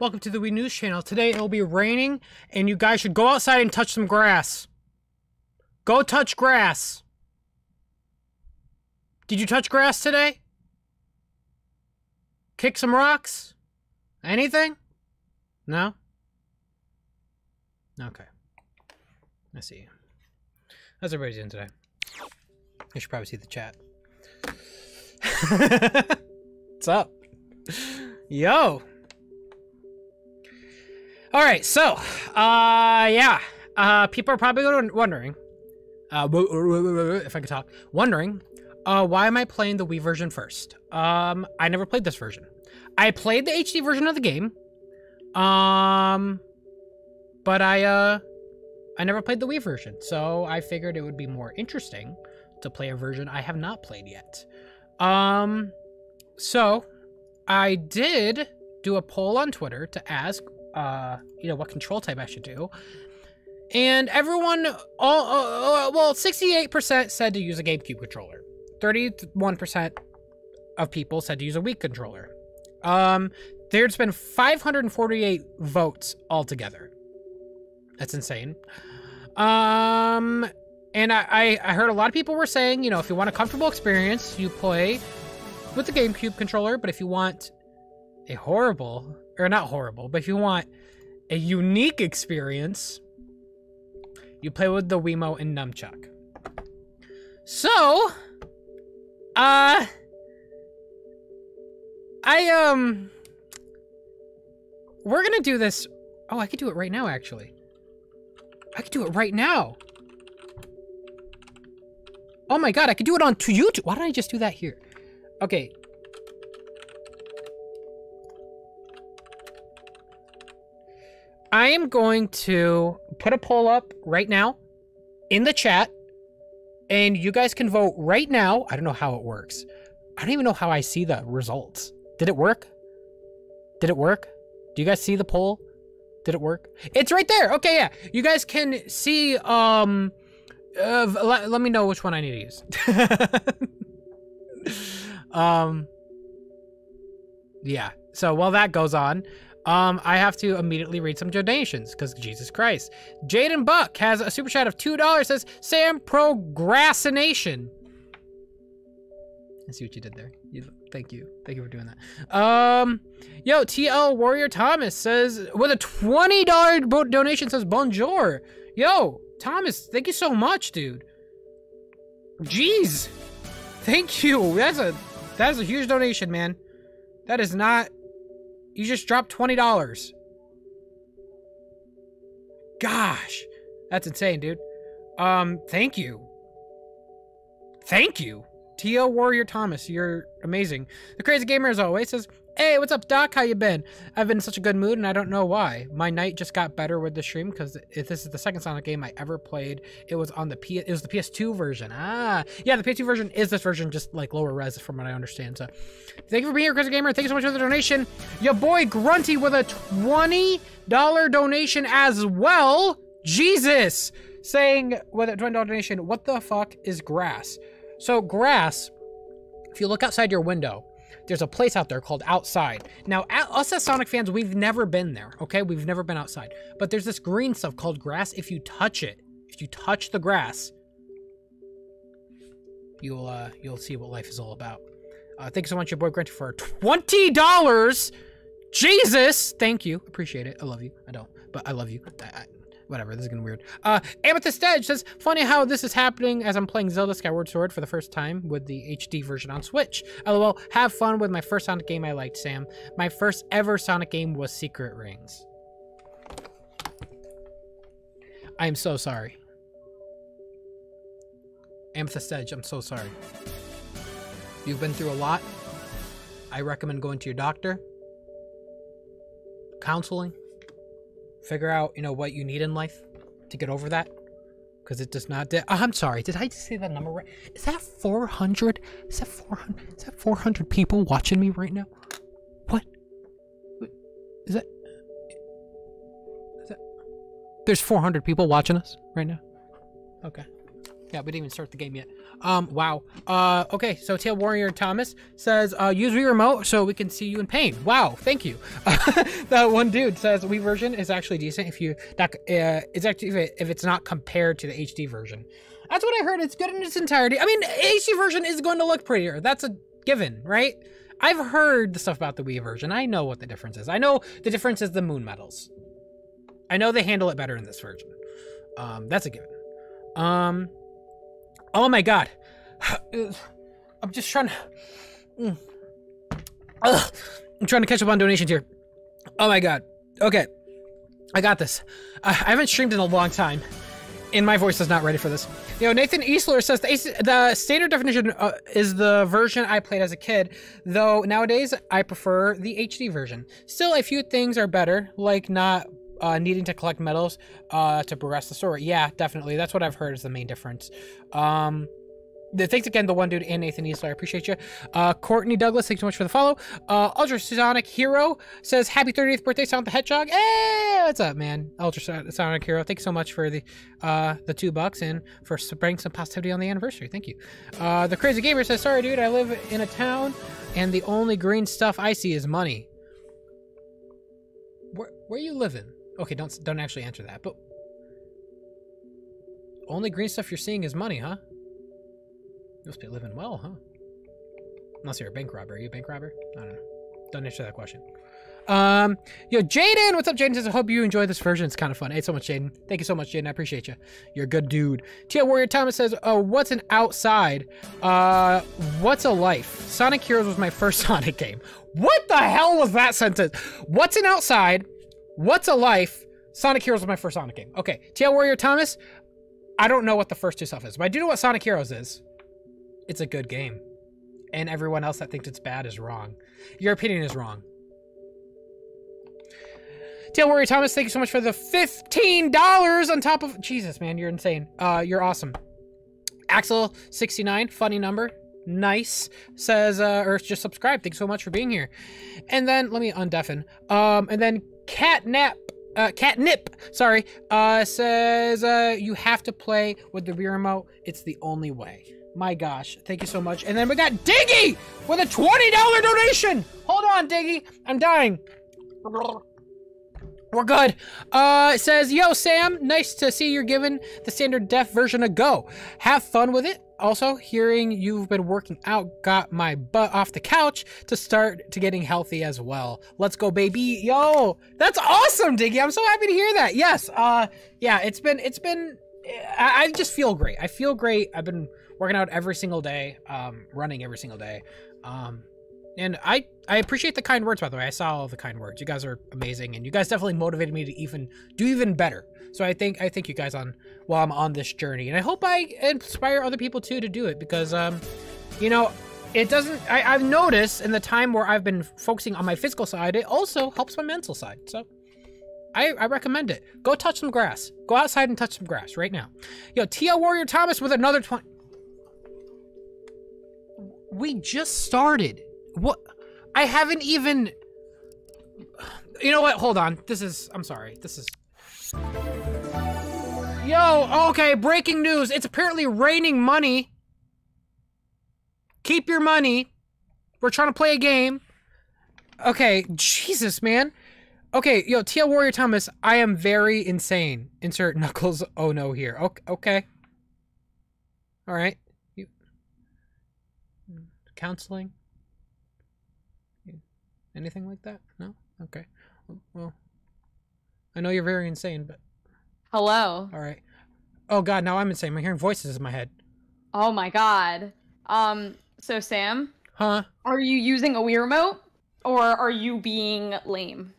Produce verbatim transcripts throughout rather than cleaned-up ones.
Welcome to the Wii News Channel. Today it'll be raining, and you guys should go outside and touch some grass. Go touch grass. Did you touch grass today? Kick some rocks? Anything? No? Okay. I see. How's everybody doing today? I should probably see the chat. What's up? Yo! Alright, so, uh, yeah. Uh, people are probably wondering, uh, if I could talk, wondering, uh, why am I playing the Wii version first? Um, I never played this version. I played the H D version of the game, um, but I, uh, I never played the Wii version, so I figured it would be more interesting to play a version I have not played yet. Um, so, I did do a poll on Twitter to ask, uh, you know, what control type I should do. And everyone, all, uh, well, sixty-eight percent said to use a GameCube controller. thirty-one percent of people said to use a Wii controller. Um, there's been five hundred forty-eight votes altogether. That's insane. Um, and I, I heard a lot of people were saying, you know, if you want a comfortable experience, you play with the GameCube controller, but if you want a horrible, or not horrible, but if you want a unique experience, you play with the Wiimote and Nunchuk. So, uh, I, um, we're gonna do this. Oh, I could do it right now, actually. I could do it right now. Oh my God, I could do it on YouTube. Why did I just do that here? Okay. I am going to put a poll up right now in the chat, and you guys can vote right now. I don't know how it works. I don't even know how I see the results. Did it work? Did it work? Do you guys see the poll? Did it work? It's right there. Okay, yeah. You guys can see, um, uh, let, let me know which one I need to use. um, yeah. So while that goes on, Um, I have to immediately read some donations, because Jesus Christ. Jaden Buck has a super chat of two dollars, says, Sam Prograssination. I see what you did there. You, thank you. Thank you for doing that. Um, yo, T L Warrior Thomas says, with a twenty dollar donation, says, bonjour. Yo, Thomas, thank you so much, dude. Jeez. Thank you. That's a, that is a huge donation, man. That is not... You just dropped twenty dollars. Gosh, that's insane, dude. Um, thank you. Thank you. T O Warrior Thomas, you're amazing. The Crazy Gamer, as always, says, hey, what's up, Doc? How you been? I've been in such a good mood, and I don't know why. My night just got better with the stream, because this is the second Sonic game I ever played. It was on the P it was the P S two version. Ah, yeah, the P S two version is this version, just like lower res, from what I understand. So, thank you for being here, Crazy Gamer. Thank you so much for the donation. Your boy Grunty with a twenty dollar donation as well. Jesus, saying with a twenty dollar donation, what the fuck is grass? So grass, if you look outside your window, there's a place out there called outside. Now, us as Sonic fans, we've never been there, okay? We've never been outside. But there's this green stuff called grass. If you touch it, if you touch the grass, you'll uh, you'll see what life is all about. Uh, thank you so much, your boy Grunty, for twenty dollars. Jesus, thank you. Appreciate it. I love you. I don't, but I love you. I, I, Whatever, this is getting weird. Uh, Amethyst Edge says, funny how this is happening as I'm playing Zelda Skyward Sword for the first time with the H D version on Switch. LOL, have fun with my first Sonic game I liked, Sam. My first ever Sonic game was Secret Rings. I am so sorry. Amethyst Edge, I'm so sorry. You've been through a lot. I recommend going to your doctor. Counseling. Figure out, you know, what you need in life to get over that, because it does not. Oh, I'm sorry. Did I just say that number right? Is that four hundred? Is that four hundred? Is that four hundred people watching me right now? What? What? Is that? Is that? There's four hundred people watching us right now. Okay. Yeah, we didn't even start the game yet. Um, wow. Uh, okay, so Tail Warrior Thomas says, uh, use Wii Remote so we can see you in pain. Wow, thank you. Uh, that one dude says, Wii version is actually decent if you not, uh, it's actually, if, it, if it's not compared to the H D version. That's what I heard. It's good in its entirety. I mean, H D version is going to look prettier. That's a given, right? I've heard the stuff about the Wii version. I know what the difference is. I know the difference is the moon medals. I know they handle it better in this version. Um, that's a given. Um, oh my god. I'm just trying to... Ugh. I'm trying to catch up on donations here. Oh my god. Okay. I got this. Uh, I haven't streamed in a long time. And my voice is not ready for this. You know, Nathan Eastler says, the, the standard definition uh, is the version I played as a kid, though nowadays I prefer the H D version. Still, a few things are better, like not uh, needing to collect medals uh, to progress the story. Yeah, definitely. That's what I've heard is the main difference. Um, thanks again, the one dude and Nathan Eastler. I appreciate you. Uh, Courtney Douglas, thanks so much for the follow. Uh, Ultrasonic Hero says, happy thirtieth birthday, Sonic the Hedgehog. Hey! What's up, man? Ultrasonic Hero, thanks so much for the uh, the two bucks and for spreading some positivity on the anniversary. Thank you. Uh, the Crazy Gamer says, sorry, dude, I live in a town and the only green stuff I see is money. Where, where you living? Okay, don't don't actually answer that, but only green stuff you're seeing is money, huh? You must be living well, huh? Unless you're a bank robber. Are you a bank robber? I don't know. Don't answer that question. Um, yo, Jaden, what's up, Jaden? Says, I hope you enjoy this version. It's kind of fun. Hey, so much, Jaden. Thank you so much, Jaden. I appreciate you. You're a good dude. T L Warrior Thomas says, oh, what's an outside? Uh, what's a life? Sonic Heroes was my first Sonic game. What the hell was that sentence? What's an outside? What's a life? Sonic Heroes was my first Sonic game. Okay, T L Warrior Thomas, I don't know what the first two stuff is, but I do know what Sonic Heroes is. It's a good game. And everyone else that thinks it's bad is wrong. Your opinion is wrong. Tail Warrior Thomas, thank you so much for the fifteen dollars on top of... Jesus, man, you're insane. Uh, you're awesome. Axel sixty-nine, funny number. Nice. Says, uh, or just subscribe. Thanks so much for being here. And then, let me undeafen. Um, and then Catnap, uh, Catnip, sorry, uh, says, uh, you have to play with the Wii Remote. It's the only way. My gosh, thank you so much. And then we got Diggy with a twenty dollar donation. Hold on, Diggy. I'm dying. We're good. Uh, it says, yo, Sam, nice to see you're giving the standard def version a go. Have fun with it. Also, hearing you've been working out got my butt off the couch to start to getting healthy as well. Let's go, baby. Yo, that's awesome, Diggy. I'm so happy to hear that. Yes. Uh, yeah, it's been, it's been, I, I just feel great. I feel great. I've been working out every single day, um, running every single day. Um, And I, I appreciate the kind words, by the way. I saw all the kind words. You guys are amazing, and you guys definitely motivated me to even do even better. So I think I thank you guys on while I'm on this journey, and I hope I inspire other people too to do it because, um, you know, it doesn't. I, I've noticed in the time where I've been focusing on my physical side, it also helps my mental side. So. I, I recommend it. Go touch some grass. Go outside and touch some grass right now. Yo, T L Warrior Thomas with another twenty. We just started. What? I haven't even... You know what? Hold on. This is... I'm sorry. This is... Yo, okay. Breaking news. It's apparently raining money. Keep your money. We're trying to play a game. Okay. Jesus, man. Okay. Yo, T L Warrior Thomas, I am very insane. Insert Knuckles. Oh, no, here. Okay. Okay. All right. You... Counseling. Anything like that? No? Okay. Well, I know you're very insane, but... Hello. All right. Oh, God, now I'm insane. I'm hearing voices in my head. Oh, my God. Um, so, Sam? Huh? Are you using a Wii Remote? Or are you being lame?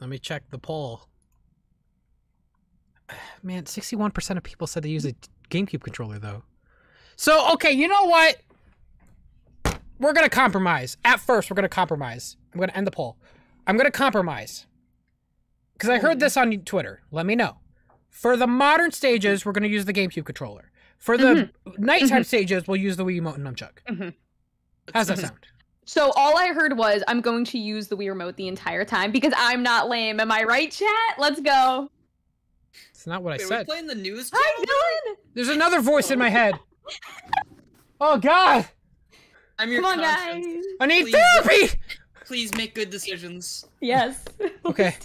Let me check the poll. Man, sixty-one percent of people said they use a GameCube controller, though. So, okay, you know what? We're going to compromise. At first, we're going to compromise. I'm going to end the poll. I'm going to compromise. Because I heard this on Twitter. Let me know. For the modern stages, we're going to use the GameCube controller. For the mm-hmm. nighttime mm-hmm. stages, we'll use the Wii Remote and Nunchuk. Mm-hmm. How's that mm-hmm. sound? So all I heard was, I'm going to use the Wii Remote the entire time because I'm not lame. Am I right, chat? Let's go. It's not what Wait, I said. Are we playing the news channel? Hi, Dylan! There's another voice in my head. Oh, God! I'm your Come on, conscience. Guys. I need please, therapy! Please make good decisions. Yes. Okay.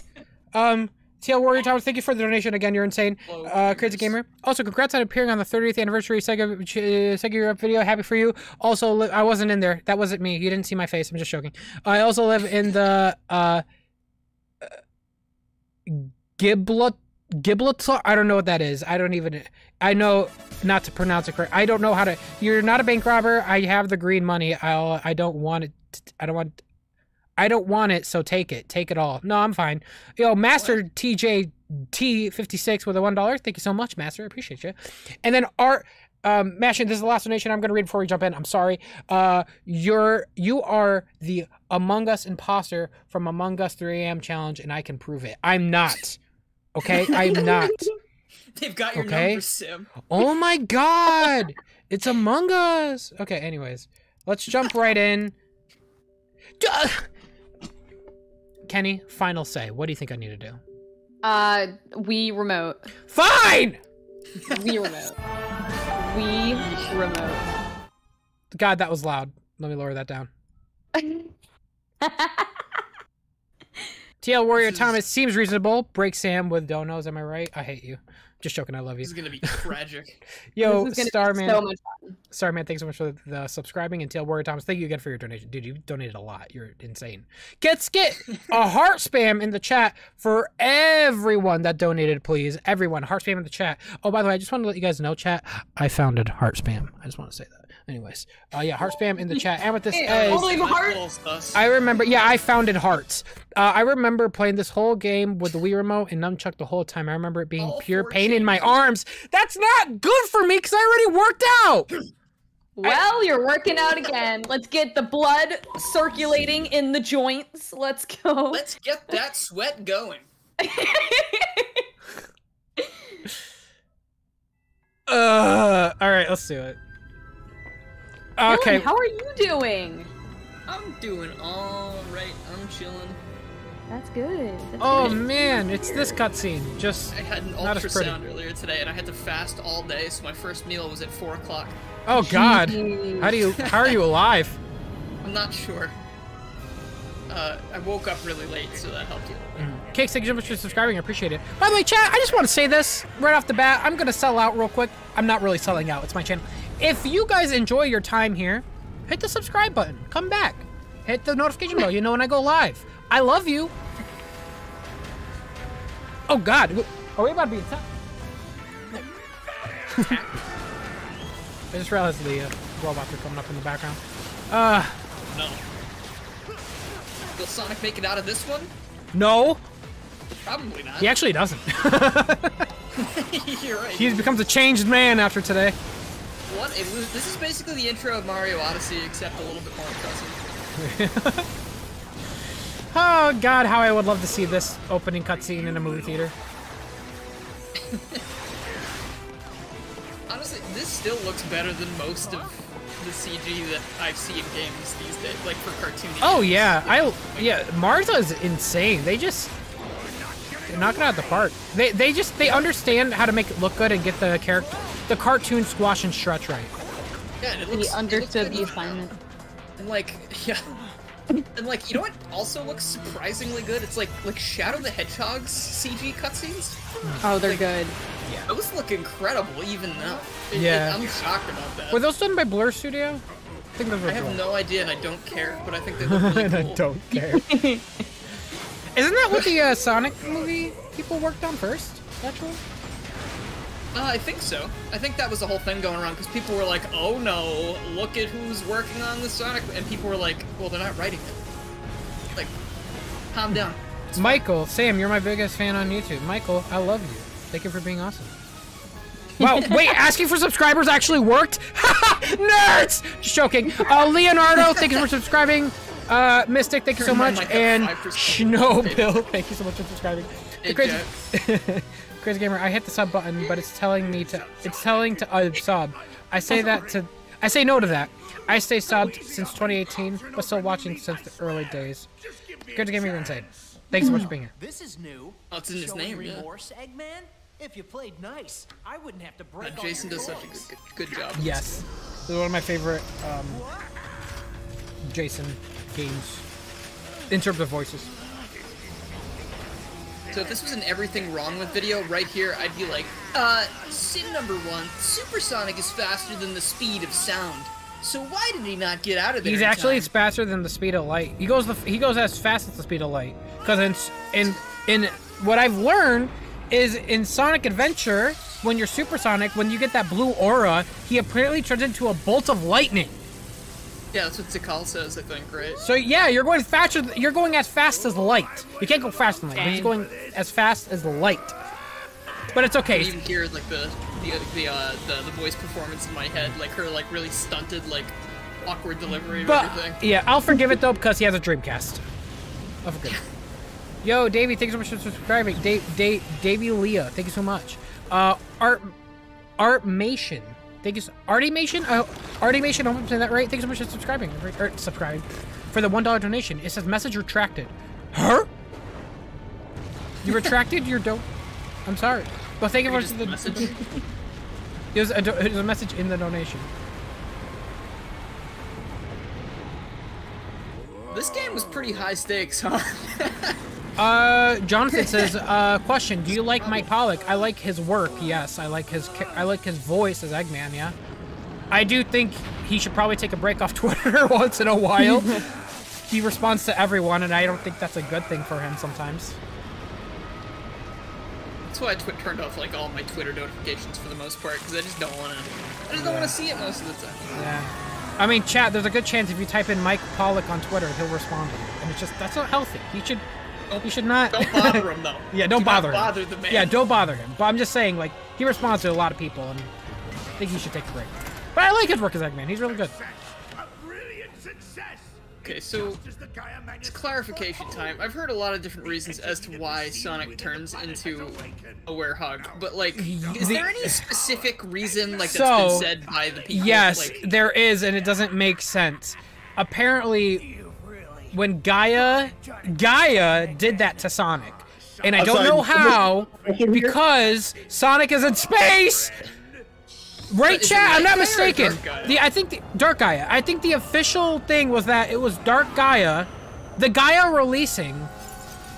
Um, T L Warrior Towers, thank you for the donation again. You're insane. Hello, uh, Crazy Gamer. Also, congrats on appearing on the thirtieth anniversary Sega, uh, Sega Europe video. Happy for you. Also, I wasn't in there. That wasn't me. You didn't see my face. I'm just joking. I also live in the... Uh, uh, Giblet... Giblet... I don't know what that is. I don't even... I know not to pronounce it correct. I don't know how to... You're not a bank robber. I have the green money. I'll... I don't want it... To, I don't want... I don't want it, so take it. Take it all. No, I'm fine. Yo, Master what? T J T fifty-six with a one dollar. Thank you so much, Master. I appreciate you. And then Art... Um, Mashin, this is the last donation I'm going to read before we jump in. I'm sorry. Uh, you're... You are the Among Us imposter from Among Us three A M challenge, and I can prove it. I'm not... Okay, I'm not. They've got your okay? number, Sim. Oh my God! It's Among Us! Okay, anyways. Let's jump right in. Duh! Kenny, final say. What do you think I need to do? Uh, Wii Remote. Fine! Wii Remote. Wii Remote. God, that was loud. Let me lower that down. T L Warrior is... Thomas seems reasonable. Break Sam with donos. Am I right? I hate you. Just joking. I love you. This is gonna be tragic. Yo, Starman. So Starman, thanks so much for the, the subscribing. And T L Warrior Thomas, thank you again for your donation, dude. You donated a lot. You're insane. Get get a heart spam in the chat for everyone that donated, please. Everyone, heart spam in the chat. Oh, by the way, I just want to let you guys know, chat. I founded heart spam. I just want to say that. Anyways, uh, yeah, heart spam in the chat. And with this, hey, I, don't heart. I remember, yeah, I founded hearts. Uh, I remember playing this whole game with the Wii Remote and Nunchuk the whole time. I remember it being oh, pure pain in my arms. That's not good for me because I already worked out. Well, I... you're working out again. Let's get the blood circulating in the joints. Let's go. Let's get that sweat going. uh, all right, let's do it. Okay. Dylan, how are you doing? I'm doing all right. I'm chilling. That's good. That's oh good. Man, it's this cutscene. Just I had an ultrasound earlier today, and I had to fast all day, so my first meal was at four o'clock. Oh God! Jeez. How do you? How are you alive? I'm not sure. Uh, I woke up really late, so that helped you. Mm-hmm. Cakes, thank you so much for subscribing. I appreciate it. By the way, chat, I just want to say this right off the bat. I'm gonna sell out real quick. I'm not really selling out. It's my channel. If you guys enjoy your time here, hit the subscribe button. Come back. Hit the notification bell. You know when I go live. I love you. Oh, God. Are we about to be attacked? I just realized the uh, robots are coming up in the background. Uh, no. Will Sonic make it out of this one? No. Probably not. He actually doesn't. You're right. He becomes a changed man after today. What? It was, this is basically the intro of Mario Odyssey, except a little bit more impressive. Oh God, how I would love to see this opening cutscene in a movie theater. Honestly, this still looks better than most of the C G that I've seen in games these days, like for cartoony. Oh games. yeah, I like, yeah, Mario's insane. They just they're knocking out the park. They they just they understand how to make it look good and get the character. The cartoon squash and stretch right. Yeah, and it looks, he understood it looks the assignment. And like, yeah. And like, you know what also looks surprisingly good? It's like like Shadow the Hedgehog's C G cutscenes. Oh, they're like, good. Yeah. Those look incredible even now. It, yeah. It, I'm shocked about that. Were those done by Blur Studio? I think those were I have cool. no idea and I don't care, but I think they look really and cool. I don't care. Isn't that what the uh, Sonic movie people worked on first? Is that true? Uh, I think so. I think that was the whole thing going around because people were like, oh no, look at who's working on the Sonic. And people were like, well, they're not writing it. Like, calm down. It's Michael, fine. Sam, you're my biggest fan on YouTube. Michael, I love you. Thank you for being awesome. Wow, wait, asking for subscribers actually worked? Haha, nerds! Just joking. Uh, Leonardo, thank you for subscribing. Uh, Mystic, thank you so much. And Snowbill, thank you so much for subscribing. The crazy. Crazy Gamer, I hit the sub button, but it's telling me to, it's telling to uh, sub. I say that to, I say no to that. I stay subbed since twenty eighteen, but still watching since the early days. Crazy Gamer, you're insane. Thanks so much for being here. This is new. Oh, it's in his name, yeah. If you played nice, I wouldn't have to break all your Jason does such a good, good, good job. Yes. This is one of my favorite um, Jason games in terms of voices. So if this was an everything wrong with video right here, I'd be like, uh, sin number one, supersonic is faster than the speed of sound. So why did he not get out of there? He's actually time? It's faster than the speed of light. He goes the, he goes as fast as the speed of light. Because in, in in what I've learned is in Sonic Adventure, when you're supersonic, when you get that blue aura, he apparently turns into a bolt of lightning. Yeah, that's what Sakal says, I think, right? So yeah, you're going faster. You're going as fast as light. You can't go faster than light. Dang. He's going as fast as light. But it's okay. I can even hear like the the the, uh, the the voice performance in my head, like her like really stunted, like awkward delivery of but, everything. Yeah, I'll forgive it though because he has a Dreamcast. I'll forgive it. Yo, Davey, thanks so much for subscribing. Dave, Dave, Davey Leah, thank you so much. Uh, Art, Artmation. Thank you, so, Artimation. Uh, Artimation. I hope I'm saying that right. Thank you so much for subscribing. Or subscribing for the one dollar donation. It says message retracted. Huh? You retracted your don't. I'm sorry. Well, thank you for the message. There's a, there's a message in the donation. This game was pretty high stakes, huh? Uh, Jonathan says, uh, question, do you like Mike Pollock? I like his work, yes. I like his I like his voice as Eggman, yeah. I do think he should probably take a break off Twitter once in a while. He responds to everyone, and I don't think that's a good thing for him sometimes. That's why I tw turned off, like, all my Twitter notifications for the most part, because I just don't want to I just don't yeah. want to see it most of the time. Yeah. I mean, chat, there's a good chance if you type in Mike Pollock on Twitter, he'll respond to you. And it's just, that's not healthy. He should... Don't, you should not. Don't bother him, though. Yeah, don't Do bother him. Bother the man. Yeah, don't bother him. But I'm just saying, like, he responds to a lot of people, and I think he should take a break. But I like his work as Eggman. He's really good. A brilliant success. Okay, so it's clarification time. I've heard a lot of different reasons as to why Sonic turns into a werehog, but, like, is there any specific reason, like, that's so, been said by the people? Yes, like, there is, and it doesn't make sense. Apparently... When Gaia, Gaia did that to Sonic, and I don't know how, because Sonic is in space, right? Chat, I'm not mistaken. The I think the, Dark Gaia. I think the official thing was that it was Dark Gaia, the Gaia releasing,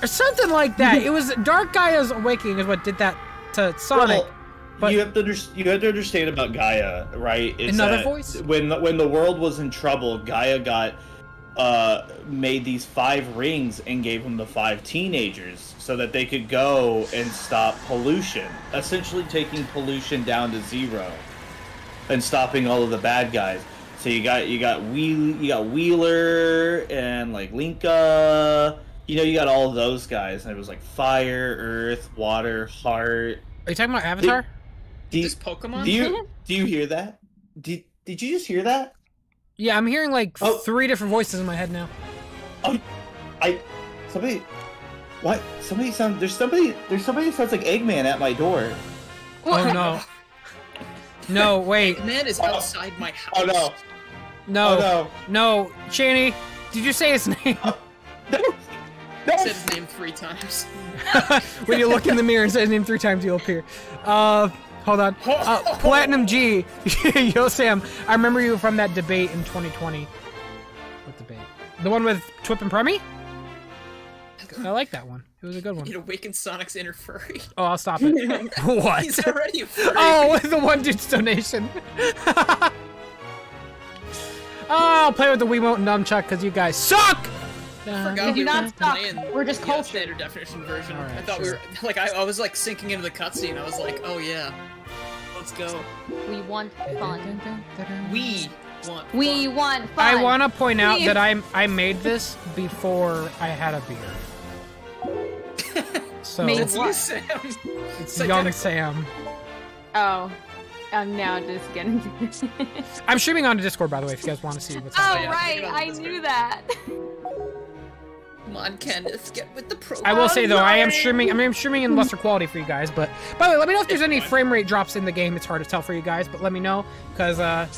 or something like that. It was Dark Gaia's awakening is what did that to Sonic. Well, But you have to you have to understand about Gaia, right? It's another voice. When when the world was in trouble, Gaia got. Uh, made these five rings and gave them the five teenagers so that they could go and stop pollution, essentially taking pollution down to zero and stopping all of the bad guys. So you got you got Wheel, you got Wheeler and like Linka, you know, you got all those guys, and it was like fire, earth, water, heart. Are you talking about Avatar? Do, do, Is this Pokemon? Do you do you hear that? Did did you just hear that? Yeah, I'm hearing like oh. three different voices in my head now. Oh, I, somebody, what? Somebody sounds. There's somebody. There's somebody who sounds like Eggman at my door. What? Oh no. No, wait. Eggman is outside oh. my house. Oh no. No. Oh, no. No, Chaney, did you say his name? Oh. No. No. I said his name three times. When you look in the mirror and say his name three times, you'll appear. Uh. Hold on. Uh, Platinum G. Yo, Sam. I remember you from that debate in twenty twenty. What debate? The one with Twip and Premi? I like that one. It was a good one. It awakened Sonic's inner furry. Oh, I'll stop it. What? He's already a furry. Oh, the one dude's donation. Oh, I'll play with the Wiimote and Nunchuk because you guys suck! I forgot we not were We're just called standard definition version. Right, I thought sure. we were like I, I was like sinking into the cutscene. I was like, oh yeah, let's go. We want fun. We want. Fun. We want. Fun. I want to point out we... that I I made this before I had a beer. So made it's what? Sam. It's Young like Sam. Oh. I'm now just getting to I'm streaming on Discord, by the way, if you guys want to see what's oh, happening. Oh, right, yeah, I knew that. Come on, Candace, get with the pro. I will say, though, I am streaming I mean, I'm streaming in lesser quality for you guys, but... By the way, let me know if there's any frame rate drops in the game. It's hard to tell for you guys, but let me know, because uh,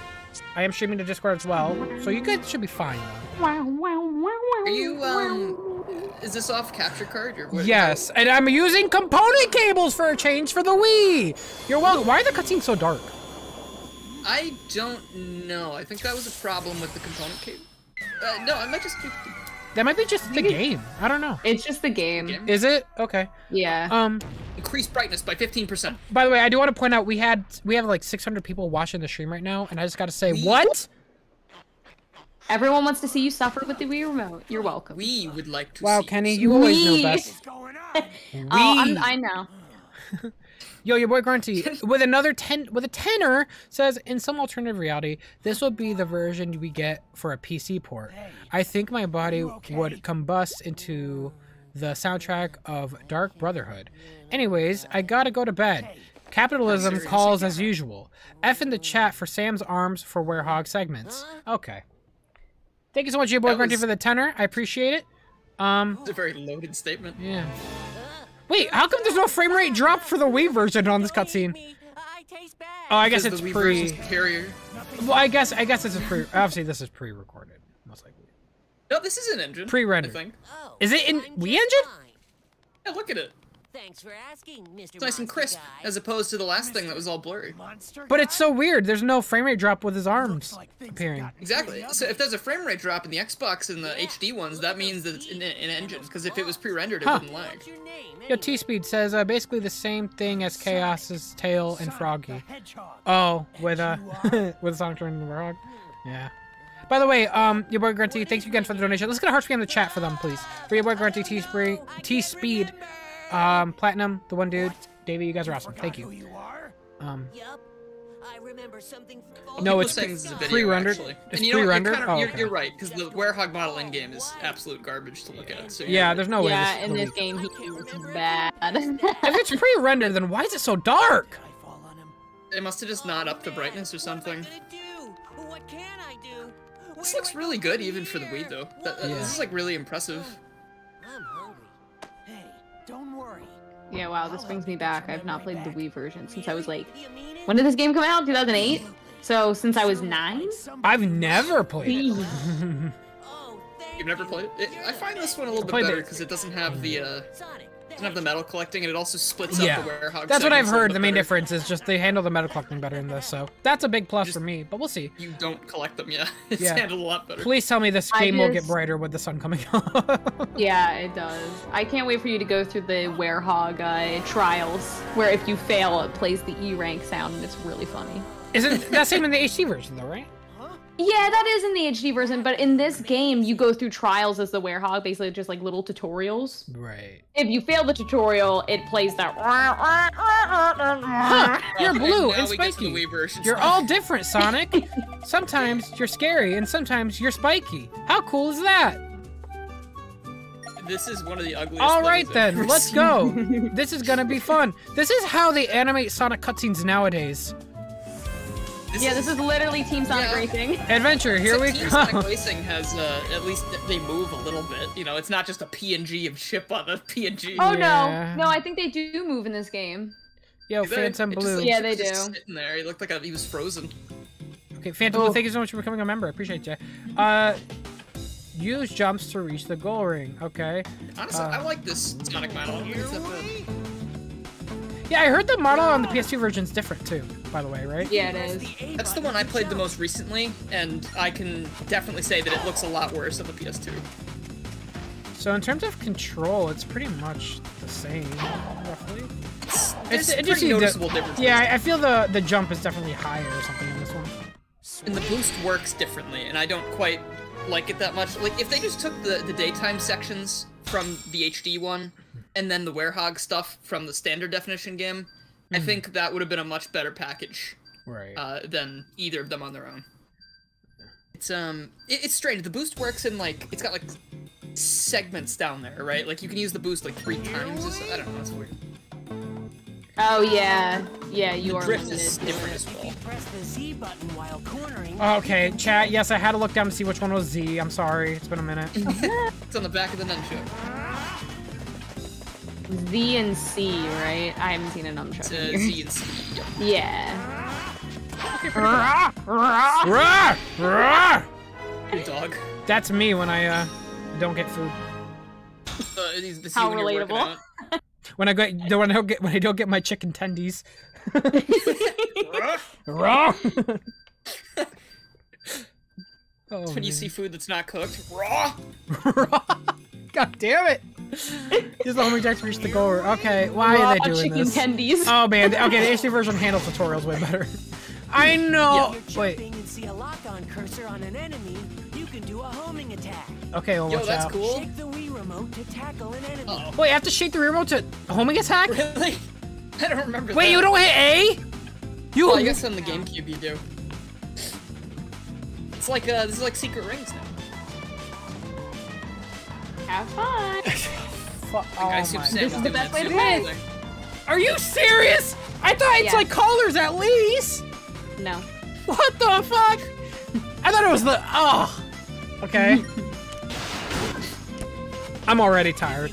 I am streaming to Discord as well, so you guys should be fine. Are you, um... Is this off capture card or what? Yes, and I'm using component cables for a change for the Wii. You're welcome. Why are the cutscenes so dark? I don't know. I think that was a problem with the component cable. Uh, no, I might just be... That might be just the game. I don't know. It's just the game. game. Is it? Okay. Yeah. Um, increased brightness by fifteen percent. By the way, I do want to point out we had we have like six hundred people watching the stream right now, and I just got to say, what? Everyone wants to see you suffer with the Wii remote. You're welcome. We would like to. Wow, see Kenny, you, you always know best. Going on? We. Oh, I'm, I know. Yo, your boy Grunty with another ten with a tenor says, in some alternative reality, this would be the version we get for a P C port. I think my body okay? would combust into the soundtrack of Dark Brotherhood. Anyways, I gotta go to bed. Capitalism sure calls as usual. F in the chat for Sam's arms for Werehog segments. Okay. Thank you so much, your boy was... Grunty, for the tenor. I appreciate it. Um, it's a very loaded statement. Yeah. Wait, how come there's no frame rate drop for the Wii version on this cutscene? Oh, I guess it's pre. Well, I guess I guess this is pre. Obviously, this is pre-recorded, most likely. No, this is an engine. Pre-rendered. I think. Is it in Wii engine? Yeah, look at it. Thanks for asking, Mister It's nice and crisp, as opposed to the last thing that was all blurry. But it's so weird. There's no frame rate drop with his arms like appearing. Exactly. So if there's a frame rate drop in the Xbox and the yeah, H D ones, that means that it's in an engine. Because if it was pre-rendered, huh. it wouldn't lag. Yo, T-Speed says uh, basically the same thing as Chaos's Tail and Froggy. Oh, with uh, with Sonic turning the Werehog. Yeah. By the way, um, your boy Grunty, thanks again for the donation. Let's get a heart scan in the chat for them, please. For your boy Grunty, T-Speed. Um, Platinum, the one dude, Davey, you guys are awesome. Thank you. Um, I remember something. No, it's pre-rendered. It's pre-rendered. Kind of, oh, okay. you're, you're right, because the Werehog model in game is absolute garbage to look at. So yeah, there's no way. Yeah, this, in this game, he looks bad. If it's pre-rendered, then why is it so dark? They must have just not upped the brightness or something. What can I do? This looks really good, even for the Wii, though. That, yeah. This is like really impressive. Don't worry. Yeah, wow, this brings me back. I've not played the Wii version since I was like... When did this game come out? two thousand eight? So, since I was nine? I've never played it. You've never played it? it? I find this one a little bit better because it doesn't have the, uh... doesn't have the metal collecting, and it also splits yeah. up the Werehog. That's what I've heard. The main better. difference is just they handle the metal collecting better in this, so... That's a big plus just, for me, but we'll see. You don't collect them, yeah. It's yeah. handled a lot better. Please tell me this game just... will get brighter with the sun coming up. Yeah, it does. I can't wait for you to go through the Werehog uh, trials, where if you fail, it plays the E rank sound, and it's really funny. Isn't that same in the H D version, though, right? Yeah, that is in the H D version, but in this game, you go through trials as the Werehog, basically just like little tutorials. Right. If you fail the tutorial, it plays that. Huh, you're blue and spiky. You're all different, Sonic. Sometimes you're scary, and sometimes you're spiky. How cool is that? This is one of the ugliest. All right then, let's go. This is gonna be fun. This is how they animate Sonic cutscenes nowadays. This yeah, is, this is literally Team Sonic yeah. Racing. Adventure, here so we Team come. Team Sonic Racing has, uh, at least they move a little bit. You know, it's not just a P N G of ship on a P N G. Oh, yeah. no. No, I think they do move in this game. Yo, Is Phantom it, Blue. It just, like, yeah, they just do. Just sitting there. He looked like a, he was frozen. Okay, Phantom oh. Blue, thank you so much for becoming a member. I appreciate you. Uh, use jumps to reach the goal ring. Okay. Honestly, uh, I like this Sonic model. Yeah, I heard the model on the P S two version is different, too, by the way, right? Yeah, it is. That's the one I played the most recently, and I can definitely say that it looks a lot worse on the P S two. So in terms of control, it's pretty much the same, roughly. It's, it's, it's pretty noticeable difference. Yeah, I feel the, the jump is definitely higher or something in this one. And the boost works differently, and I don't quite like it that much. Like, if they just took the, the daytime sections from the H D one, and then the Werehog stuff from the standard definition game, mm-hmm. I think that would have been a much better package right. uh, than either of them on their own. It's um, it, it's strange. The boost works in like it's got like segments down there, right? Like you can use the boost like three times. Or so. I don't know. It's weird. Oh yeah, yeah. You the are drift is different as well. Okay, chat. Yes, I had to look down to see which one was Z. I'm sorry. It's been a minute. It's on the back of the Nunchuk. Z and C, right? I haven't seen a Nunchuk. Uh, Z and C. Yep. Yeah. Good dog. That's me when I uh, don't get food. These, this How relatable. When I get when I don't get when I don't get my chicken tendies. Raw. Oh, it's when man. you see food that's not cooked. Raw. Raw. God damn it! This is the homie Jack's reached the goal. Okay, why raw are they doing this? Raw chicken tendies. Oh man. Okay, the H D version handles tutorials way better. I know. Yep. Wait. And see a lock-on cursor on an enemy, you can do a homing attack. Okay, well, yo, watch that's out. cool. Shake the Wii remote to tackle an enemy. Uh-oh. Wait, I have to shake the Wii remote to homing attack? Really? I don't remember. Wait, that. you don't hit A? You? Well, I guess on the GameCube you do. It's like uh, this is like Secret Rings now. Have fun. Fuck. Oh my. This is the best way to play. Are you serious? I thought it's yeah. like Colors at least. No. What the fuck? I thought it was the. Oh. Okay. I'm already tired.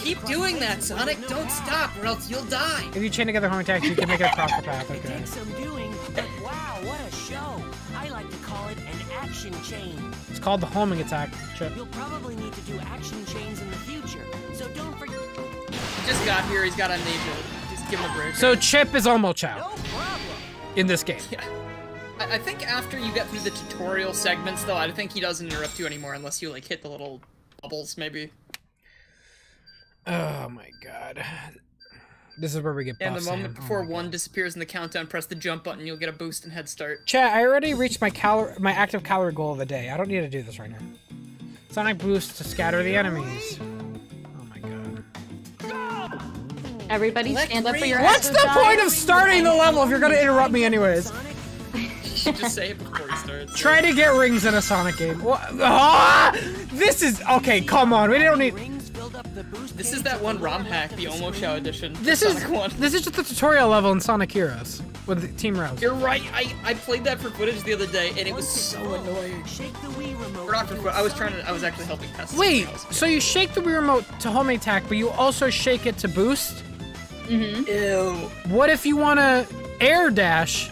Keep doing that, Sonic. Don't stop, or else you'll die. If you chain together home attacks, you can make it across the path. Okay. It takes some doing, but wow, what a show! I like to call it an action chain. It's called the homing attack. Shit. You'll probably need to do action chains in the future, so don't forget. He just got here. He's got unable. Give him a break. So Chip is almost out no in this game. Yeah. I, I think after you get through the tutorial segments, though, I think he doesn't interrupt you anymore unless you like hit the little bubbles, maybe. Oh my god! This is where we get. And the moment in. before oh one god. disappears in the countdown, press the jump button. You'll get a boost and head start. Chat, I already reached my calor, my active calorie goal of the day. I don't need to do this right now. Sonic boost to scatter the enemies. Everybody stand up for your What's the point of starting the level if you're gonna interrupt me anyways? Just say it before he starts. Try to get rings in a Sonic game. What? Ah! This is okay. Come on, we don't need. This is that one ROM hack, the Omoshow edition. This is one. This is just the tutorial level in Sonic Heroes with Team Rouse. You're right. I I played that for footage the other day and it was so annoying. Shake the Wii remote. I was trying to. I was actually helping test. Wait. So you shake the Wii remote to homing attack, but you also shake it to boost. Mm-hmm. Ew. What if you want to air dash?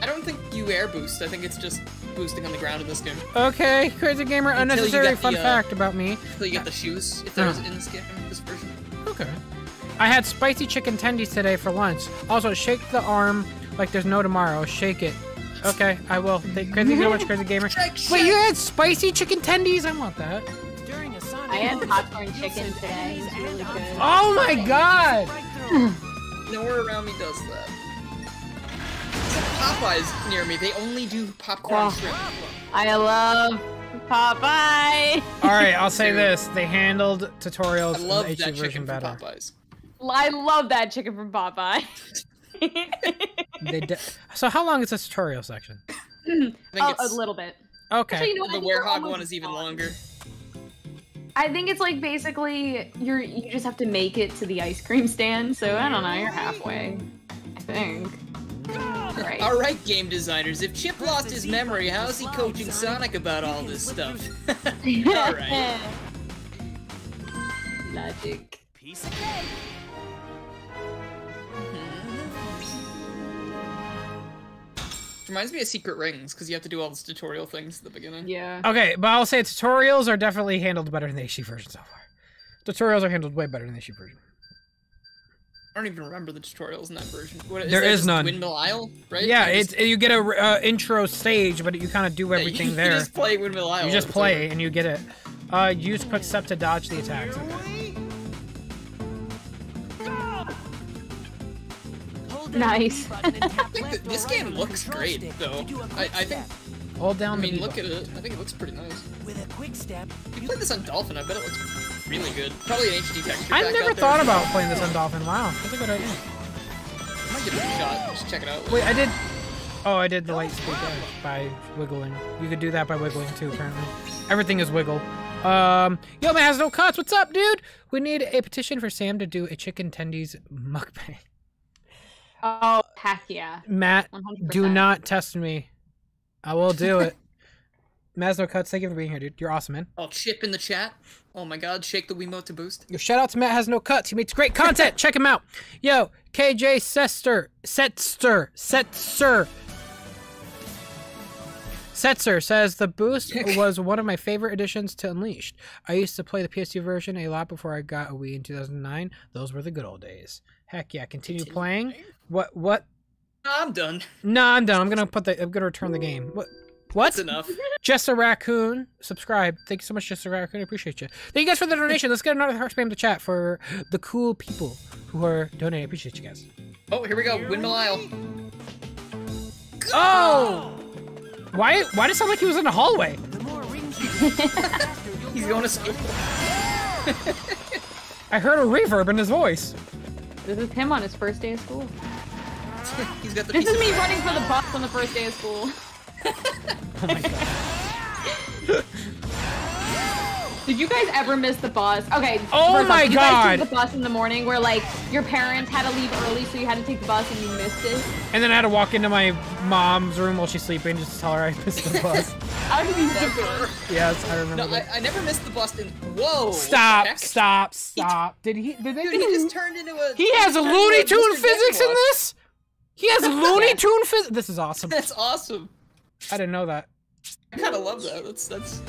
I don't think you air boost. I think it's just boosting on the ground in this game. Okay, Crazy Gamer, until unnecessary fun the, uh, fact about me. Until you got the shoes, if there was oh. in this game, this version. Okay. I had spicy chicken tendies today for lunch. Also, shake the arm like there's no tomorrow. Shake it. Okay, I will. Thank Crazy so much, Crazy Gamer. Shake, shake. Wait, you had spicy chicken tendies? I want that. I had popcorn chicken today. It was really good. Oh my god! Nowhere around me does that. Popeye's near me. They only do popcorn shrimp. I love Popeye. All right, I'll say this: they handled tutorials. I love that H D chicken from Popeyes. I love that chicken from Popeye. they so how long is this tutorial section? I think oh, a little bit. Okay. Actually, you know what? The Werehog one is even gone. longer. I think it's like basically you're you just have to make it to the ice cream stand. So I don't know, you're halfway, I think. Right. All right, game designers. If Chip lost his memory, how's he coaching Sonic about all this stuff? All right. Logic. Piece of cake. Reminds me of Secret Rings because you have to do all these tutorial things at the beginning. Yeah. Okay, but I'll say tutorials are definitely handled better than the H D version so far. Tutorials are handled way better than the H D version. I don't even remember the tutorials in that version. What, is there is none. Windmill Isle, right? Yeah, you it's just... you get a uh, intro stage, but you kind of do everything yeah, you, there. You just play Windmill Isle. You just play and you get it. Uh, use quick step to dodge the attacks. Okay. Nice. I think that this game looks great, though. I, I think. Hold down. I mean, look at it. I think it looks pretty nice. With a quick step, you played this on Dolphin. I bet it looks really good. Probably an H D texture. I've never thought about playing this on Dolphin. Wow, that's a good idea. I might give it a shot. Just check it out. Wait, I did. Oh, I did the light speed by wiggling. You could do that by wiggling too. Apparently, everything is wiggle. Um, Yo, man has no cuts. What's up, dude? We need a petition for Sam to do a chicken tendies mukbang. Oh, heck yeah. Matt, one hundred percent. Do not test me. I will do it. Maslow Cuts, thank you for being here, dude. You're awesome, man. Oh, Chip in the chat. Oh my god, shake the Wiimote to boost. Yo, shout out to Matt Has No Cuts. He makes great content. Check him out. Yo, K J Sester. Setster. Setster. Setzer says, the Boost was one of my favorite additions to Unleashed. I used to play the P S two version a lot before I got a Wii in two thousand nine. Those were the good old days. Heck yeah, continue, continue playing. playing. What? What? I'm done. No, I'm done. I'm gonna put the. I'm gonna return the game. What? What? That's enough. Just a Raccoon. Subscribe. Thank you so much, Just a Raccoon. I appreciate you. Thank you guys for the donation. Let's get another heart spam in the chat for the cool people who are donating. I appreciate you guys. Oh, here we go. Here Windmill Isle. Go! Oh! Why? Why does it sound like he was in the hallway? The more rings you do, the faster you'll He's going to sleep. I heard a reverb in his voice. This is him on his first day of school. He's got the this is me running for the bus on the first day of school. Oh my god. Did you guys ever miss the bus? Okay. Oh my god. You guys took the bus in the morning where like your parents had to leave early so you had to take the bus and you missed it? And then I had to walk into my mom's room while she's sleeping just to tell her I missed the bus. I would be never. Yes, I remember. No, I, I never missed the bus. And whoa. Stop, stop, stop. Did he? Did they? Dude, he just turned into a. He has a Looney Tune physics in this? He has Looney Tune physics? This is awesome. That's awesome. I didn't know that. I kind of love that. That's that's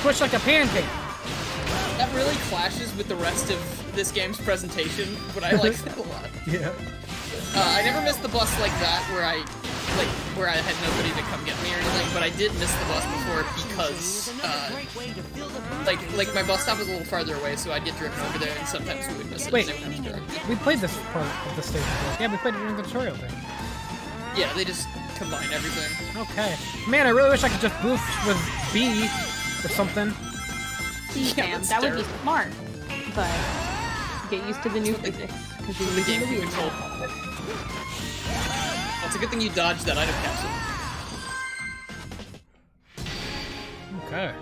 squish like a pancake. That really clashes with the rest of this game's presentation, but I like that a lot. Yeah. Uh, I never missed the bus like that, where I like where I had nobody to come get me or anything. But I did miss the bus before because uh, like like my bus stop was a little farther away, so I'd get driven over there, and sometimes we would miss it. Wait, we played this part of the station. Yeah, we played it during the tutorial thing. Yeah, they just combine everything. Okay. Man, I really wish I could just boost with B or something. Yeah, that terrible. Would be smart, but get used to the new physics. Because the game can control. That's a good thing you dodged that item capsule. Okay.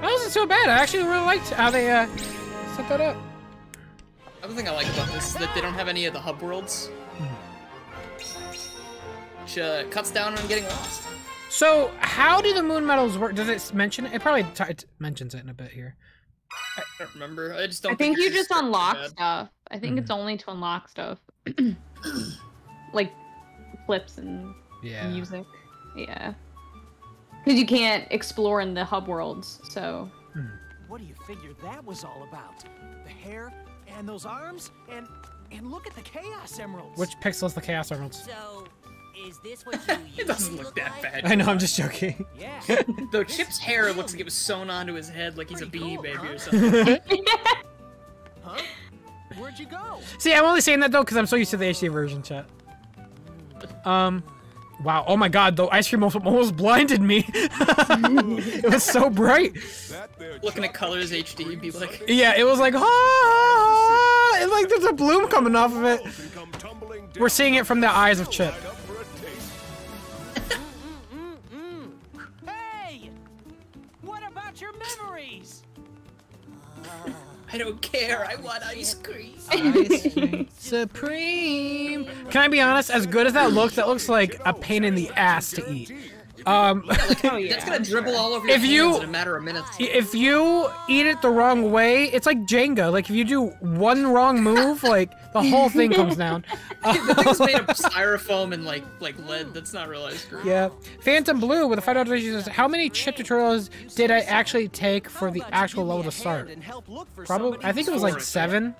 That wasn't so bad. I actually really liked how they uh, set that up. Another thing I like about this is that they don't have any of the hub worlds. Which, uh, cuts down on getting lost. So, how do the moon medals work? Does it mention it? It probably t it mentions it in a bit here. I don't remember. I just don't. I think, think you just unlock bad. stuff. I think mm. it's only to unlock stuff, like flips and yeah. music. Yeah, because you can't explore in the hub worlds. So. Mm. What do you figure that was all about? The hair and those arms and and look at the Chaos Emeralds. Which pixel's the Chaos Emeralds? So. Is this what you it doesn't look, look that like? bad. I know, I'm just joking. Yeah. Though Chip's hair looks like it was sewn onto his head like he's Pretty a beanie cool, baby huh? or something. Huh? Where'd you go? See, I'm only saying that though because I'm so used to the H D version, chat. Um, wow. Oh my god, the ice cream almost blinded me. It was so bright. Looking at colors H D, you'd be like... Yeah, it was like, ah, ah, ah. It's like there's a bloom coming off of it. We're seeing it from the eyes of Chip. I don't care. I want ice cream. Ice cream supreme. Can I be honest? As good as that looks, that looks like a pain in the ass to eat. Um, yeah, like, oh, yeah, that's gonna dribble all over your if hands you, in a matter of minutes. If you eat it the wrong way, it's like Jenga. Like if you do one wrong move, like the whole thing comes down. The thing's made of styrofoam and like like lead. That's not real ice cream. Yeah. Phantom Blue with a five dollar donation says, "How many Chip tutorials did I actually take for the actual level to start? Probably. I think it was like seven.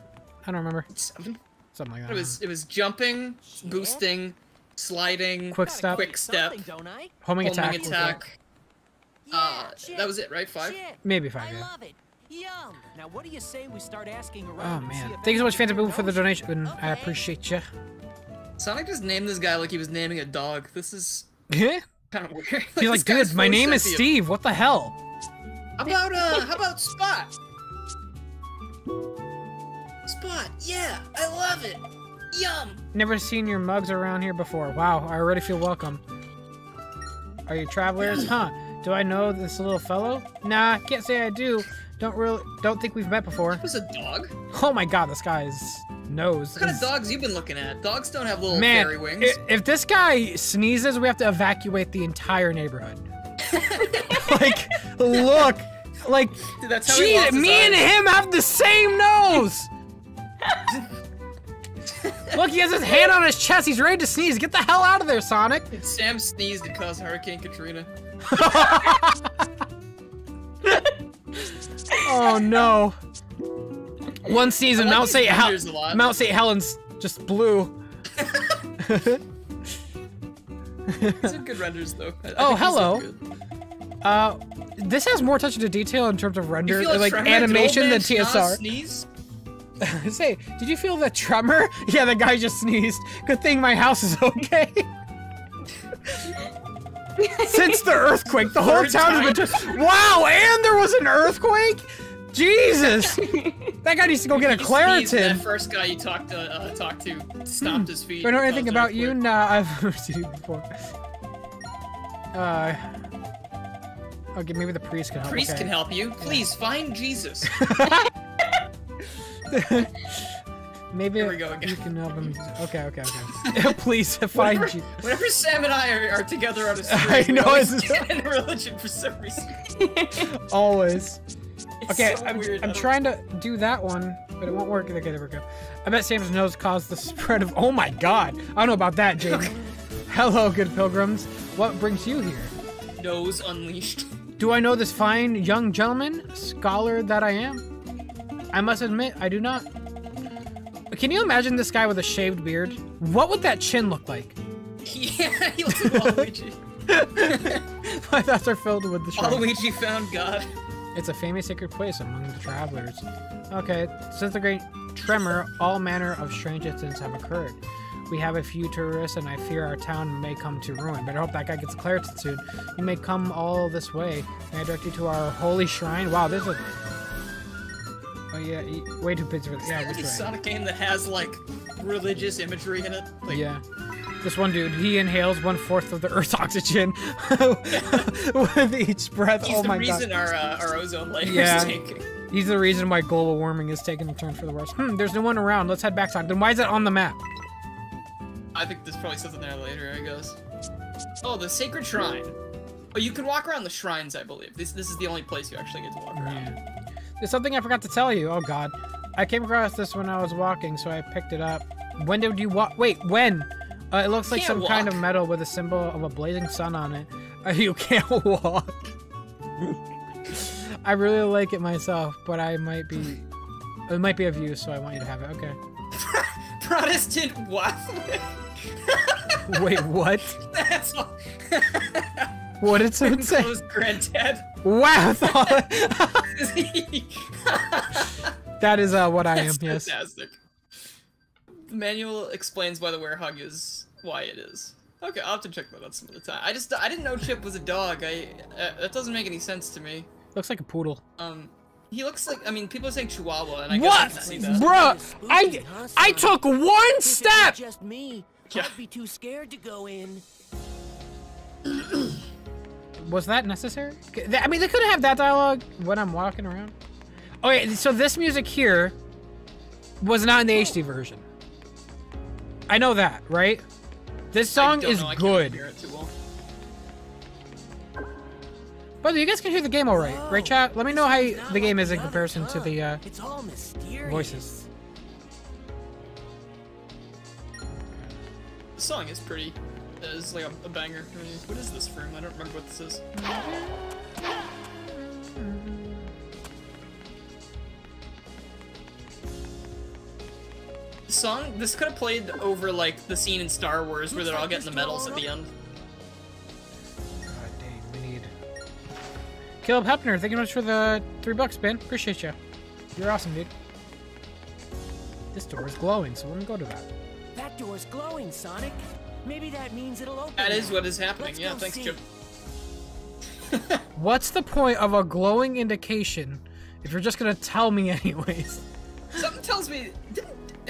I don't remember. Seven. Something like that. It was it was jumping, boosting." Sliding, quick step, quick step, homing, homing attack. attack. Yeah, uh, that was it, right? Five? Maybe five. Yeah. I love it. Yum. Now, what do you say we start asking around? Oh man! Thank you so much, Phantom Blue, for the donation. Okay. I appreciate you. Sonic just named this guy like he was naming a dog. This is yeah, kind of weird. Like, he's like, dude, my name is Steve. What the hell? How about uh, how about Spot? Spot, yeah, I love it. Yum. Never seen your mugs around here before. Wow, I already feel welcome. Are you travelers? Huh? Do I know this little fellow? Nah, can't say I do. Don't really, don't think we've met before. That was a dog? Oh my god, this guy's nose. What kind is... of dogs you been looking at? Dogs don't have little Man, fairy wings. If, if this guy sneezes, we have to evacuate the entire neighborhood. Like, look, like, dude, that's how geez, me eyes. and him have the same nose. Look, he has his hand on his chest. He's ready to sneeze. Get the hell out of there, Sonic. Sam sneezed and caused Hurricane Katrina. Oh no. One season, like Mount, Saint Hel Mount Saint Helens just blew. Some good renders though. I oh, hello. Uh, this has more attention to detail in terms of render, like, like animation than T S R. Sneeze? Say, did you feel the tremor? Yeah, the guy just sneezed. Good thing my house is okay. Since the earthquake, the whole town has been just. Wow, and there was an earthquake? Jesus! That guy needs to go get a Claritin. That first guy you talked to, uh, talked to stomped hmm. his feet. Do I know anything about you? Nah, I've never seen you before. Uh. Okay, maybe the priest can help. Priest okay. can help you. Please find Jesus. Maybe Here we go again. you can help him. Okay, okay, okay. Please find whenever, Jesus. Whenever Sam and I are, are together on a street, I know we it's get in religion for some reason. Always. It's okay, so I'm, weird, I'm trying to do that one, but it won't work. Okay, there we go. I bet Sam's nose caused the spread of. Oh my God! I don't know about that, Jake. Hello, good pilgrims. What brings you here? Nose Unleashed. Do I know this fine young gentleman, scholar that I am? I must admit, I do not. Can you imagine this guy with a shaved beard? What would that chin look like? Yeah, he looks like Waluigi. My thoughts are filled with the. Waluigi found God. It's a famous sacred place among the travelers. Okay, since the great tremor, all manner of strange incidents have occurred. We have a few tourists, and I fear our town may come to ruin. But I hope that guy gets cleared soon. You may come all this way. May I direct you to our holy shrine? Wow, this is. Oh yeah, way too busy for this. Yeah, this is Sonic game that has like religious imagery in it. Like, yeah. This one dude, he inhales one fourth of the Earth's oxygen with each breath. He's oh my god. He's the reason our, uh, our ozone layer yeah. is taking. He's the reason why global warming is taking a turn for the worse. Hmm, there's no one around. Let's head back, Sonic. Then why is it on the map? I think there's probably something there later, I guess. Oh, the sacred shrine. Oh, you can walk around the shrines, I believe. This this is the only place you actually get to walk around. Yeah. There's something I forgot to tell you. Oh god. I came across this when I was walking, so I picked it up. When did you walk? Wait, when? Uh, it looks like some walk. kind of metal with a symbol of a blazing sun on it. Uh, you can't walk. I really like it myself, but I might be... It might be of use, so I want you to have it. Okay. Protestant waffle? Wait, what? That's all. What did someone say? Granddad. Wow! That is uh, what I That's am, fantastic. yes. fantastic. The manual explains why the Werehog is why it is. Okay, I'll have to check that out some other time. I just I didn't know Chip was a dog. I uh, that doesn't make any sense to me. Looks like a poodle. Um, he looks like I mean people are saying Chihuahua, and I guess I can see that. What, bruh? I I took one step. Just me. Yeah. I'd be too scared to go in. Was that necessary? I mean, they could have that dialogue when I'm walking around. Okay, so this music here was not in the oh. H D version. I know that, right? This song is know. good. Well. But you guys can hear the game all right, Whoa. right, chat? Let me know how you, the game is in comparison to the uh, it's all voices. The song is pretty. It's like a, a banger. I mean, what is this room? I don't remember what this is. Song. This could have played over like the scene in Star Wars where they're all getting the medals at the end. God dang, we need. Caleb Hepner, thank you much for the three bucks, man. Appreciate you. You're awesome, dude. This door is glowing, so let me go to that. That door's glowing, Sonic. Maybe that means it'll open. That is what is happening. Let's yeah, thanks, Chip. What's the point of a glowing indication if you're just gonna tell me anyways? Something tells me.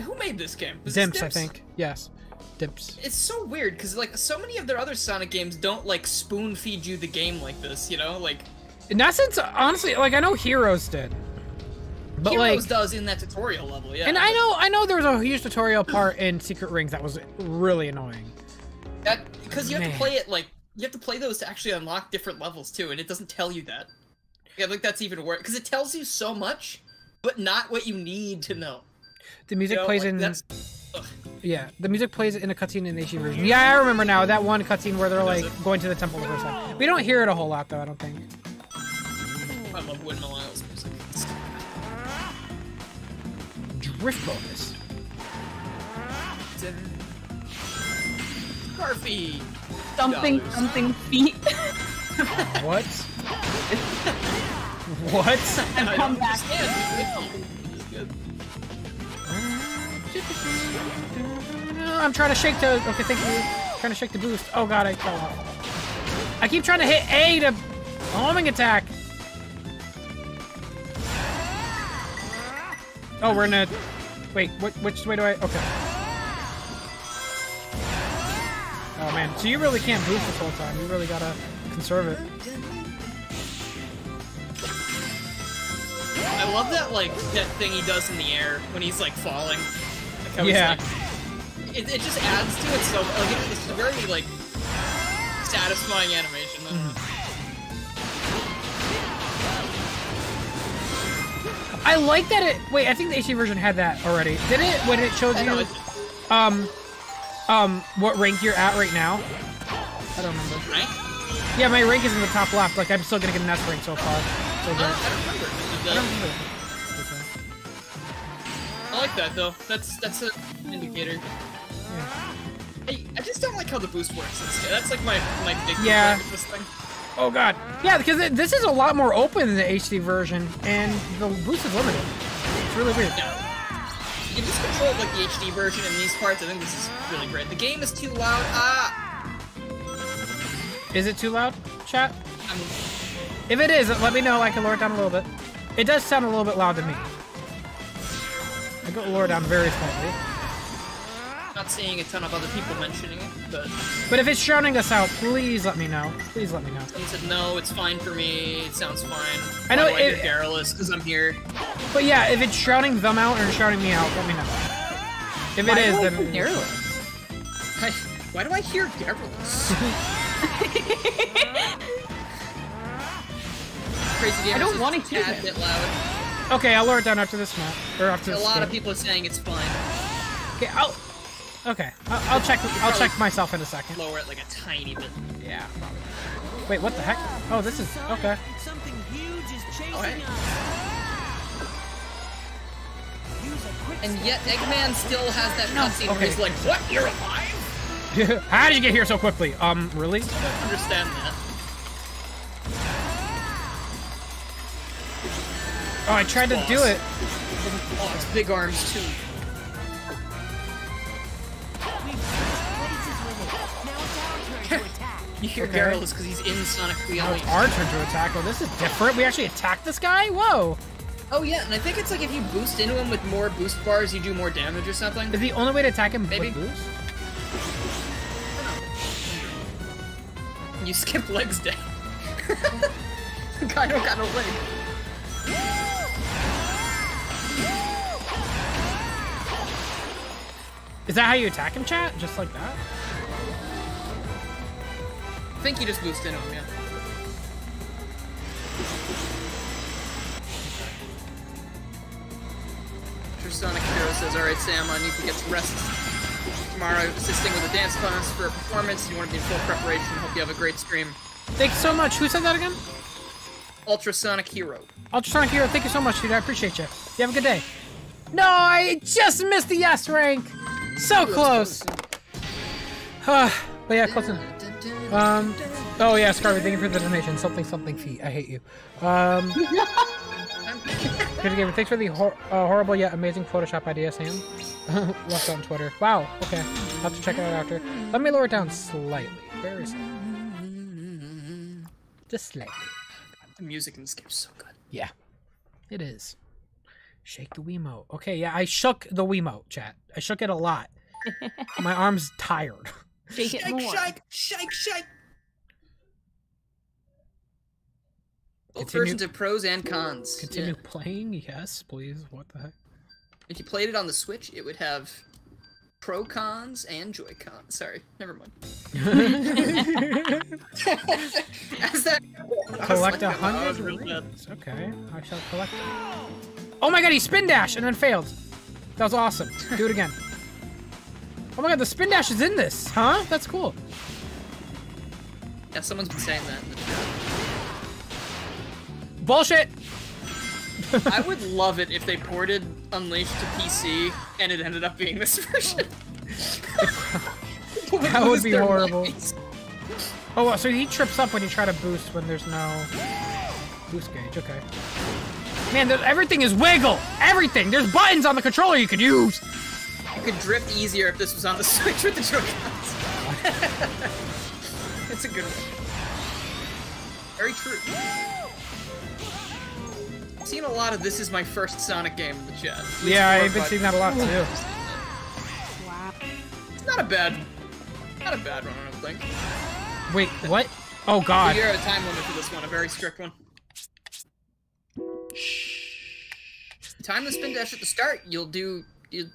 Who made this game? Was Dimps, this Dimps, I think. Yes, Dimps. It's so weird because like so many of their other Sonic games don't like spoon feed you the game like this. You know, like. In that sense, honestly, like I know Heroes did. But Heroes like, does in that tutorial level, yeah. And I know, I know there was a huge tutorial part in Secret Rings that was really annoying. That because you have Man. to play it like you have to play those to actually unlock different levels too, and it doesn't tell you that. Yeah, like that's even worse because it tells you so much, but not what you need to know. The music you know, plays like, in. That's... Yeah, the music plays in a cutscene in the H D version. Yeah, I remember now that one cutscene where they're like going to the temple the first time. We don't hear it a whole lot though, I don't think. I love Windmill Isle's music. Drift bonus. Garfy. Something, dollars. Something feet. What? What? I've come back. I'm trying to shake the. Okay, thank you. I'm trying to shake the boost. Oh god, I fell off. I keep trying to hit A to homing attack. Oh, we're in a. Wait, what? Which way do I? Okay. Oh man, so you really can't boost this whole time. You really gotta conserve it. I love that like that thing he does in the air when he's like falling. Like yeah. Like, it, it just adds to it so like it, it's a very like satisfying animation. Mm. I like that it. Wait, I think the H D version had that already. Did it when it showed you? Um, um, what rank you're at right now? I don't remember. Rank? Yeah, my rank is in the top left. Like I'm still gonna get an S rank so far. So uh, I don't remember. I, don't okay. I like that though. That's that's an indicator. Yeah. I, I just don't like how the boost works. That's, that's like my my big yeah. This thing. Oh god. Yeah, because it, this is a lot more open than the H D version, and the boost is limited. It's really weird. Yeah. You just control like the H D version in these parts. I think this is really great. The game is too loud. Ah. Is it too loud, chat? I'm... If it is, let me know. I can lower it down a little bit. It does sound a little bit loud to me. I got lower down very slightly. Not seeing a ton of other people mentioning it, but... But if it's shouting us out, please let me know. Please let me know. Someone said, no, it's fine for me. It sounds fine. I know it... Why do I get garrulous? Because I'm here. But yeah, if it's shouting them out or shouting me out, let me know. If it why is, then... Why garrulous? I... Why do I hear garrulous? Crazy I don't want to hear it. Loud. Okay, I'll lower it down after this map. Or after a this lot game. Of people are saying it's fine. Okay, I'll. Okay, I'll, I'll check. I'll check myself in a second. Lower it like a tiny bit. Yeah. Probably. Wait, what the heck? Oh, this is okay. Something huge is chasing okay. us. And yet, Eggman still has that cutscene no. okay. where he's like, "What? You're alive? How did you get here so quickly? Um, really? I don't understand that." Oh, I tried to Boss. do it. Oh, it's big arms too. You hear okay. Garrulous because he's in Sonic Unleashed. Oh, it's our turn to attack. Oh, this is different. We actually attacked this guy? Whoa. Oh yeah, and I think it's like if you boost into him with more boost bars, you do more damage or something. Is the only way to attack him maybe with boost? You skip legs down. The guy don't got no leg. Is that how you attack him, chat? Just like that? I think you just boost into him, yeah. Sure, Sonic Heroes says, alright, Sam, I need to get some rest tomorrow, assisting with a dance class for a performance. You want to be in full preparation. Hope you have a great stream. Thanks so much. Who said that again? Ultrasonic Hero. Ultrasonic Hero, thank you so much, dude. I appreciate you. You have a good day. No, I just missed the S rank. So close. But yeah, close enough. Um, oh yeah, Scarlet, thank you for the donation. Something, something feet. I hate you. Um, good game. Thanks for the hor uh, horrible yet amazing Photoshop idea, Sam. Left on Twitter. Wow. Okay. I'll have to check it out after. Let me lower it down slightly. Very slightly. Just slightly. The music in this game is so good. Yeah, it is. Shake the Wiimote. Okay, yeah, I shook the Wiimote, chat. I shook it a lot. My arm's tired. Shake, it shake, more. shake, shake, shake. Both versions of pros and cons. Continue yeah. playing? Yes, please. What the heck? If you played it on the Switch, it would have pro cons and joy cons. Sorry, never mind. As that, collect a hundred rings. Okay, I shall collect them. Oh my god, he spin dashed and then failed. That was awesome. Do it again. Oh my god, the spin dash is in this, huh? That's cool. Yeah, someone's been saying that in the chat. Bullshit! I would love it if they ported Unleashed to P C and it ended up being this version. That would be horrible. Noise? Oh, wow, so he trips up when you try to boost when there's no boost gauge. Okay. Man, everything is wiggle! Everything! There's buttons on the controller you could use! You could drift easier if this was on the Switch with the Joy-Cons. It's a good one. Very true. I've seen a lot of "this is my first Sonic game" in the chat. Yeah, I've been seeing that a lot too. Wow. It's not a bad, not a bad one, I don't think. Wait, what? Oh god. You're at a time limit for this one, a very strict one. Time the spin dash at the start, you'll do you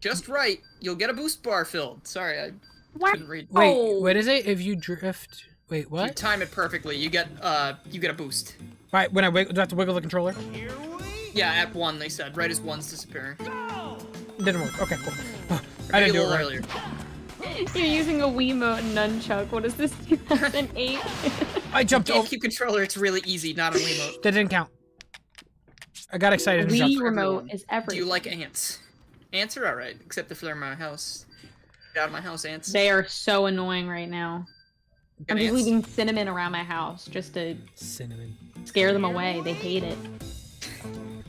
just right. You'll get a boost bar filled. Sorry, I what? couldn't read. Wait, oh. what is it? If you drift, wait, what? If you time it perfectly, you get uh, you get a boost. Right, when I wiggle, do I have to wiggle the controller? Yeah, at one, they said. Right as one's disappearing. Didn't work. Okay, cool. Oh, I didn't do it right. Earlier. You're using a Wiimote and Nunchuk. What is this, two thousand eight? I jumped over. GameCube controller, it's really easy, not a Wiimote. That didn't count. I got excited and jumped. Wii remote is everything. Do you like ants? Ants are alright, except if they're in my house. Get out of my house, ants. They are so annoying right now. I'm just leaving cinnamon around my house just to cinnamon. scare them away. They hate it.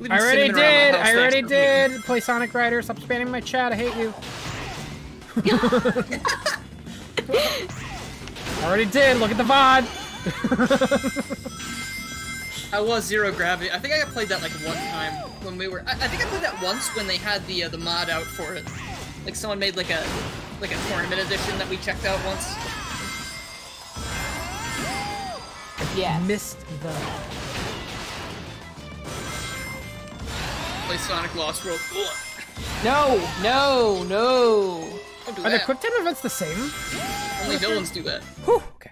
I already did. I already did. Play Sonic Rider. Stop spamming my chat. I hate you. I already did. Look at the V O D. I was zero gravity. I think I played that like one time when we were. I, I think I played that once when they had the uh, the mod out for it. Like someone made like a like a tournament edition that we checked out once. Yeah. Missed the. Play Sonic Lost World. Ugh. No, no, no. Don't do Are that. the quick time events the same? Only villains do that. Whew. Okay.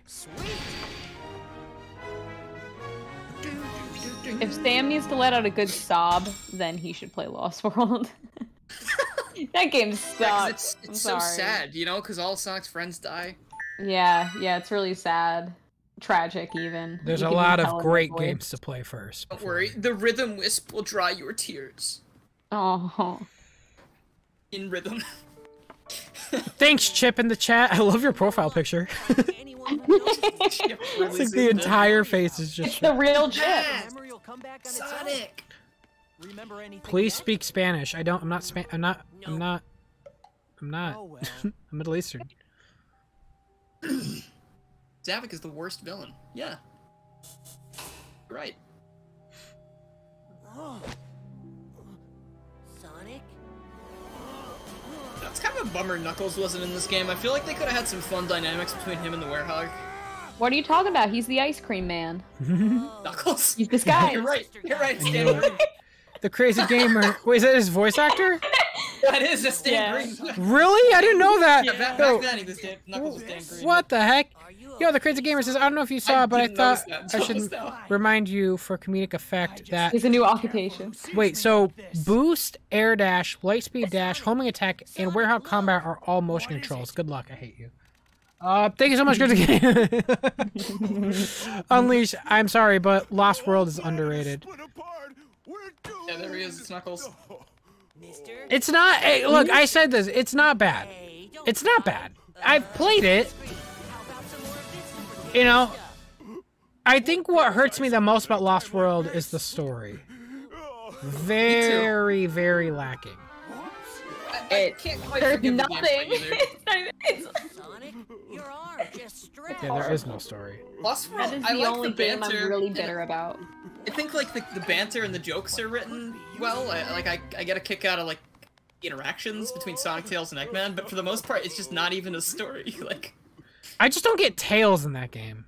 If Sam needs to let out a good sob, then he should play Lost World. That game sucks. Yeah, it's it's so sorry. sad, you know, because all Sonic's friends die. Yeah, yeah, it's really sad. Tragic, even. There's a lot of great games to play first. Don't worry, the Rhythm Wisp will dry your tears. Oh. In rhythm. Thanks, Chip, in the chat. I love your profile picture. It's like the entire face is just. It's the real Chip. Sonic. Please speak Spanish. I don't. I'm not. Span I'm not. I'm not. I'm not. I'm Middle Eastern. Zavik is the worst villain. Yeah. You're right. Oh. Sonic? That's kind of a bummer Knuckles wasn't in this game. I feel like they could have had some fun dynamics between him and the Werehog. What are you talking about? He's the ice cream man. Oh. Knuckles? He's this guy. You're right. You're right, Stan Green. The crazy gamer. Wait, is that his voice actor? That is a Stan Green. Yeah. Really? I didn't know that. Yeah, back, back then he was Dan, Knuckles was Stan Green. What the heck? Yo, the crazy gamer says, I don't know if you saw, I but I thought I should remind you for comedic effect that it's a new occupation. Wait, so boost, air dash, light speed dash, homing attack, and Werehog combat are all motion controls. Good luck. I hate you. Uh, thank you so much. Good to get Unleash. I'm sorry, but Lost World is underrated. Yeah, there he is. It's Knuckles. It's not. Hey, look, I said this. It's not bad. It's not bad. I've played it. You know, I think what hurts me the most about Lost World is the story. Very, very lacking. I, I can't quite There's nothing. The it's Sonic, your arm just yeah, there is no story. Lost World, that is the I like only the game I'm really bitter about. I think like the, the banter and the jokes are written well. I, like I, I get a kick out of like interactions between Sonic, Tails, and Eggman, but for the most part, it's just not even a story. Like. I just don't get Tails in that game.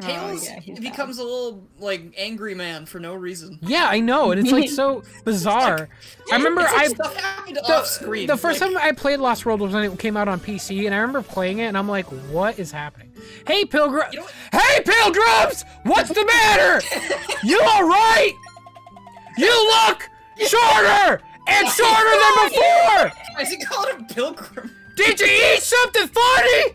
Tails oh, yeah, becomes bad. a little, like, angry man for no reason. Yeah, I know, and it's, like, so bizarre. Like, I remember I... The, the first like, time I played Lost World was when it came out on P C, and I remember playing it, and I'm like, what is happening? Hey, Pilgrim... You know what? Hey, Pilgrims! What's the matter? You alright? You look shorter and shorter than before! Why is he calling him Pilgrim? Did you eat something funny?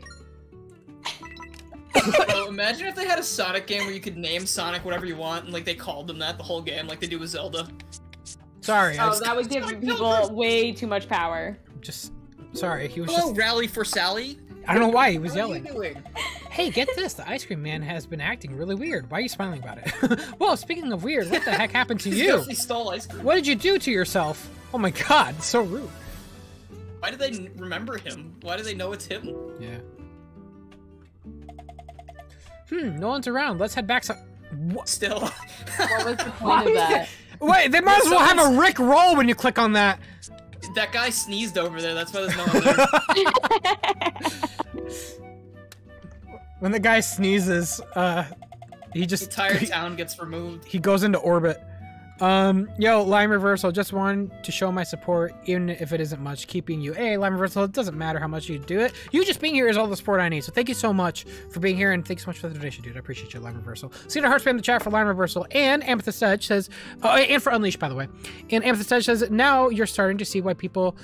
Bro, imagine if they had a Sonic game where you could name Sonic whatever you want, and like they called them that the whole game, like they do with Zelda. Sorry. Oh, that would give people way too much power. Just sorry, he was Hello, just rally for Sally. I don't know why he was yelling. Hey, get this! The ice cream man has been acting really weird. Why are you smiling about it? Well, speaking of weird, what the heck happened to you? He stole ice cream. What did you do to yourself? Oh my God, so rude. Why do they remember him? Why do they know it's him? Yeah. Hmm, no one's around. Let's head back. So what? Still. What was the point of that? Wait, they might as well have a Rick roll when you click on that. That guy sneezed over there. That's why there's no one there. When the guy sneezes, uh, he just... The entire he, town gets removed. He goes into orbit. Um, yo, Lime Reversal, just wanted to show my support, even if it isn't much. Keeping you, hey, Lime Reversal, it doesn't matter how much you do it. You just being here is all the support I need. So thank you so much for being here, and thanks so much for the donation, dude. I appreciate you, Lime Reversal. See the heart spam in the chat for Lime Reversal, and Amethyst Edge says, oh, and for Unleashed, by the way. And Amethyst Edge says, now you're starting to see why people,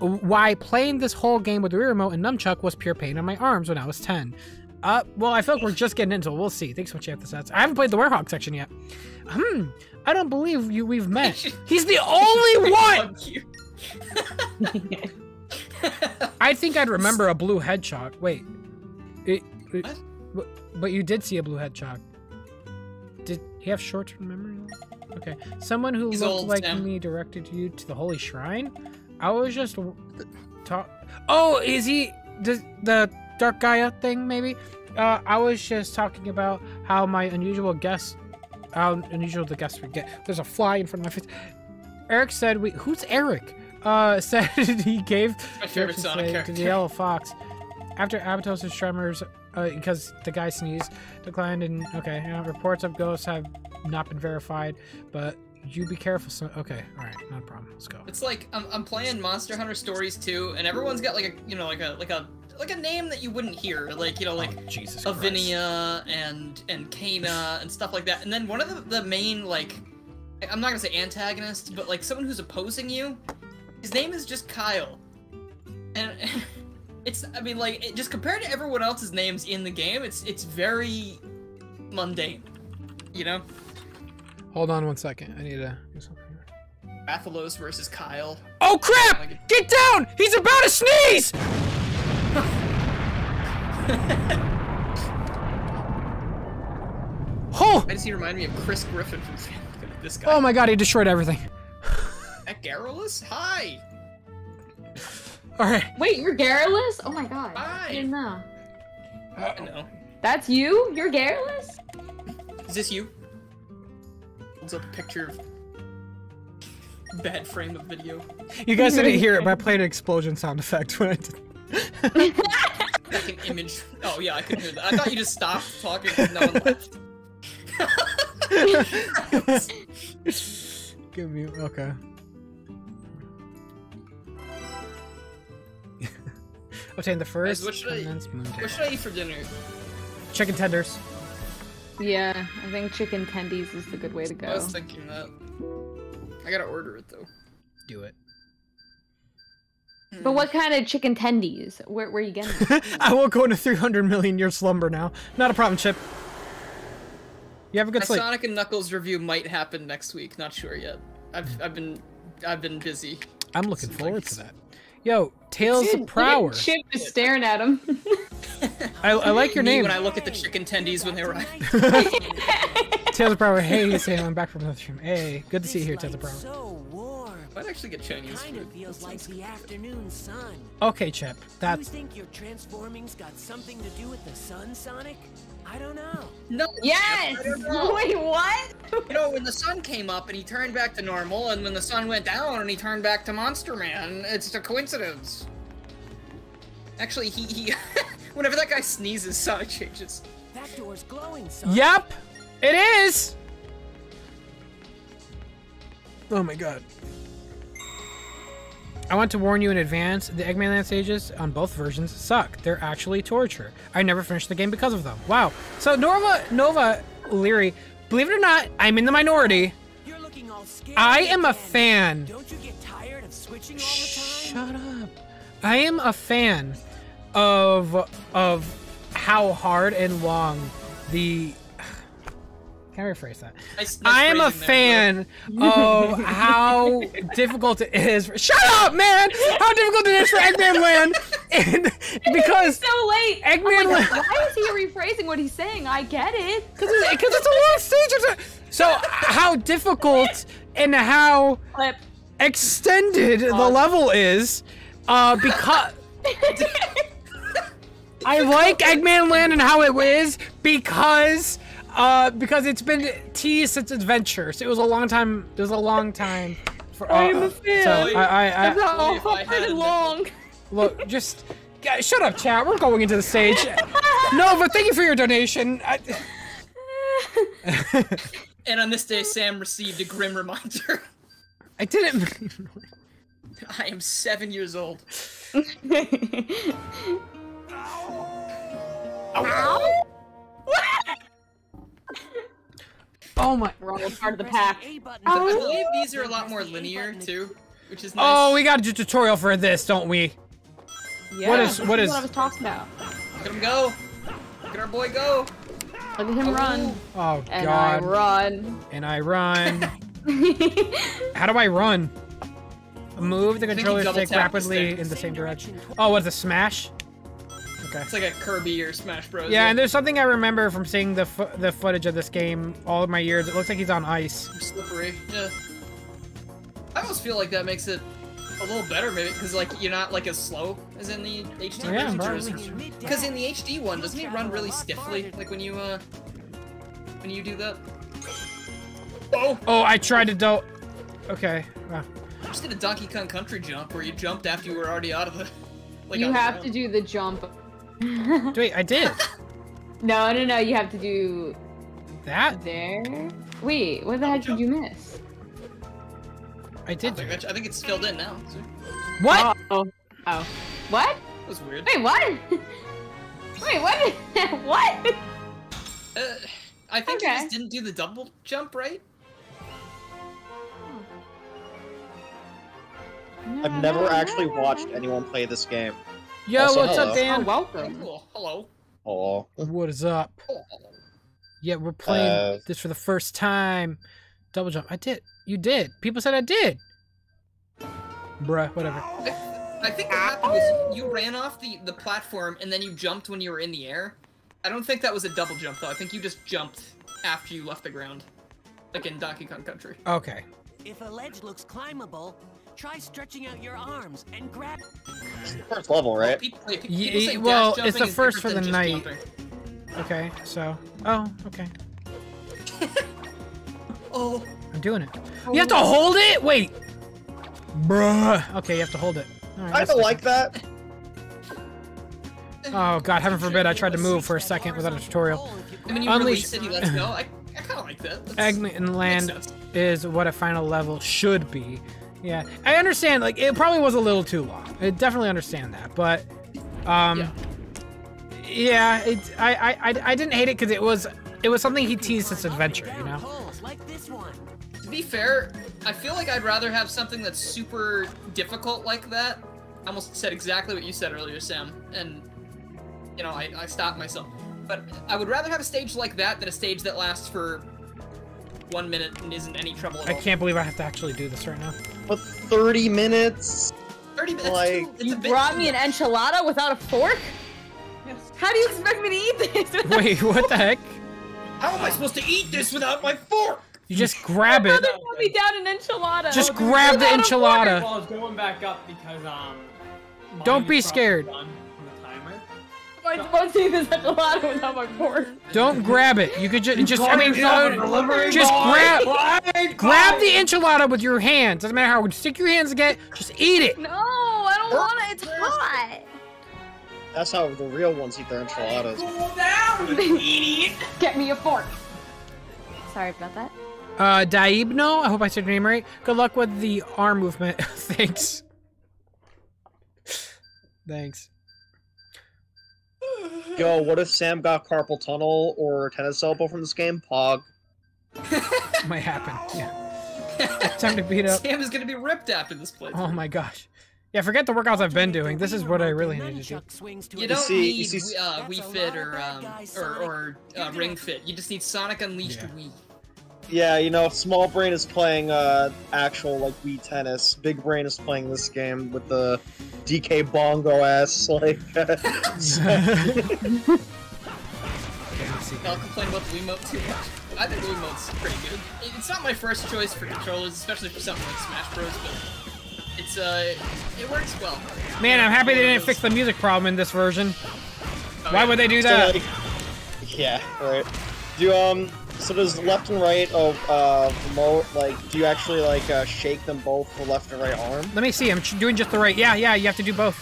why playing this whole game with the Wii Remote and Nunchuk was pure pain on my arms when I was ten. Uh, well, I feel like we're just getting into it. We'll see. Thanks so much, Amethyst Edge. I haven't played the Werehog section yet. Hmm. I don't believe you we've met. He's the only one! I think I'd remember a blue hedgehog. Wait. It, it, what? But you did see a blue hedgehog. Did he have short-term memory? Okay. Someone who He's looked like now. me directed you to the Holy Shrine? I was just... talk. Oh, is he... Does the Dark Gaia thing, maybe? Uh, I was just talking about how my unusual guest... How unusual the guests would get. There's a fly in front of my face. Eric said, "We who's Eric?" Uh, said he gave my favorite Sonic character to the yellow fox. After Abatos's tremors, uh, because the guy sneezed, declined, and okay, you know, reports of ghosts have not been verified, but you be careful. So okay, all right, no problem. Let's go. It's like I'm I'm playing Monster Hunter Stories two, and everyone's got like a you know like a like a. like a name that you wouldn't hear, like, you know, like oh, Jesus Avinia Christ. and and Kana and stuff like that. And then one of the, the main, like, I'm not gonna say antagonist, but like someone who's opposing you, his name is just Kyle. And it's, I mean, like, it, just compared to everyone else's names in the game, it's it's very mundane, you know? Hold on one second, I need to do something here. Rathalos versus Kyle. Oh crap! Get down! He's about to sneeze! Oh! Why does he remind me of Chris Griffin from this guy? Oh my God, he destroyed everything. That garrulous? Hi! Alright. Wait, you're garrulous? Oh my God. Hi. I didn't know. Uh, I know. That's you? You're garrulous? Is this you? Holds up a picture of bad frame of video. You guys didn't hear it, but I played an explosion sound effect when I did. Like an image. Oh yeah, I can hear that. I thought you just stopped talking and no one left. Give me okay. Obtain the first. Guys, what, should I, what should I eat for dinner? Chicken tenders. Yeah, I think chicken tendies is the good way to go. I was thinking that. I gotta order it though. Do it. But what kind of chicken tendies? Where, where are you getting them? I won't go into three hundred million year slumber now. Not a problem, Chip. You have a good My sleep. Sonic and Knuckles review might happen next week. Not sure yet. I've, I've been I've been busy. I'm looking Seems forward like to that. Yo, Tails the Prower. Chip is staring at him. I, I like your Me name. When I look at the chicken tendies when they arrive. Tails of Prower. Hey, Sam, I'm back from the stream. Hey, good to see you here, Tails of Prower. So I'd actually get Chinese food. It kind of feels like the afternoon sun. Okay, Chip. That. You think your transforming's got something to do with the sun, Sonic? I don't know. No. Yes. I don't know. Wait, what? You know, when the sun came up and he turned back to normal, and when the sun went down and he turned back to Monster Man, it's a coincidence. Actually, he he. Whenever that guy sneezes, Sonic changes. That door's glowing, Sonic. Yep, it is. Oh my God. I want to warn you in advance, the Eggman Land stages on both versions suck. They're actually torture. I never finished the game because of them. Wow. So Norva, Nova Leary, believe it or not, I'm in the minority. You're looking all scared I am a fan. Don't you get tired of switching all the time? Shut up. I am a fan of of how hard and long the. Can I rephrase that? Nice, nice I am a fan there, of how difficult it is. For, shut up, man! How difficult it is for Eggman Land, and, because so late. Eggman oh Land. God, why is he rephrasing what he's saying? I get it. Because it's, it's a long stage. So how difficult and how Flip. extended oh. the level is, uh, because. I like Eggman Land and how it is because uh, because it's been teased since Adventure. So it was a long time. It was a long time. For, uh, I am a fan. So I, I, I, That's not all fucking long. Look, just yeah, shut up, chat. We're going into the stage. No, but thank you for your donation. I... And on this day, Sam received a grim reminder. I didn't. I am seven years old. Ow. Oh my! We're all part of the pack. I believe these are a lot more linear too, which is nice. Oh, we got to do a tutorial for this, don't we? Yeah. What is? What is? What I was talking about. Look at him go! Look at our boy go! Look at him oh. run! Oh god! And I run! And I run! How do I run? Move the controller stick rapidly the in the same direction. Oh, what's a smash? Okay. It's like a Kirby or Smash Bros. Yeah, yeah, and there's something I remember from seeing the fo the footage of this game all of my years. It looks like he's on ice. Slippery. Yeah. I almost feel like that makes it a little better, maybe, because like you're not like as slow as in the H D oh, yeah, version. Because in the H D one, doesn't he run really stiffly? Like when you uh, when you do that. Oh! Oh, I tried to do. Okay. Wow. I just did a Donkey Kong Country jump where you jumped after you were already out of the. Like you have to do the jump. Wait, I did. No, no, no. You have to do that there. Wait, what the heck did you miss? I did. Do it. I think it's filled in now. What? Oh, oh, what? That was weird. Wait, what? Wait, what? What? Uh, I think okay. you just didn't do the double jump, right? No, I've never no, actually no, no. watched anyone play this game. Yo, also, what's hello. up, Dan? Oh, welcome. Cool. Hello. Hello. What is up? Hello. Yeah, we're playing uh, this for the first time. Double jump. I did. You did. People said I did. Bruh, whatever. I think what happened was you ran off the, the platform and then you jumped when you were in the air. I don't think that was a double jump, though. I think you just jumped after you left the ground. Like in Donkey Kong Country. Okay. If a ledge looks climbable, try stretching out your arms and grab. It's the first level, right? Yeah, well, it's the first for the night. Okay, so. Oh, okay. Oh. I'm doing it. You have to hold it? Wait. Bruh. Okay, you have to hold it. I don't like that. Oh, God, heaven forbid I tried to move for a second without a tutorial. I mean, you release it, you let it go. I kind of like that. Eggman Land is what a final level should be. Yeah, I understand, like, it probably was a little too long. I definitely understand that, but, um, yeah, yeah it, I, I, I didn't hate it because it was, it was something he teased this adventure, you know? Like this one. To be fair, I feel like I'd rather have something that's super difficult like that. I almost said exactly what you said earlier, Sam, and, you know, I, I stopped myself. But I would rather have a stage like that than a stage that lasts for one minute and isn't any trouble at all. I can't believe I have to actually do this right now. But thirty minutes? thirty minutes? Like, you brought me an enchilada without a fork? Yes. How do you expect me to eat this? Wait, what the heck? How am I supposed to eat this without my fork? You just grab it. They put me down an enchilada. Just grab the enchilada. Well, I was going back up because, um... Don't be scared. Am I supposed to eat this enchilada without my fork? Don't grab it. You could just, just I mean, no, just grab, grab the enchilada with your hands. Doesn't matter how stick your hands get, just eat it. No, I don't want it. It's hot. That's how the real ones eat their enchiladas. Cool down, idiot. Get me a fork. Sorry about that. Uh, Daibno, I hope I said your name right. Good luck with the arm movement. Thanks. Thanks. Yo, what if Sam got carpal tunnel or tennis elbow from this game? Pog. Might happen. Yeah. It's time to beat up. Sam is gonna be ripped after this play. Oh my gosh. Yeah, forget the workouts I've been doing. This is what I really need to do. You don't need uh, Wii Fit or um, or, or uh, Ring Fit. You just need Sonic Unleashed yeah. Wii. Yeah, you know, small brain is playing uh, actual like Wii Tennis. Big brain is playing this game with the D K Bongo ass like. I'll complain about the Wiimote too much. I think the Wiimote's pretty good. It's not my first choice for controllers, especially for something like Smash Bros. But it's uh, it works well. Man, I'm happy they didn't fix the music problem in this version. Oh, Why yeah. would they do that? So, like, yeah, right. Do you, um. So does left and right of uh, remote, like, do you actually, like, uh, shake them both for left and right arm? Let me see, I'm doing just the right. Yeah, yeah, you have to do both.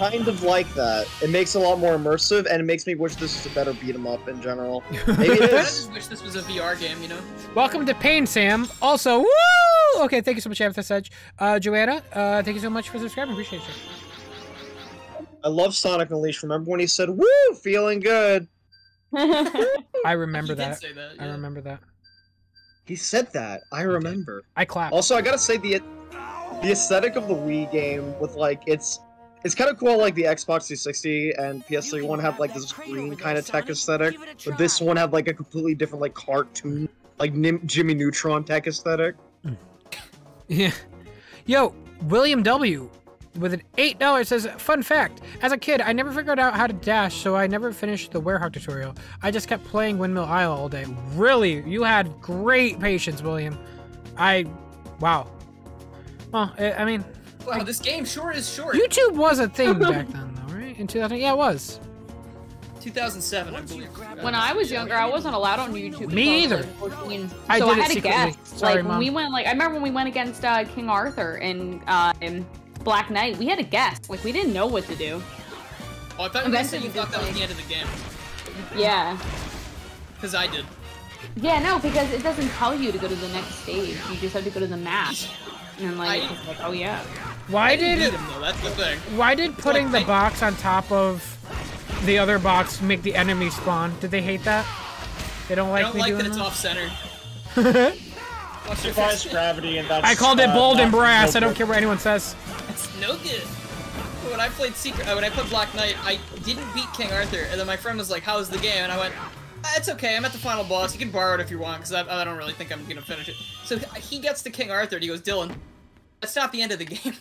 I kind of like that. It makes it a lot more immersive, and it makes me wish this was a better beat-em-up in general. Maybe it is. I just wish this was a V R game, you know? Welcome to Pain, Sam. Also, woo! Okay, thank you so much, Amethyst Edge. Uh, Joanna, uh, thank you so much for subscribing. Appreciate you. I love Sonic Unleashed. Remember when he said, woo, feeling good? I remember that. that yeah. I remember that. He said that. I remember. I clapped. Also, I gotta say the the aesthetic of the Wii game with like it's it's kind of cool. Like the Xbox three sixty and P S three one have like this green kind of tech aesthetic, but this one had like a completely different like cartoon like Jimmy Neutron tech aesthetic. Yeah. Yo, William W. with an eight dollars says, fun fact, as a kid, I never figured out how to dash, so I never finished the Werehog tutorial. I just kept playing Windmill Isle all day. Really? You had great patience, William. I... Wow. Well, I, I mean... Wow, I, this game sure is short. YouTube was a thing back then, though, right? In two thousand? Yeah, it was. two thousand seven, I believe. When I was younger, I wasn't allowed on YouTube. Me either. So I, did I had it to guess. Sorry, like, Mom. When we went, like, I remember when we went against uh, King Arthur and... Uh, and Black Knight, we had a guess. Like, we didn't know what to do. Oh, I thought you said you thought that was the end of the game. Yeah. Because I did. Yeah, no, because it doesn't tell you to go to the next stage. You just have to go to the map. And, like, I, it's like oh, yeah. Why did it, though. That's the thing. Why did putting the box on top of the other box make the enemy spawn? Did they hate that? They don't like me doing that? I don't like that it's off-center. Defies gravity and that's, I called it uh, bold and brass. No I don't care what anyone says. It's no good. When I played Secret, uh, when I played Black Knight, I didn't beat King Arthur, and then my friend was like, "How's the game?" And I went, ah, "It's okay. I'm at the final boss. You can borrow it if you want, because I, I don't really think I'm gonna finish it." So he gets to King Arthur, and he goes, "Dylan, that's not the end of the game."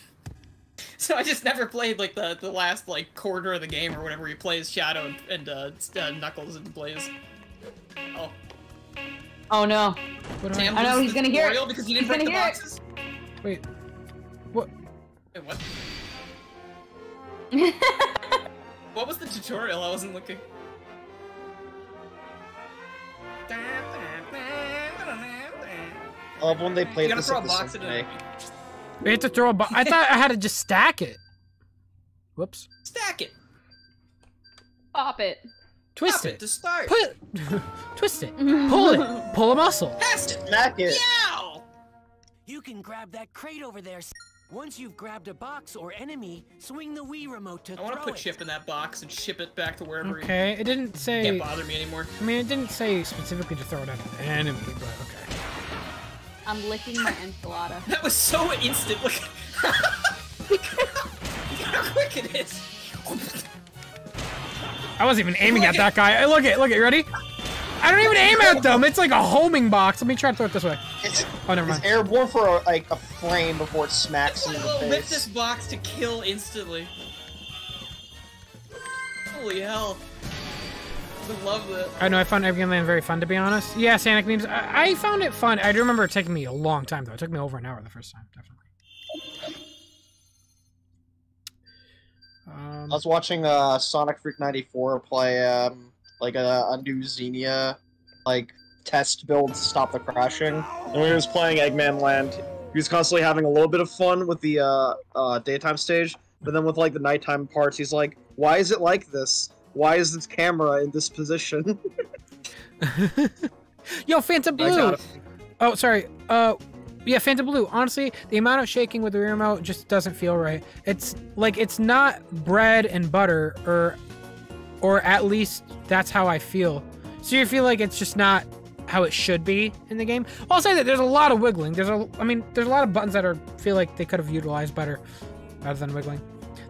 So I just never played like the the last like quarter of the game or whatever. He plays Shadow and, and uh, uh, Knuckles and plays. Oh. Oh no! Sam, I know he's gonna hear it. Because he didn't he's break the boxes. It. Wait, what? Wait, what? What was the tutorial? I wasn't looking. I love when they played this. You gotta this throw a box at it. We had to throw a box. I thought I had to just stack it. Whoops. Stack it. Pop it. Twist Stop it. it to start. Put, twist it. Pull it. Pull a muscle. Smack it. Yow! You can grab that crate over there. Once you've grabbed a box or enemy, swing the Wii remote to I throw it. I want to put Chip in that box and ship it back to wherever. Okay, it didn't say. Can't bother me anymore. I mean, it didn't say specifically to throw it at an enemy, but okay. I'm licking my enchilada. That was so instant. Look, look how quick it is. I wasn't even aiming at that guy. Hey, look at, look at, you ready? I don't even aim at them. It's like a homing box. Let me try to throw it this way. It's, oh, never mind. It's airborne for a, like a frame before it smacks you in the face. Lift this box to kill instantly. Holy hell! I love that. I know. I found Eggman Land very fun, to be honest. Yeah, Sonic memes. I, I found it fun. I do remember it taking me a long time though. It took me over an hour the first time, definitely. Um, I was watching uh, Sonic Freak ninety-four play um, like a, a new Xenia like test build to stop the crashing, and when he was playing Eggman Land, he was constantly having a little bit of fun with the uh, uh, daytime stage, but then with like the nighttime parts, he's like, "Why is it like this? Why is this camera in this position?" Yo, Phantom Blue. Oh, sorry. Uh. Yeah, Phantom Blue. Honestly, the amount of shaking with the remote just doesn't feel right. It's like it's not bread and butter, or, or at least that's how I feel. So you feel like it's just not how it should be in the game. I'll say that there's a lot of wiggling. There's a, I mean, there's a lot of buttons that are feel like they could have utilized better, rather than wiggling.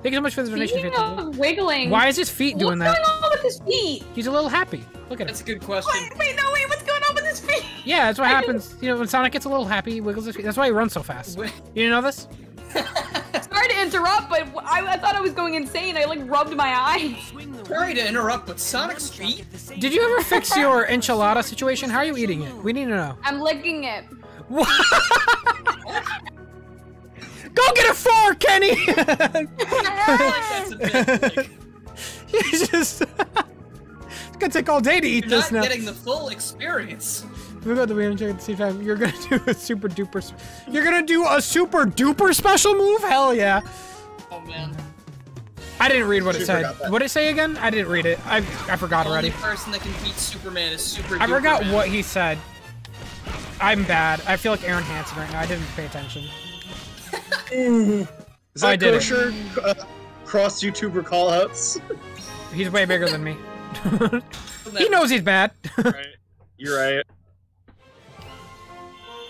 Thank you so much for the donation. Speaking of wiggling, why is his feet doing that? What's going on with his feet? He's a little happy. Look at him. That's a good question. Wait, wait, no, wait. What's going on with his feet? Yeah, that's what happens. You know, when Sonic gets a little happy, he wiggles his feet. That's why he runs so fast. You didn't know this? Sorry to interrupt, but I, I thought I was going insane. I like rubbed my eyes. Sorry to interrupt, but Sonic's feet. Did you ever fix your enchilada situation? How are you eating it? We need to know. I'm licking it. What? Go get a four, Kenny! I feel like that's a bit, like... You just... It's gonna take all day to eat You're this now. You're not getting the full experience. We go to the Wii and check the C five. You're gonna do a super duper... You're gonna do a super duper special move? Hell yeah. Oh, man. I didn't read what it said. What did it say again? I didn't read it. I, I forgot already. The only person that can beat Superman is Super I forgot Duperman. What he said. I'm bad. I feel like Aaron Hansen right now. I didn't pay attention. Is that I kosher uh, cross YouTuber callouts? He's way bigger than me. He knows he's bad. Right. You're right.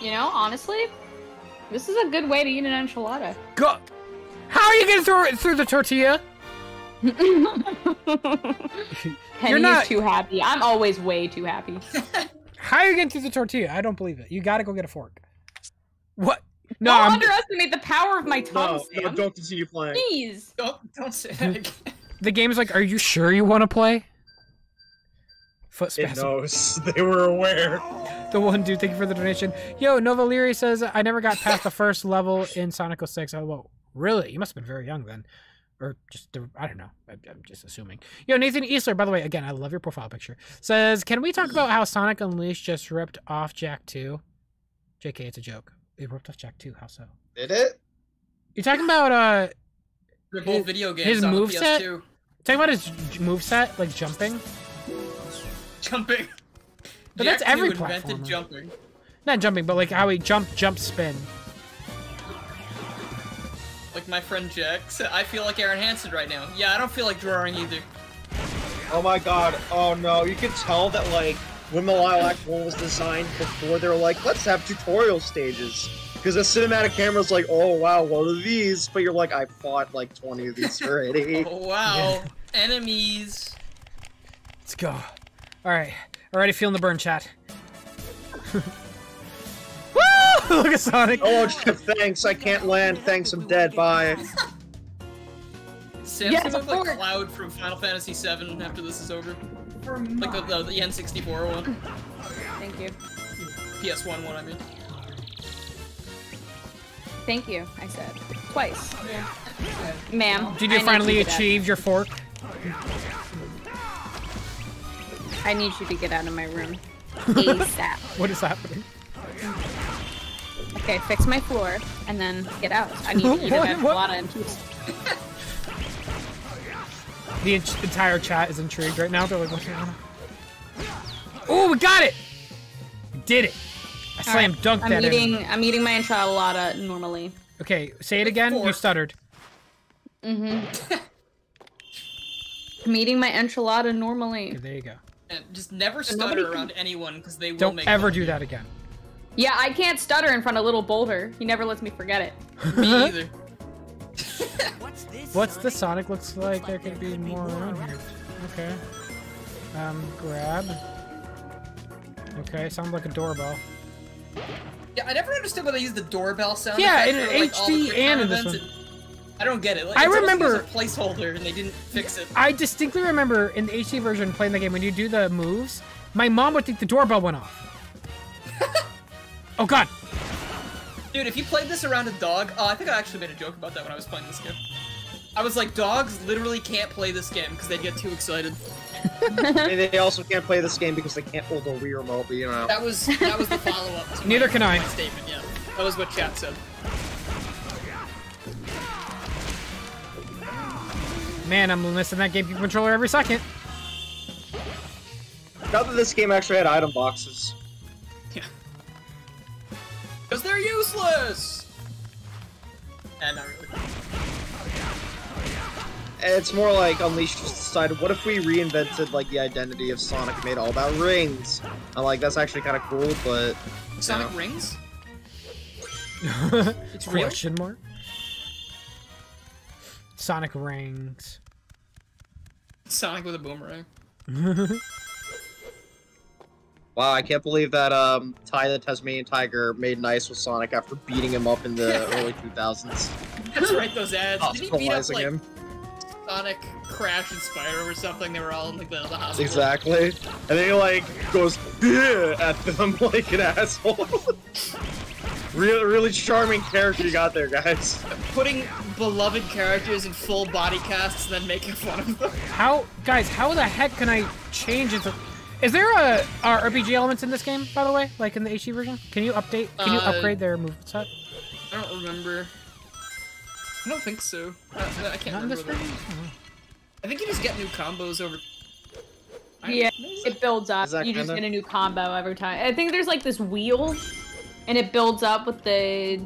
You know, honestly, this is a good way to eat an enchilada. Go. How are you gonna throw it through the tortilla? Penny not... is too happy. I'm always way too happy. How are you getting through the tortilla? I don't believe it. You gotta go get a fork. What? No, don't I'm... underestimate the power of my tongue. No, no, don't continue playing. Jeez. Don't, don't say that again. The game's like, are you sure you want to play? Foot spasm. It knows. They were aware. The one dude, thank you for the donation. Yo, Novaleri says, I never got past the first level in Sonic oh six. Oh, whoa. Really? You must have been very young then. Or just, I don't know. I'm just assuming. Yo, Nathan Eastler, by the way, again, I love your profile picture, says, can we talk about how Sonic Unleashed just ripped off Jack two? J K, it's a joke. They ripped off Jack two. How so? Did it? You're talking about uh, the whole video game. His moveset. You're talking about his moveset, like jumping. Jumping. But Jack that's every platformer. Jumping. Not jumping, but like how he jump, jump, spin. Like my friend Jack said, I feel like Aaron Hansen right now. Yeah, I don't feel like drawing either. Oh my God! Oh no! You can tell that like. Windmill Isle Act one was designed before they were like, let's have tutorial stages. Because the cinematic camera's like, oh wow, what are these? But you're like, I fought like twenty of these already. Oh wow, yeah. Enemies. Let's go. Alright, already feeling the burn, chat. Woo! Look at Sonic. Oh, thanks, I can't land. Thanks, I'm dead. Bye. Sam's yes, gonna look like Cloud from Final Fantasy seven after this is over. Like the, the, the N sixty-four one. Thank you. P S one one, I mean. Thank you, I said. Twice. Yeah. Ma'am. Did you I finally you achieve out. Your fork? I need you to get out of my room. ASAP. What is happening? Okay, fix my floor, and then get out. I need you to eat a enchilada and peace. The entire chat is intrigued right now. They're like, what's going on? Oh, we got it! We did it! I slam dunked right. that eating, in. I'm eating my enchilada normally. Okay, say it again. Four. You stuttered. Mm-hmm. I'm eating my enchilada normally. Okay, there you go. And just never stutter around can... anyone because they will Don't make Don't ever money. Do that again. Yeah, I can't stutter in front of Little Boulder. He never lets me forget it. Me either. What's this? What's the Sonic looks like? Looks like there could be, be more around here. Okay. Um, grab. Okay, sounds like a doorbell. Yeah, I never understood why they used the doorbell sound. Yeah, in like H D and in this one. I don't get it. Like, I remember it was a placeholder and they didn't fix it. I distinctly remember in the H D version playing the game when you do the moves, my mom would think the doorbell went off. Oh God. Dude, if you played this around a dog, oh, I think I actually made a joke about that when I was playing this game. I was like, dogs literally can't play this game because they'd get too excited. And they also can't play this game because they can't hold the Wii remote, you know. That was that was the follow-up. To Neither my, can I. My statement, yeah. That was what chat said. Man, I'm missing that GameCube controller every second. Now that this game actually had item boxes. Because they're useless! And eh, not really. it's more like Unleashed decided, what if we reinvented like the identity of Sonic and made all about rings? I'm like, that's actually kind of cool, but Sonic know. Rings? It's real? Question mark. Sonic rings. Sonic with a boomerang. Wow, I can't believe that um, Ty the Tasmanian Tiger made nice with Sonic after beating him up in the early two thousands. That's right, those ads. Did he beat up, like, him? Sonic, Crash, and Spyro or something? They were all in like, the, the hospital. Exactly. And then he, like, goes at them like an asshole. Really, really charming character you got there, guys. Putting beloved characters in full body casts and then making fun of them. How, guys, how the heck can I change into... Is there a are R P G elements in this game, by the way? Like in the H D version? Can you update? Can you uh, upgrade their movement set? I don't remember. I don't think so. I, I can't Not remember. In this version? I think you just get new combos over. Yeah, it builds up. You just of... get a new combo every time. I think there's like this wheel, and it builds up with the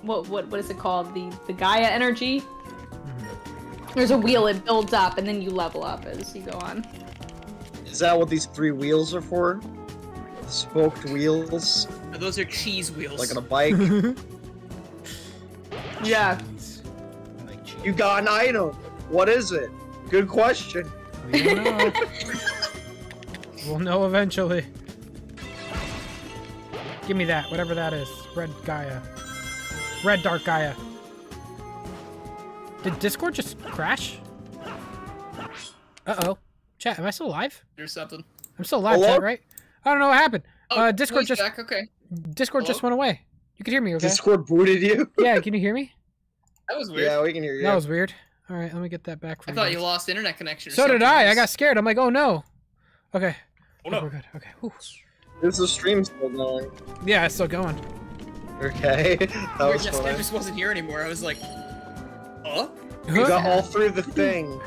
what what what is it called? The the Gaia energy. There's a wheel. It builds up, and then you level up as you go on. Is that what these three wheels are for? Spoked wheels? Oh, those are cheese wheels. Like on a bike? Yeah. Like cheese. You got an item. What is it? Good question. We don't know. We'll know eventually. Give me that, whatever that is. Red Gaia. Red Dark Gaia. Did Discord just crash? Uh-oh. Chat, am I still live? Or something. I'm still live, chat, right? I don't know what happened. Oh, uh, Discord just back. Okay. Discord Hello? just went away. You can hear me, okay? Discord booted you. Yeah, can you hear me? That was weird. Yeah, we can hear you. That was weird. All right, let me get that back for I you. I thought guys. you lost internet connection. Or so something. did I. I got scared. I'm like, oh no. Okay. Oh no. Oh, we're good. Okay. Whew. Is the stream still going? Yeah, it's still going. Okay. That we're was just, I just wasn't here anymore. I was like, oh. Huh? You got all through the thing.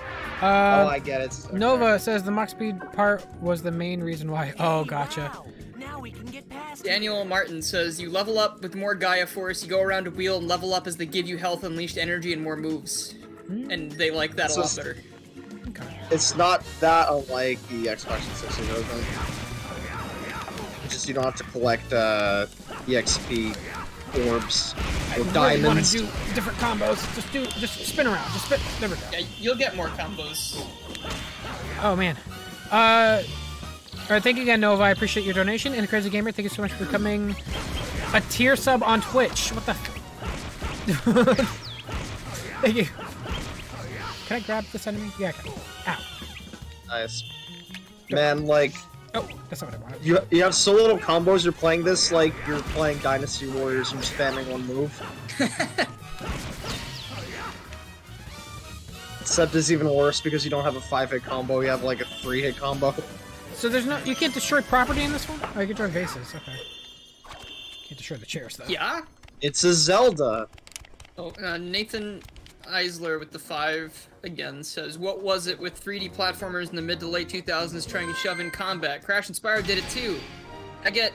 Uh, oh, I get it. Okay. Nova says the mock speed part was the main reason why. Oh, gotcha. Now we can get past Daniel Martin says you level up with more Gaia Force. You go around a wheel and level up as they give you health, unleashed energy, and more moves. Mm-hmm. And they like that so a lot better. It's not that unlike the Xbox three sixty version. It's just you don't have to collect uh, E X P orbs. I really want to do different combos. Just do, just spin around. Just spin. There we go. Yeah, you'll get more combos. Oh man. Uh, all right. Thank you again, Nova. I appreciate your donation. And Crazy Gamer, thank you so much for becoming a tier sub on Twitch. What the? Thank you. Can I grab this enemy? Yeah. I can. Ow. Nice. Man, like. Oh, that's not what I wanted. You, you have so little combos, you're playing this like you're playing Dynasty Warriors and spamming one move. Except it's even worse because you don't have a five-hit combo, you have like a three-hit combo. So there's no- you can't destroy property in this one? Oh, you can destroy bases, okay. Can't destroy the chairs, though. Yeah? It's a Zelda! Oh, uh, Nathan Eisler with the five again says, what was it with three D platformers in the mid to late two thousands trying to shove in combat? Crash and Spyro did it too. I get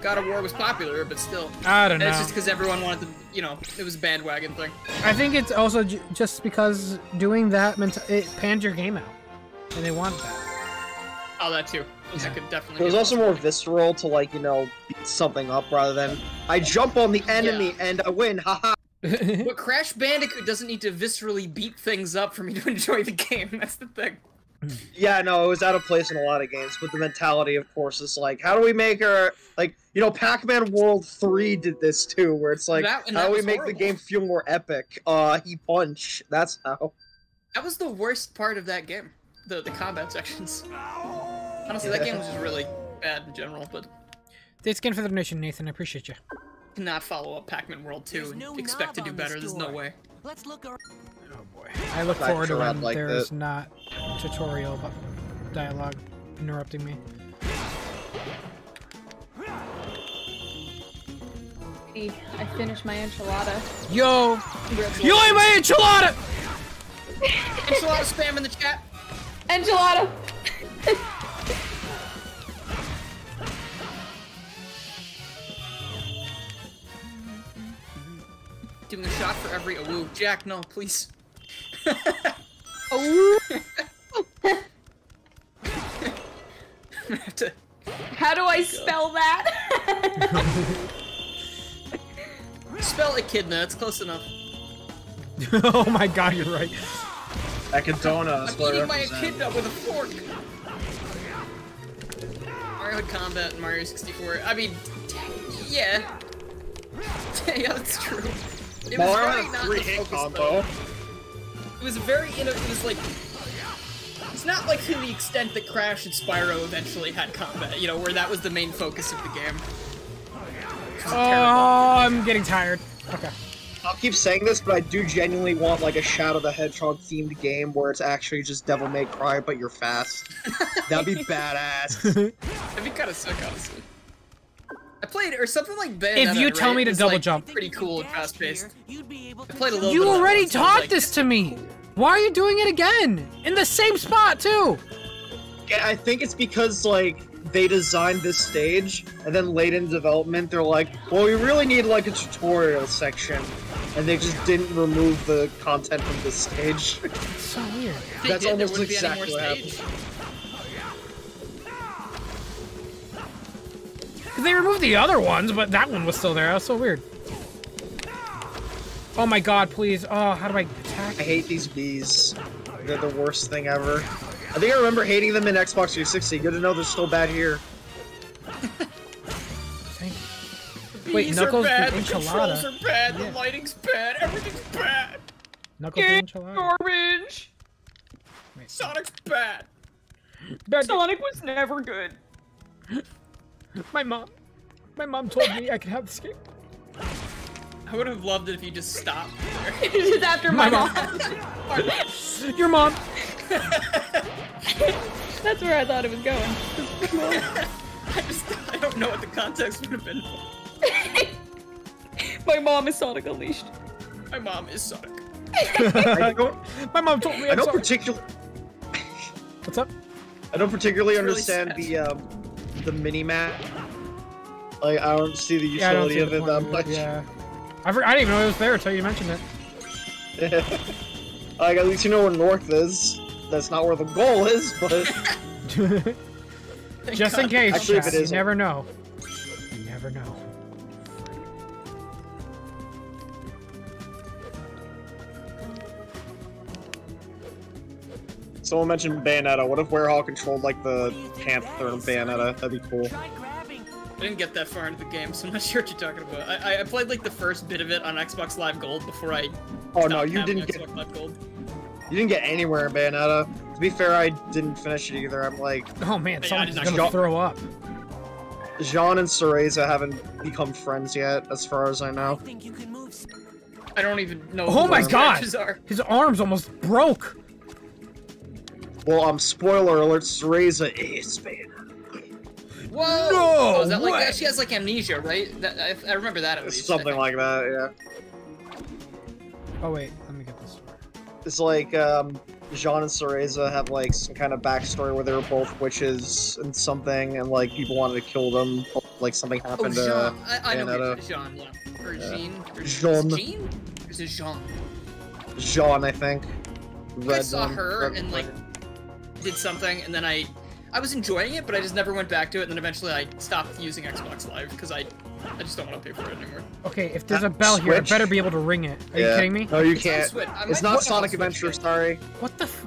God of War was popular, but still. I don't know. And it's just because everyone wanted to, you know, it was a bandwagon thing. I think it's also j just because doing that meant it panned your game out. And they wanted that. Oh, that too. Yeah. I could definitely. It was also more visceral to, like, you know, beat something up rather than, I jump on the enemy yeah. and I win, haha. But Crash Bandicoot doesn't need to viscerally beat things up for me to enjoy the game, that's the thing. Yeah, no, it was out of place in a lot of games, but the mentality, of course, is like, how do we make our, like, you know, Pac-Man World three did this too, where it's like, that, how do we make horrible. the game feel more epic? Uh, he punch, that's how. That was the worst part of that game, the, the combat sections. Honestly, yeah. that game was just really bad in general, but... Thanks again for the donation, Nathan, I appreciate you. Cannot follow up Pac-Man World two and no expect to do better. There's no way. Let's look around. Oh boy. I look forward to when like there's that. not tutorial but dialogue interrupting me. I finished my enchilada. Yo! You ate my enchilada! Enchilada spam in the chat. Enchilada! Doing a shot for every awoo. Jack, no, please. Oh. to... How do I spell that? Spell Echidna, it's close enough. Oh my god, you're right. Echidna. I'm eating my Echidna with a fork. Mario Combat and Mario sixty-four. I mean, yeah. Yeah, that's true. It was Mario had a three-hit combo. It was very, you know, it was like, it's not like to the extent that Crash and Spyro eventually had combat, you know, where that was the main focus of the game. Oh, I'm getting tired. Okay. I'll keep saying this, but I do genuinely want, like, a Shadow the Hedgehog-themed game where it's actually just Devil May Cry, but you're fast. That'd be badass. That'd be kind of sick, honestly. I played, or something like Bayonetta. If you tell right? me to double like jump. Pretty cool and fast-paced. I played a little you bit already of taught like, this to me! Why are you doing it again? In the same spot, too! Yeah, I think it's because, like, they designed this stage, and then late in development, they're like, well, we really need, like, a tutorial section. And they just didn't remove the content from this stage. So weird. They That's did, almost exactly what happened. They removed the other ones, but that one was still there. That was so weird. Oh my god, please. Oh, how do I attack? I hate these bees. They're the worst thing ever. I think I remember hating them in Xbox three sixty. Good to know they're still bad here. Wait, bees Knuckles are bad, the, the controls are bad, yeah. The lighting's bad, everything's bad! Knuckles the enchilada. Orange! Wait. Sonic's bad. bad! Sonic was never good. My mom... My mom told me I could have this game. I would have loved it if you just stopped there. It is after my, my mom. Your mom. That's where I thought it was going. I just... I don't know what the context would have been. My mom is Sonic Unleashed. My mom is Sonic. My mom told me I'm I don't particularly. What's up? I don't particularly really understand sad. the um, the mini map. Like I don't see the utility yeah, see of the it that much. Yeah. I, for I didn't even know it was there until you mentioned it. Like at least you know where north is. That's not where the goal is, but just God. in case. Actually, if it is, you never know. You never know. Someone mentioned Bayonetta. What if Werehog controlled like the panther of Bayonetta? That'd be cool. I didn't get that far into the game, so I'm not sure what you're talking about. I, I played like the first bit of it on Xbox Live Gold before I. Oh no, you didn't get. Xbox Live Gold. You didn't get anywhere in Bayonetta. To be fair, I didn't finish it either. I'm like. Oh man, someone's gonna Jean, throw up. Jean and Cereza haven't become friends yet, as far as I know. I, think you can move. I don't even know. Oh my God! Are. His arms almost broke. Well, um, spoiler alert, Cereza is Bayonetta. Whoa! No oh, is that like that? She has, like, amnesia, right? That, I, I remember that at least. Something like that, yeah. Oh, wait. Let me get this. It's like, um, Jean and Cereza have, like, some kind of backstory where they were both witches and something, and, like, people wanted to kill them. Like, something happened oh, to Bayonetta. I, I know Jean, yeah. Or yeah. Jean. Or Jean. Jean? Or is it Jean? Jean, I think. Red I saw one, her and, like... did something, and then I, I was enjoying it, but I just never went back to it, and then eventually I stopped using Xbox Live, because I, I just don't want to pay for it anymore. Okay, if there's a bell Switch. here, I better be able to ring it. Are yeah. you kidding me? No, you it's can't. It's not Sonic Adventure, Switch. sorry. What the f-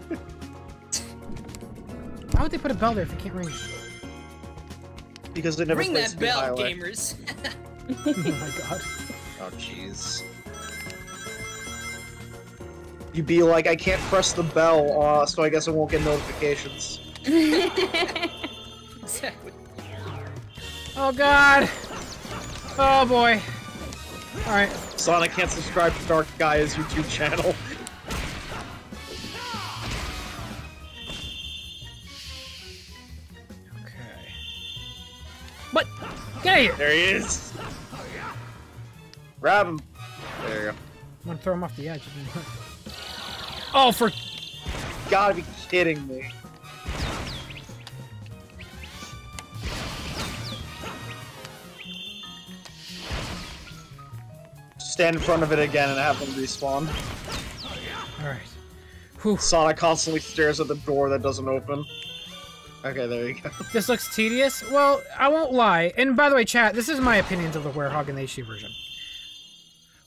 Why would they put a bell there if you can't ring it? Because they never Ring that bell, highlight. gamers! Oh my god. Oh, jeez. You'd be like, I can't press the bell, uh, so I guess I won't get notifications. Exactly. Oh god! Oh boy. Alright. Sonic can't subscribe to Dark Gaia's YouTube channel. Okay. What? Get out of here! There he is! Grab him! There you go. I'm gonna throw him off the edge. Oh, for... You gotta be kidding me. Stand in front of it again and have them respawn. Alright. Whew. Sonic constantly stares at the door that doesn't open. Okay, there you go. This looks tedious. Well, I won't lie. And by the way, chat, this is my opinions of the Werehog and the H D version.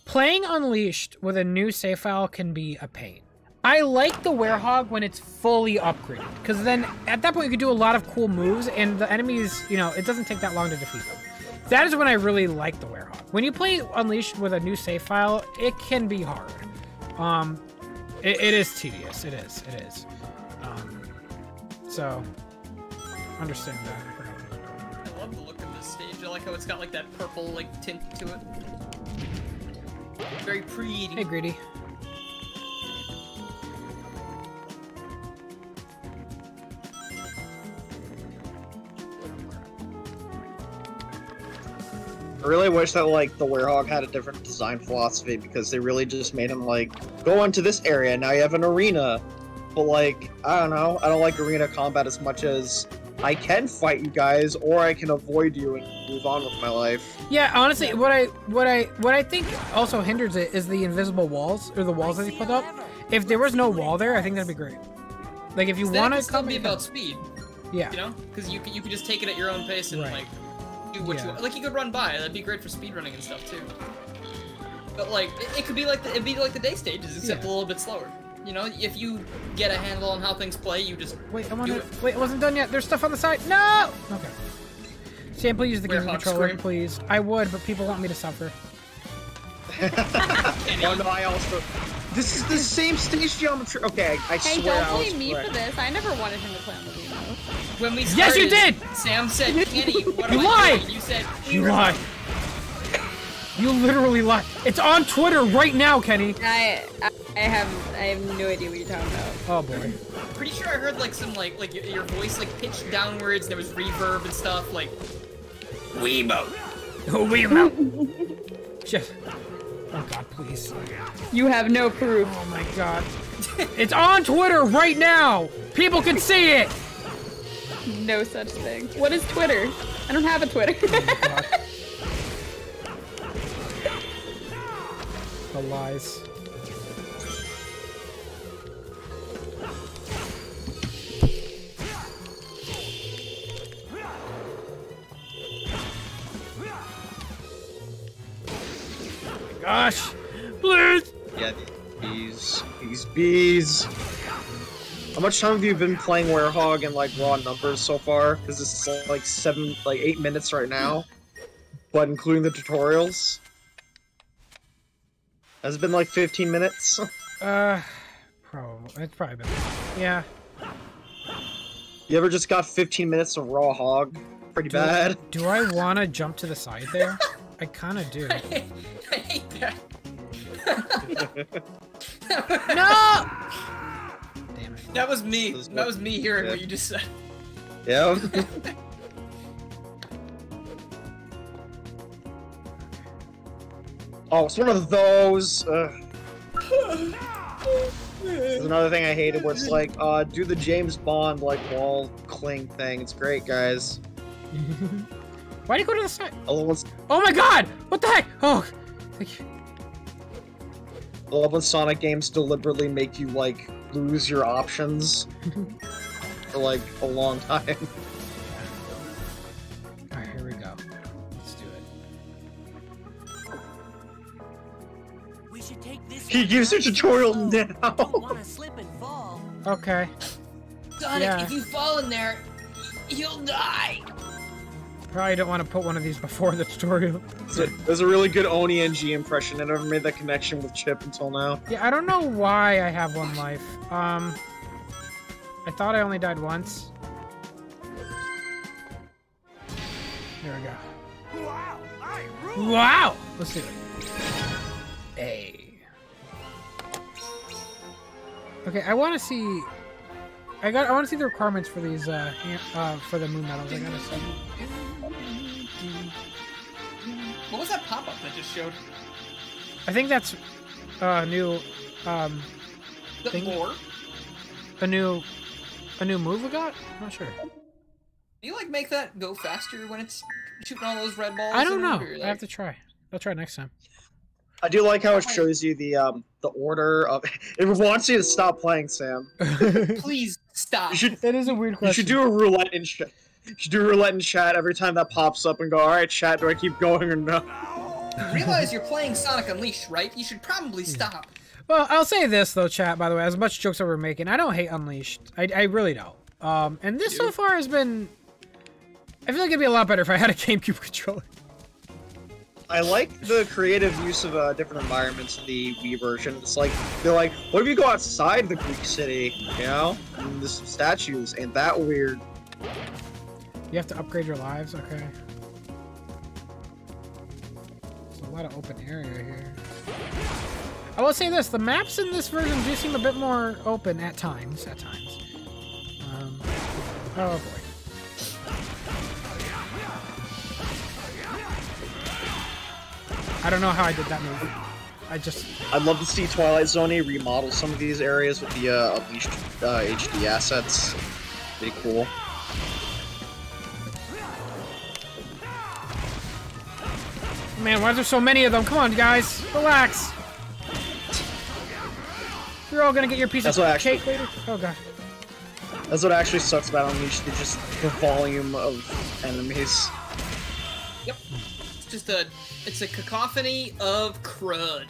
Playing Unleashed with a new save file can be a pain. I like the Werehog when it's fully upgraded, because then at that point you can do a lot of cool moves, and the enemies, you know, it doesn't take that long to defeat them. That is when I really like the Werehog. When you play Unleashed with a new save file, it can be hard. Um, it, it is tedious. It is. It is. Um, so, understand that. I love the look of this stage. I like how it's got like that purple like tint to it. Very pretty. Hey, Greedy. I really wish that, like, the Werehog had a different design philosophy, because they really just made him, like, go into this area, now you have an arena. But, like, I don't know, I don't like arena combat as much as I can fight you guys, or I can avoid you and move on with my life. Yeah, honestly, what I what I, what I think also hinders it is the invisible walls, or the walls that he put up. If there was no wall there, I think that'd be great. Like, if you want to... It could be about speed. Yeah. You know? Because you can, you can just take it at your own pace and, right. like... What yeah. you, like you could run by. That'd be great for speedrunning and stuff too. But like, it, it could be like the, it'd be like the day stages, except yeah. a little bit slower. You know, if you get a handle on how things play, you just wait. I want to wait. It wasn't done yet. There's stuff on the side. No. Okay. Sam, please use the game controller, scream. please. I would, but people want me to suffer. no, no, I also. This is the same stage geometry. Okay, I, I hey, swear. Hey, don't blame me correct. for this. I never wanted him to play on the Wiimote. When we started, yes, you did. Sam said, "Kenny, what am I doing?" You said, "You lie." You literally lie. It's on Twitter right now, Kenny. I, I, I have, I have no idea what you're talking about. Oh boy. I'm pretty sure I heard like some like like your voice like pitched downwards. And there was reverb and stuff like. Wiimote. Wiimote. Just. Oh god, please. You have no proof. Oh my god. It's on Twitter right now! People can see it! No such thing. What is Twitter? I don't have a Twitter. Oh the lies. Gosh, please! Yeah, these bees, bees. How much time have you been playing Werehog in like raw numbers so far? Because this is like seven, like eight minutes right now, but including the tutorials, has it been like fifteen minutes? uh, probably. It's probably been. Yeah. You ever just got fifteen minutes of raw hog? Pretty do, bad. Do I want to jump to the side there? I kind of do. I hate, I hate that. No! Damn it. That was me. That was me hearing yeah. what you just said. Yeah. Oh, it's one of those. Uh, there's another thing I hated where it's like, uh, do the James Bond like wall cling thing. It's great, guys. Why'd you go to the side? Oh my god! What the heck? Oh! Thank you. I love when Sonic games deliberately make you, like, lose your options for, like, a long time. Alright, here we go. Let's do it. We should take this he gives a tutorial now! Wanna slip and fall. Okay. Sonic, yeah. if you fall in there, you'll die! Probably don't want to put one of these before the tutorial. There's a really good Oni N G impression. I never made that connection with Chip until now. Yeah, I don't know why I have one life. Um, I thought I only died once. There we go. Wow! I rule. Wow! Let's do it. Hey. Okay, I want to see. I got. I want to see the requirements for these. Uh, uh for the moon medals. I gotta see. What was that pop-up that just showed? I think that's a new um the thing. Lore? A new a new move we got? I'm not sure. Do you like make that go faster when it's shooting all those red balls? I don't know. Or, like... I have to try. I'll try next time. I do like how it shows you the um the order of. It wants you to stop playing, Sam. Please stop. Should, that is a weird question. You should do a roulette in chat. You should do a roulette in chat every time that pops up and go, all right, chat, do I keep going or no? You realize you're playing Sonic Unleashed, right? You should probably stop. Well, I'll say this though, chat. By the way, as much jokes as we're making, I don't hate Unleashed. I, I really don't. Um, and this Dude. so far has been. I feel like it'd be a lot better if I had a GameCube controller. I like the creative use of uh, different environments in the Wii version. It's like, they're like, what if you go outside the Greek city, you know? And there's some statues, ain't that weird? You have to upgrade your lives? Okay. There's a lot of open area here. I will say this, the maps in this version do seem a bit more open at times, at times. Um, oh boy. I don't know how I did that move. I just... I'd love to see Twilight Zone remodel some of these areas with the uh, Unleashed uh, H D assets. Pretty cool. Man, why are there so many of them? Come on, guys. Relax. You're all gonna get your piece That's of cake actually, later. Oh, God. That's what actually sucks about Unleashed. Just the volume of enemies. Yep. It's just a... It's a cacophony of crud.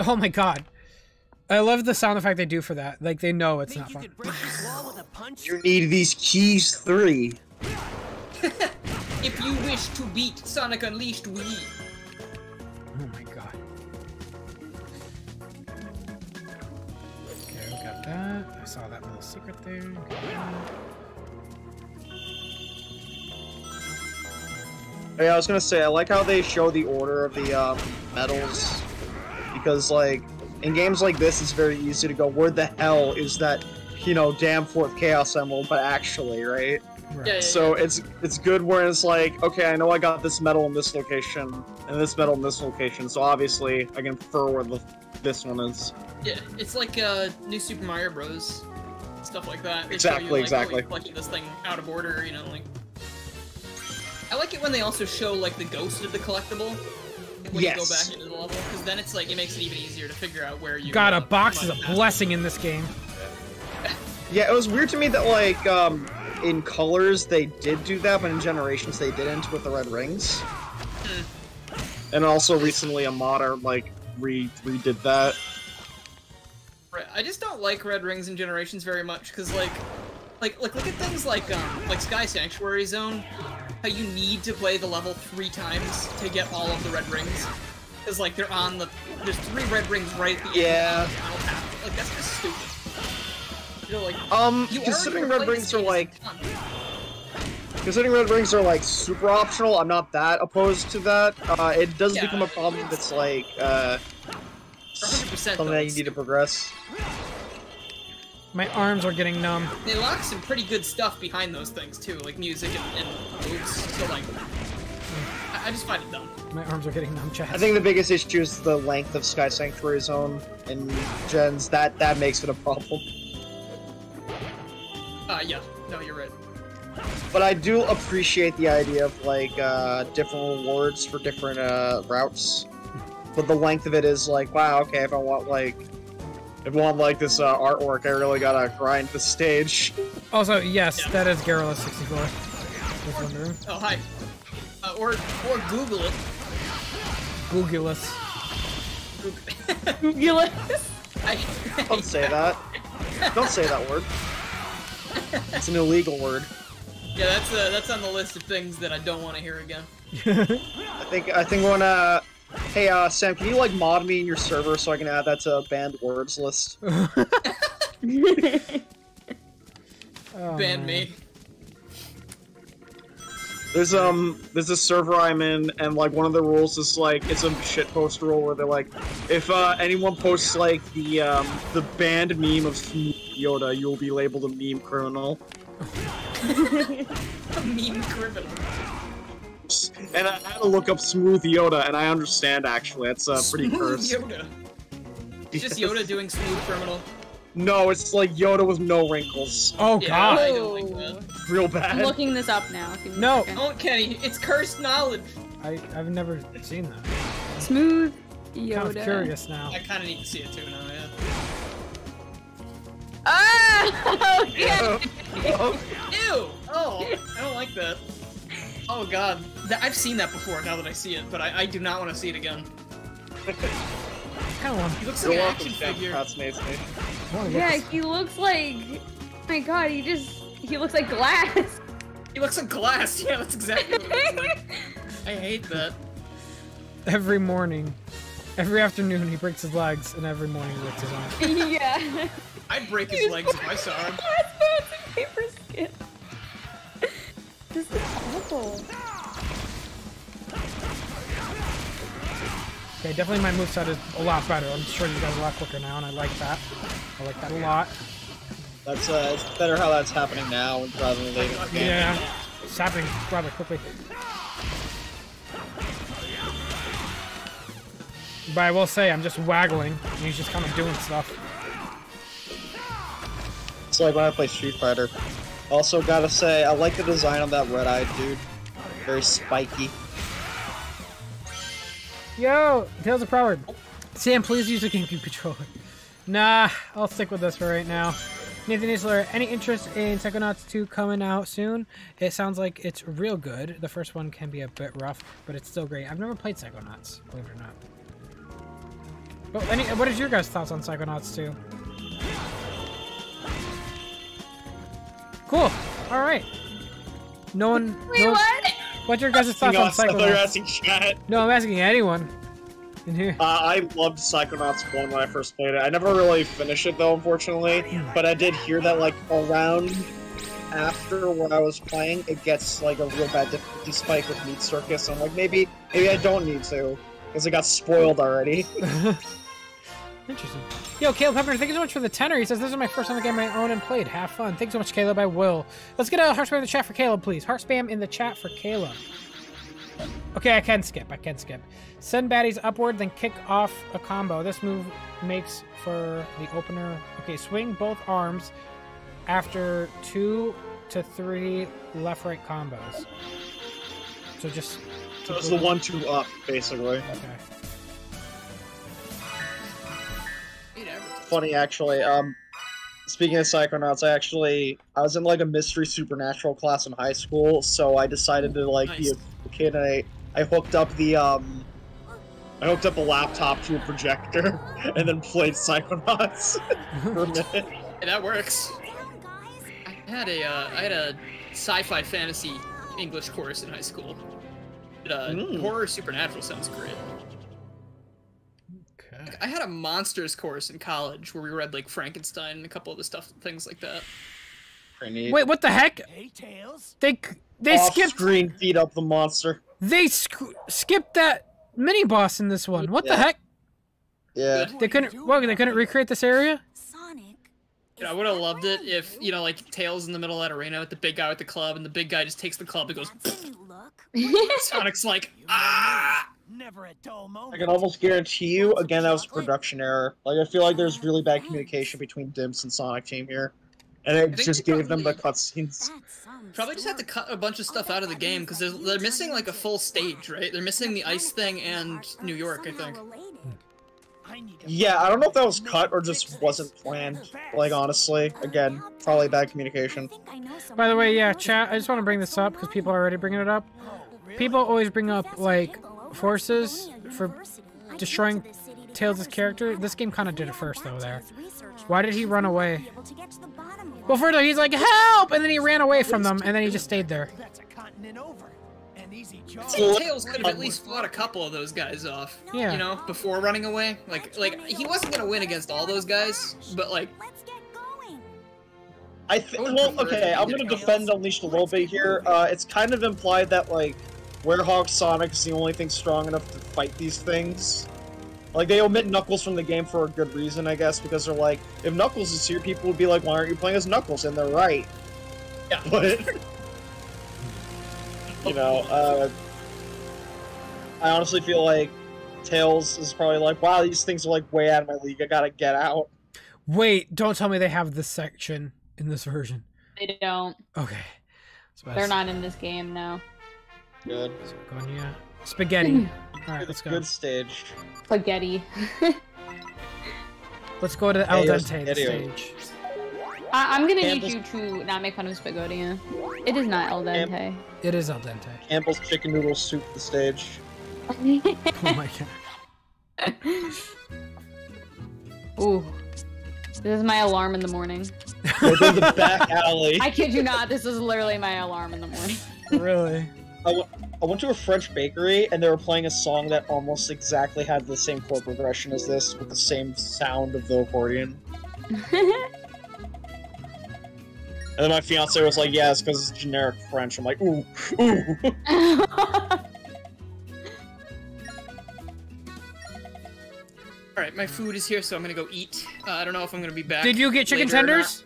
Oh my god. I love the sound effect they do for that. Like, they know it's Think not you fun. You need these keys three. If you wish to beat Sonic Unleashed Wii. Oh my god. Okay, we got that. I saw that little secret there. Yeah, I was gonna say, I like how they show the order of the um, medals, because like in games like this, it's very easy to go, where the hell is that, you know, damn fourth Chaos Emerald? But actually, right? right. Yeah, yeah, so yeah. it's it's good where it's like, okay, I know I got this medal in this location and this medal in this location, so obviously I can infer where the, this one is. Yeah, it's like uh, New Super Mario Bros. Stuff like that. They exactly, show you, like, exactly. Oh, you're collecting this thing out of order, you know, like. I like it when they also show, like, the ghost of the collectible when yes. you go back into the level, because then it's, like, it makes it even easier to figure out where you... God, a box is a blessing in this game. Yeah, it was weird to me that, like, um, in Colors they did do that, but in Generations they didn't with the red rings. Mm. And also recently a modder, like, re redid that. Right. I just don't like red rings in Generations very much, because, like, like, like, look at things like, um, like Sky Sanctuary Zone. How you need to play the level three times to get all of the red rings. Cause like they're on the, there's three red rings right at the yeah. end. Yeah. Like that's just stupid. You know, like, um, you considering red rings are like, considering red rings are like super optional, I'm not that opposed to that. Uh, it does yeah, become a problem that's like, uh, something that you need to progress. My arms are getting numb. They lock some pretty good stuff behind those things too, like music and, and moves. So like, I, I just find it dumb. My arms are getting numb, Chad. I think the biggest issue is the length of Sky Sanctuary Zone and Gens. That that makes it a problem. Uh, yeah. No, you're right. But I do appreciate the idea of like uh, different rewards for different uh, routes. But the length of it is like, wow. Okay, if I want like. If one like this uh, artwork, I really gotta grind the stage. Also, yes, yeah. that is Garrulous sixty-four. Oh, hi. Uh, or or Google it. Google us. Google it. Don't say that. Don't say that word. It's an illegal word. Yeah, that's uh, that's on the list of things that I don't want to hear again. I think I think we're gonna. Hey, uh, Sam, can you, like, mod me in your server so I can add that to a banned words list? oh, Ban me. There's, um, there's a server I'm in, and, like, one of the rules is, like, it's a shitpost rule where they're like, if, uh, anyone posts, like, the, um, the banned meme of Yoda, you'll be labeled a meme criminal. A meme criminal. And I had to look up Smooth Yoda, and I understand, actually. That's uh, pretty smooth cursed. Smooth Yoda? It's yes. just Yoda doing Smooth Criminal. No, it's like Yoda with no wrinkles. Oh yeah, god. I don't like that. Real bad. I'm looking this up now. No. Don't, Kenny. It's cursed knowledge. I, I've never seen that. Smooth Yoda. I'm kind of curious now. I kind of need to see it too now, yeah. Oh! Yeah. Oh. Ew! Oh, I don't like that. Oh god. That, I've seen that before now that I see it, but I, I do not want to see it again. Kind of he looks like an action figure. Yeah, he looks like... My god, he just... He looks like glass. He looks like glass, yeah, that's exactly what he looks like. I hate that. Every morning. Every afternoon he breaks his legs, and every morning he breaks his arm. Yeah. I'd break his legs if I saw him. Paper skin. This is awful. Okay, definitely my moveset is a lot better. I'm sure you guys are a lot quicker now, and I like that. I like that a lot. That's uh, it's better how that's happening now rather than later. Okay. Yeah, it's happening rather quickly. But I will say, I'm just waggling, and he's just kind of doing stuff. So I want to play Street Fighter. Also, gotta say, I like the design on that red-eyed dude. Very spiky. Yo, Tails of Broward. Sam, please use the GameCube controller. Nah, I'll stick with this for right now. Nathan Isler, any interest in Psychonauts two coming out soon? It sounds like it's real good. The first one can be a bit rough, but it's still great. I've never played Psychonauts, believe it or not. But any, what is your guys' thoughts on Psychonauts two? Cool. All right. No one. Wait, no, what? What's your guys' thoughts on Psychonauts? You're asking chat. No, I'm asking anyone in here. Uh, I loved Psychonauts one when I first played it. I never really finished it though, unfortunately. But I did hear that like around after when I was playing, it gets like a real bad difficulty spike with Meat Circus. I'm like, maybe, maybe I don't need to, because it got spoiled already. Interesting. Yo, Caleb Hefner, thank you so much for the tenor. He says, this is my first time the game I own and played. Have fun. Thanks so much, Caleb. I will. Let's get a heart spam in the chat for Caleb, please. Heart spam in the chat for Caleb. Okay, I can skip. I can skip. Send baddies upward, then kick off a combo. This move makes for the opener. Okay, swing both arms after two to three left-right combos. So just... So it's the one two up, basically. Okay. Funny actually, um speaking of Psychonauts, I actually I was in like a mystery supernatural class in high school, so I decided to like nice. be a kid, and I I hooked up the um I hooked up a laptop to a projector and then played Psychonauts for a minute. Hey, that works. I had a uh, I had a sci-fi fantasy English course in high school. But, uh, mm. horror supernatural sounds great. I had a monsters course in college where we read like Frankenstein and a couple of the stuff, things like that. Wait, what the heck? Hey, Tails. They they Off skipped screen feed up the monster. They sc skipped that mini boss in this one. What yeah. the heck? Yeah. They couldn't. Well, they couldn't recreate this area. Sonic. You know, I would have loved it if you know, like Tails in the middle of that arena with the big guy with the club, and the big guy just takes the club and goes. Sonic's like ah. Never a dull moment. I can almost guarantee you, again, that was a production error. Like, I feel like there's really bad communication between Dimps and Sonic Team here. And it just gave them the cutscenes. Probably just had to cut a bunch of stuff out of the game, because they're, they're missing, like, a full stage, right? They're missing the ice thing and New York, I think. Yeah, I don't know if that was cut or just wasn't planned. Like, honestly, again, probably bad communication. By the way, yeah, chat, I just want to bring this up, because people are already bringing it up. People always bring up, like... forces for destroying Tails' character. This game kind of did it first, though, there. Why did he run away? Well, first, he's like, help! And then he ran away from them, and then he just stayed there. Tails could have at least fought a couple of those guys off, yeah. you know, before running away. Like, like he wasn't going to win against all those guys, but, like... I think, well, okay, I'm going to defend Unleashed a little bit here. Uh, it's kind of implied that, like, Werehog Sonic is the only thing strong enough to fight these things. Like, they omit Knuckles from the game for a good reason, I guess, because they're like, if Knuckles is here, people would be like, why aren't you playing as Knuckles? And they're right. Yeah. But, you know, uh, I honestly feel like Tails is probably like, wow, these things are, like, way out of my league. I gotta get out. Wait, don't tell me they have this section in this version. They don't. Okay. They're not in this game, no. Good. Spagonia. Spaghetti. Alright, let's go. Good stage. Spaghetti. Let's go to the al dente hey, stage. I I'm gonna Campbell's need you to not make fun of Spagonia. It is not al dente. Camp it is al dente. Campbell's chicken noodle soup the stage. Oh my god. Ooh. This is my alarm in the morning. Go to the back alley. I kid you not, this is literally my alarm in the morning. Really? I, w I went to a French bakery, and they were playing a song that almost exactly had the same chord progression as this, with the same sound of the accordion. And then my fiancé was like, yeah, it's because it's generic French. I'm like, ooh, ooh. Alright, my food is here, so I'm gonna go eat. Uh, I don't know if I'm gonna be back. Did you get chicken tenders?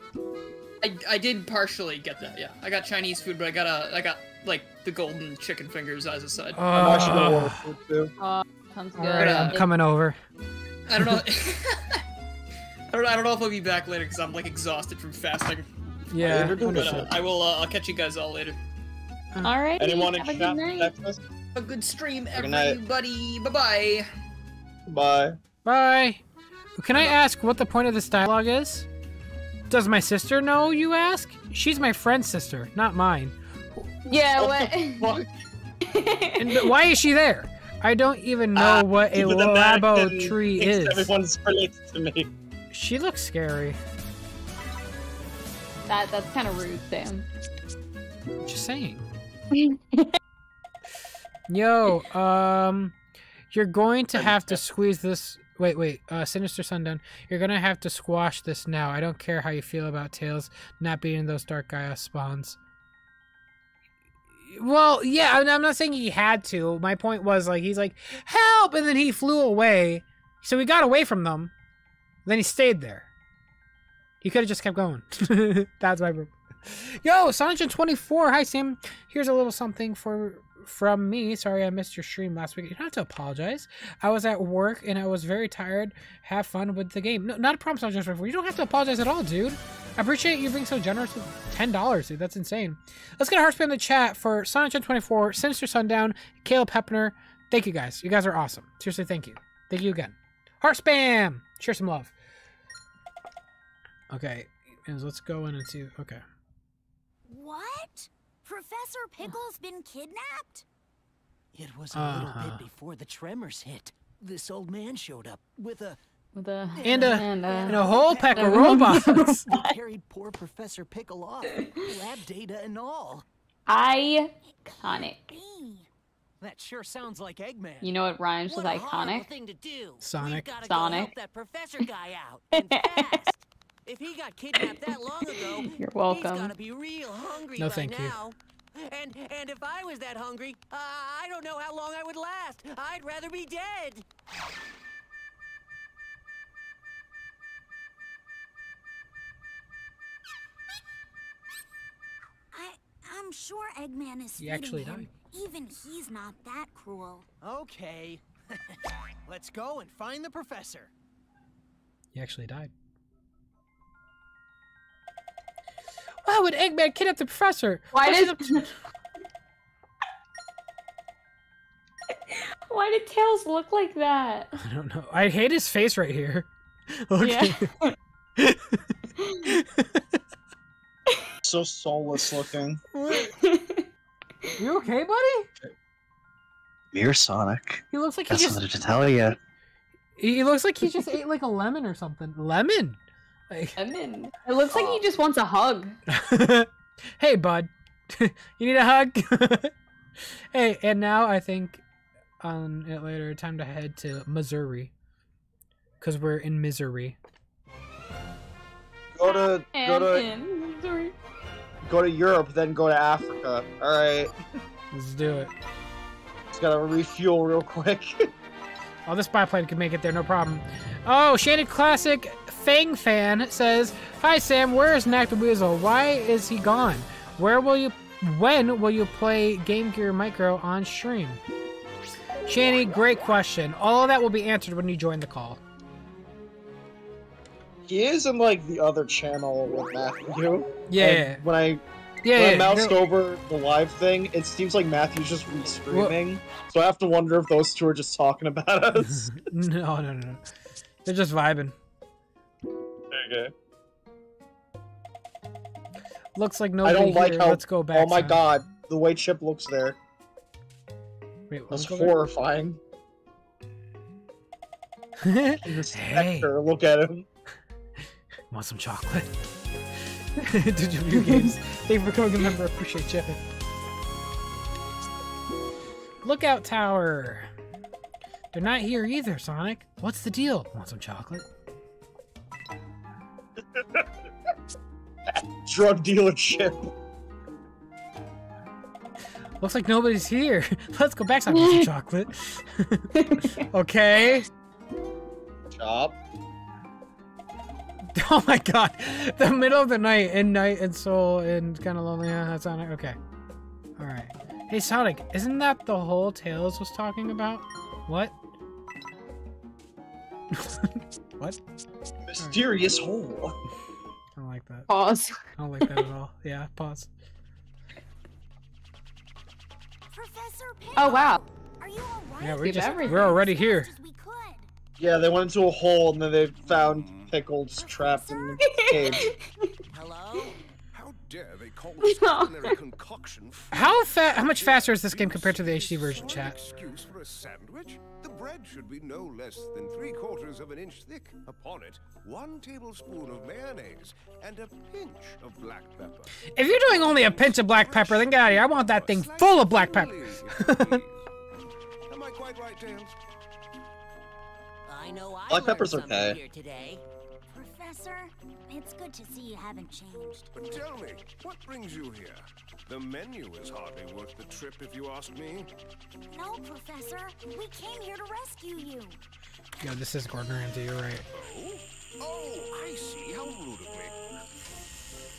I, I did partially get that, yeah. I got Chinese food, but I got, a, I got like, the golden chicken fingers as a side. Uh, I'm watching the water food, too. Uh, sounds good. Right, I'm coming over. I don't know. I, don't, I don't know if I'll be back later, because I'm, like, exhausted from fasting. Yeah. But, uh, I will, uh, I'll catch you guys all later. Alright, anyone in chat? A good stream, everybody. Bye-bye. Bye. Bye. Can I ask what the point of this dialogue is? Does my sister know, you ask? She's my friend's sister, not mine. Yeah, what? And why is she there? I don't even know uh, what a labo tree is. Everyone's related to me. She looks scary. That That's kind of rude, Sam. Just saying. Yo, um... You're going to have to squeeze this... Wait, wait, uh, Sinister Sundown. You're gonna have to squash this now. I don't care how you feel about Tails not beating those Dark Gaia spawns. Well, yeah, I'm not saying he had to. My point was, like, he's like, help! And then he flew away. So he got away from them. Then he stayed there. He could have just kept going. That's my... Yo, Sonic twenty-four, hi, Sam. Here's a little something for... from me. Sorry I missed your stream last week. You don't have to apologize. I was at work and I was very tired. Have fun with the game. No, not a problem, Sonic Adventure. You don't have to apologize at all, dude. I appreciate you being so generous with ten dollars, dude. That's insane. Let's get a heart spam in the chat for Sonic twenty-four, Sinister Sundown, Caleb Hepner. Thank you guys. You guys are awesome. Seriously, thank you. Thank you again. Heart spam! Share some love. Okay. And let's go in and see. Okay. What? Professor Pickle's been kidnapped? It was a uh-huh. little bit before the tremors hit. This old man showed up with a... With a and, a, and, a, and a whole pack of robots. Carried poor Professor Pickle off. Lab data and all. Iconic. That sure sounds like Eggman. You know what rhymes with iconic? Thing to do. Sonic. Sonic. That Professor guy out. And fast. If he got kidnapped that long ago, you're welcome. He's gotta be real hungry no, thank right you. Now. And and if I was that hungry, uh, I don't know how long I would last. I'd rather be dead. I I'm sure Eggman is. He actually died. Even he's not that cruel. Okay, let's go and find the professor. He actually died. Why would Eggman kidnap the professor? Why did Why did Tails look like that? I don't know. I hate his face right here. Okay. Yeah. So soulless looking. You okay, buddy? Mere Sonic. He looks like he just. That's something to tell you. He looks like he just ate like a lemon or something. Lemon. Like, I mean, it looks like he just wants a hug. Hey, bud. You need a hug? Hey, and now I think on it later, time to head to Missouri. Because we're in Missouri. Go to... Go to, go to Europe, then go to Africa. Alright. Let's do it. Just gotta refuel real quick. Oh, this biplane can make it there, no problem. Oh, Shaded Classic... Fang Fan says, hi Sam, where is Naked Weasel? Why is he gone? Where will you, when will you play Game Gear Micro on stream? Shani, great question. All of that will be answered when you join the call. he is in like the other channel with Matthew. Yeah. And when I yeah, when yeah, I moused no. over the live thing, it seems like Matthew's just re-streaming. So I have to wonder if those two are just talking about us. no, no, no, no. They're just vibing. Okay. Looks like no. I don't like here. how. Let's go back. Oh my now. god, the way Chip looks there. Wait, that's horrifying. Hey. Spectre, look at him. Want some chocolate? Did you view games? Thank you for coming, member. Appreciate you. Lookout Tower. They're not here either, Sonic. What's the deal? Want some chocolate? Drug dealership. Looks like nobody's here. Let's go back to some chocolate. Okay. Chop. Oh my god. The middle of the night and night and soul and kind of lonely. Uh, Sonic. Okay. Alright. Hey Sonic, isn't that the whole Tails was talking about? What? What? Mysterious right. hole. I don't like that. Pause. I don't like that at all. Yeah, pause. Professor Pink, oh wow. Are you all right? Yeah, we're, just, we're already here. Yeah, they went into a hole and then they found Pickles trapped in the cage. Hello? How dare they call this ordinary concoction? How fa how much faster is this game compared to the H D version, chat? Excuse for a sandwich? The bread should be no less than three quarters of an inch thick. Upon it, one tablespoon of mayonnaise and a pinch of black pepper. If you're doing only a pinch of black pepper, then get out of here. I want that thing full of black pepper. Am I quite right, Tails? I know I Black pepper's okay. Here today. Professor, it's good to see you haven't changed. But tell me, what brings you here? The menu is hardly worth the trip if you ask me. No, Professor. We came here to rescue you. Yeah, this is Gordon Ramsay, you're right. Oh? Oh, I see. How rude of me.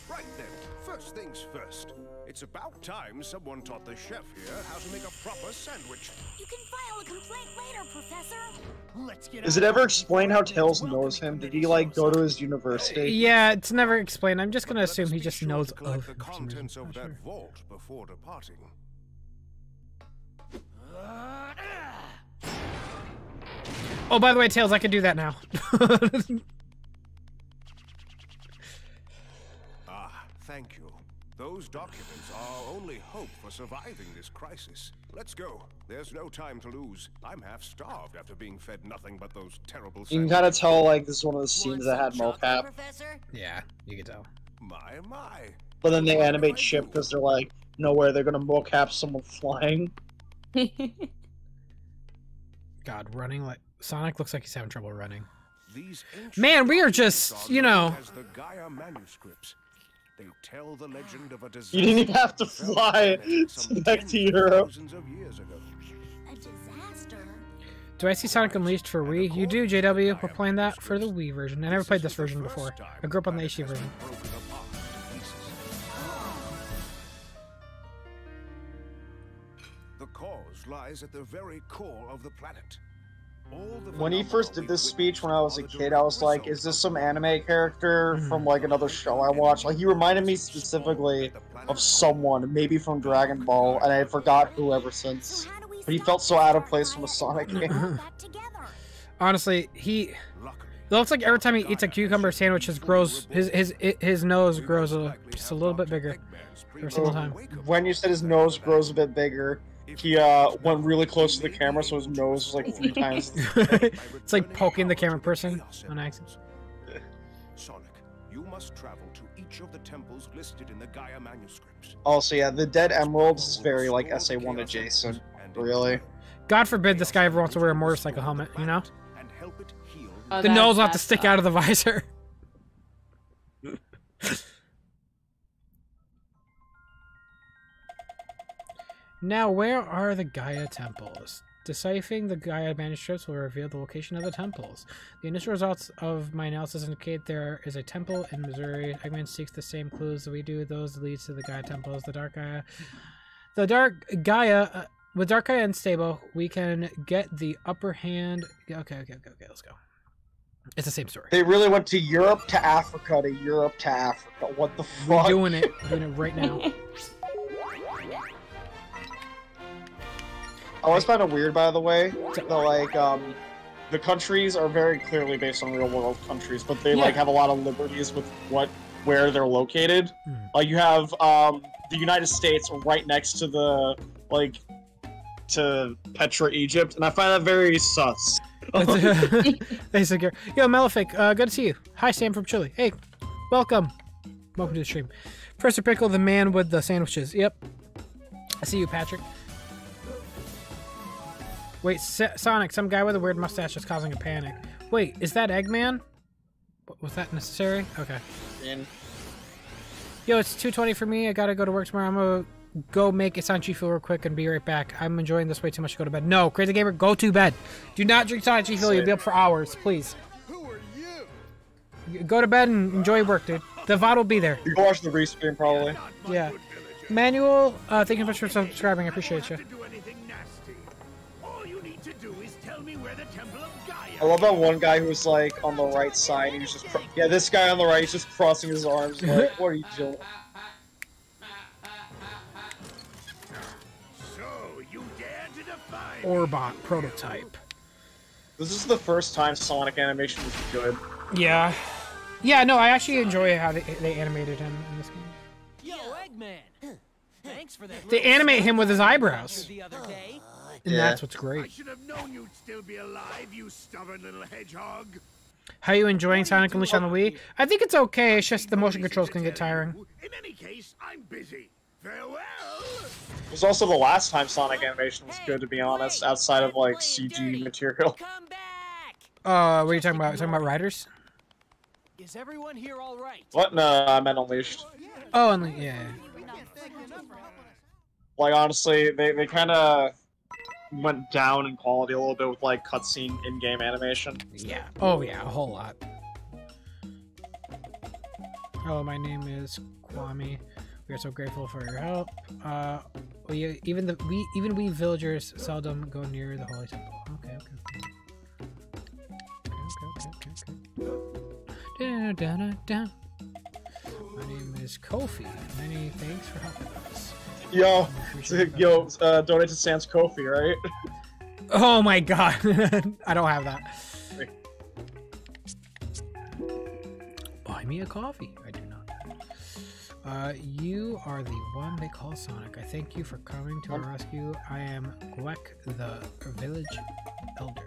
Right then, first things first. It's about time someone taught the chef here how to make a proper sandwich. You can file a complaint later, Professor. Let's get Does it ever explain how Tails knows him? Did he, like, go to his university? Yeah, it's never explained. I'm just going to assume he just knows of the contents of that vault before departing. Oh, by the way, Tails, I can do that now. Ah, thank you. Those documents are our only hope for surviving this crisis. Let's go. There's no time to lose. I'm half-starved after being fed nothing but those terrible sandwiches. You can kind of tell, like, this is one of the scenes that had mocap. Yeah, you can tell. My, my. But then they animate Chip because they're like, no way, they're going to mocap someone flying. God, running like... Sonic looks like he's having trouble running. These Man, we are just, you know... The Gaia manuscripts. They tell the legend of a disaster. You didn't even have to fly back to Europe. A disaster. Do I see Sonic Unleashed for Wii? You do, J W. We're playing that for the Wii version. I never played this version before. I grew up on the H D version. The cause lies at the very core of the planet. When he first did this speech when I was a kid, I was like, is this some anime character from like another show I watched? Like, he reminded me specifically of someone, maybe from Dragon Ball, and I forgot who ever since. But he felt so out of place from a Sonic game. Honestly, he it looks like every time he eats a cucumber sandwich, his grows his his his nose grows a, just a little bit bigger every single time. When you said his nose grows a bit bigger, he uh went really close to the camera, so his nose was like three times. It's like poking the camera person on accident. Sonic, you must travel to each of the temples listed in the Gaia manuscripts. Also, yeah, the dead emeralds is very like S A one adjacent. Really. God forbid this guy ever wants to wear a motorcycle helmet, you know? Oh, the nose will have to stick up out of the visor. Now, where are the Gaia temples? Deciphering the Gaia manuscripts will reveal the location of the temples. The initial results of my analysis indicate there is a temple in Missouri. Eggman seeks the same clues that we do. Those leads to the Gaia temples. The Dark Gaia... The Dark Gaia... Uh, with Dark Gaia unstable, we can get the upper hand... Okay, okay, okay, okay, let's go. It's the same story. They really went to Europe to Africa to Europe to Africa. What the fuck? We're doing it. We're doing it right now. I always find it weird, by the way, that, like, um, the countries are very clearly based on real-world countries, but they, yeah. like, have a lot of liberties with what, where they're located. Mm. Like, you have, um, the United States right next to the, like, to Petra, Egypt, and I find that very sus. Thanks, Edgar. Yo, Malefic, uh, good to see you. Hi, Sam from Chile. Hey, welcome. Welcome to the stream. Professor Pickle, the man with the sandwiches. Yep. I see you, Patrick. Wait, Sonic, some guy with a weird mustache is causing a panic. Wait, is that Eggman? Was that necessary? Okay. In. Yo, it's two twenty for me. I gotta go to work tomorrow. I'm gonna go make Sanchi feel real quick and be right back. I'm enjoying this way too much to go to bed. No, Crazy Gamer, go to bed. Do not drink Sanchi feel. You'll be up for hours, please. Who are you? Go to bed and enjoy your work, dude. The V O D will be there. You can watch the re-stream, probably. Yeah. Manuel, uh, thank you much for subscribing. I appreciate you. I love that one guy who was like on the right side. He was just cr yeah. This guy on the right, he's just crossing his arms. Like, what are you doing? So you dare to defy Orbot prototype. This is the first time Sonic animation was good. Yeah, yeah. No, I actually enjoy how they, they animated him in this game. Yo, Eggman! Thanks for that. They animate him with his eyebrows. The other day. And yeah. That's what's great. I should have known you'd still be alive, you stubborn little hedgehog. How are you enjoying Sonic Unleashed on the Wii? I think it's okay, it's just the motion controls can get tiring. In any case, I'm busy. Farewell. It was also the last time Sonic animation was good, to be honest, outside of like C G material. Uh, what are you talking about? Are you talking about Riders? Is everyone here all right? What? No, I meant Unleashed. Oh, Unleashed, yeah. Like, honestly, they, they kind of went down in quality a little bit with like cutscene in-game animation. Yeah. Oh yeah, a whole lot. Hello, my name is Kwame. We are so grateful for your help. Uh, we, even the we even we villagers seldom go near the Holy Temple. Okay, okay, okay, okay, okay, okay. Da da da. My name is Kofi. Many thanks for helping us. Yo, yo, uh, donate to Sans Kofi, right? Oh my god, I don't have that. Wait. Buy me a coffee. I do not. Uh, you are the one they call Sonic. I thank you for coming to our rescue. I am Gwek, the village elder.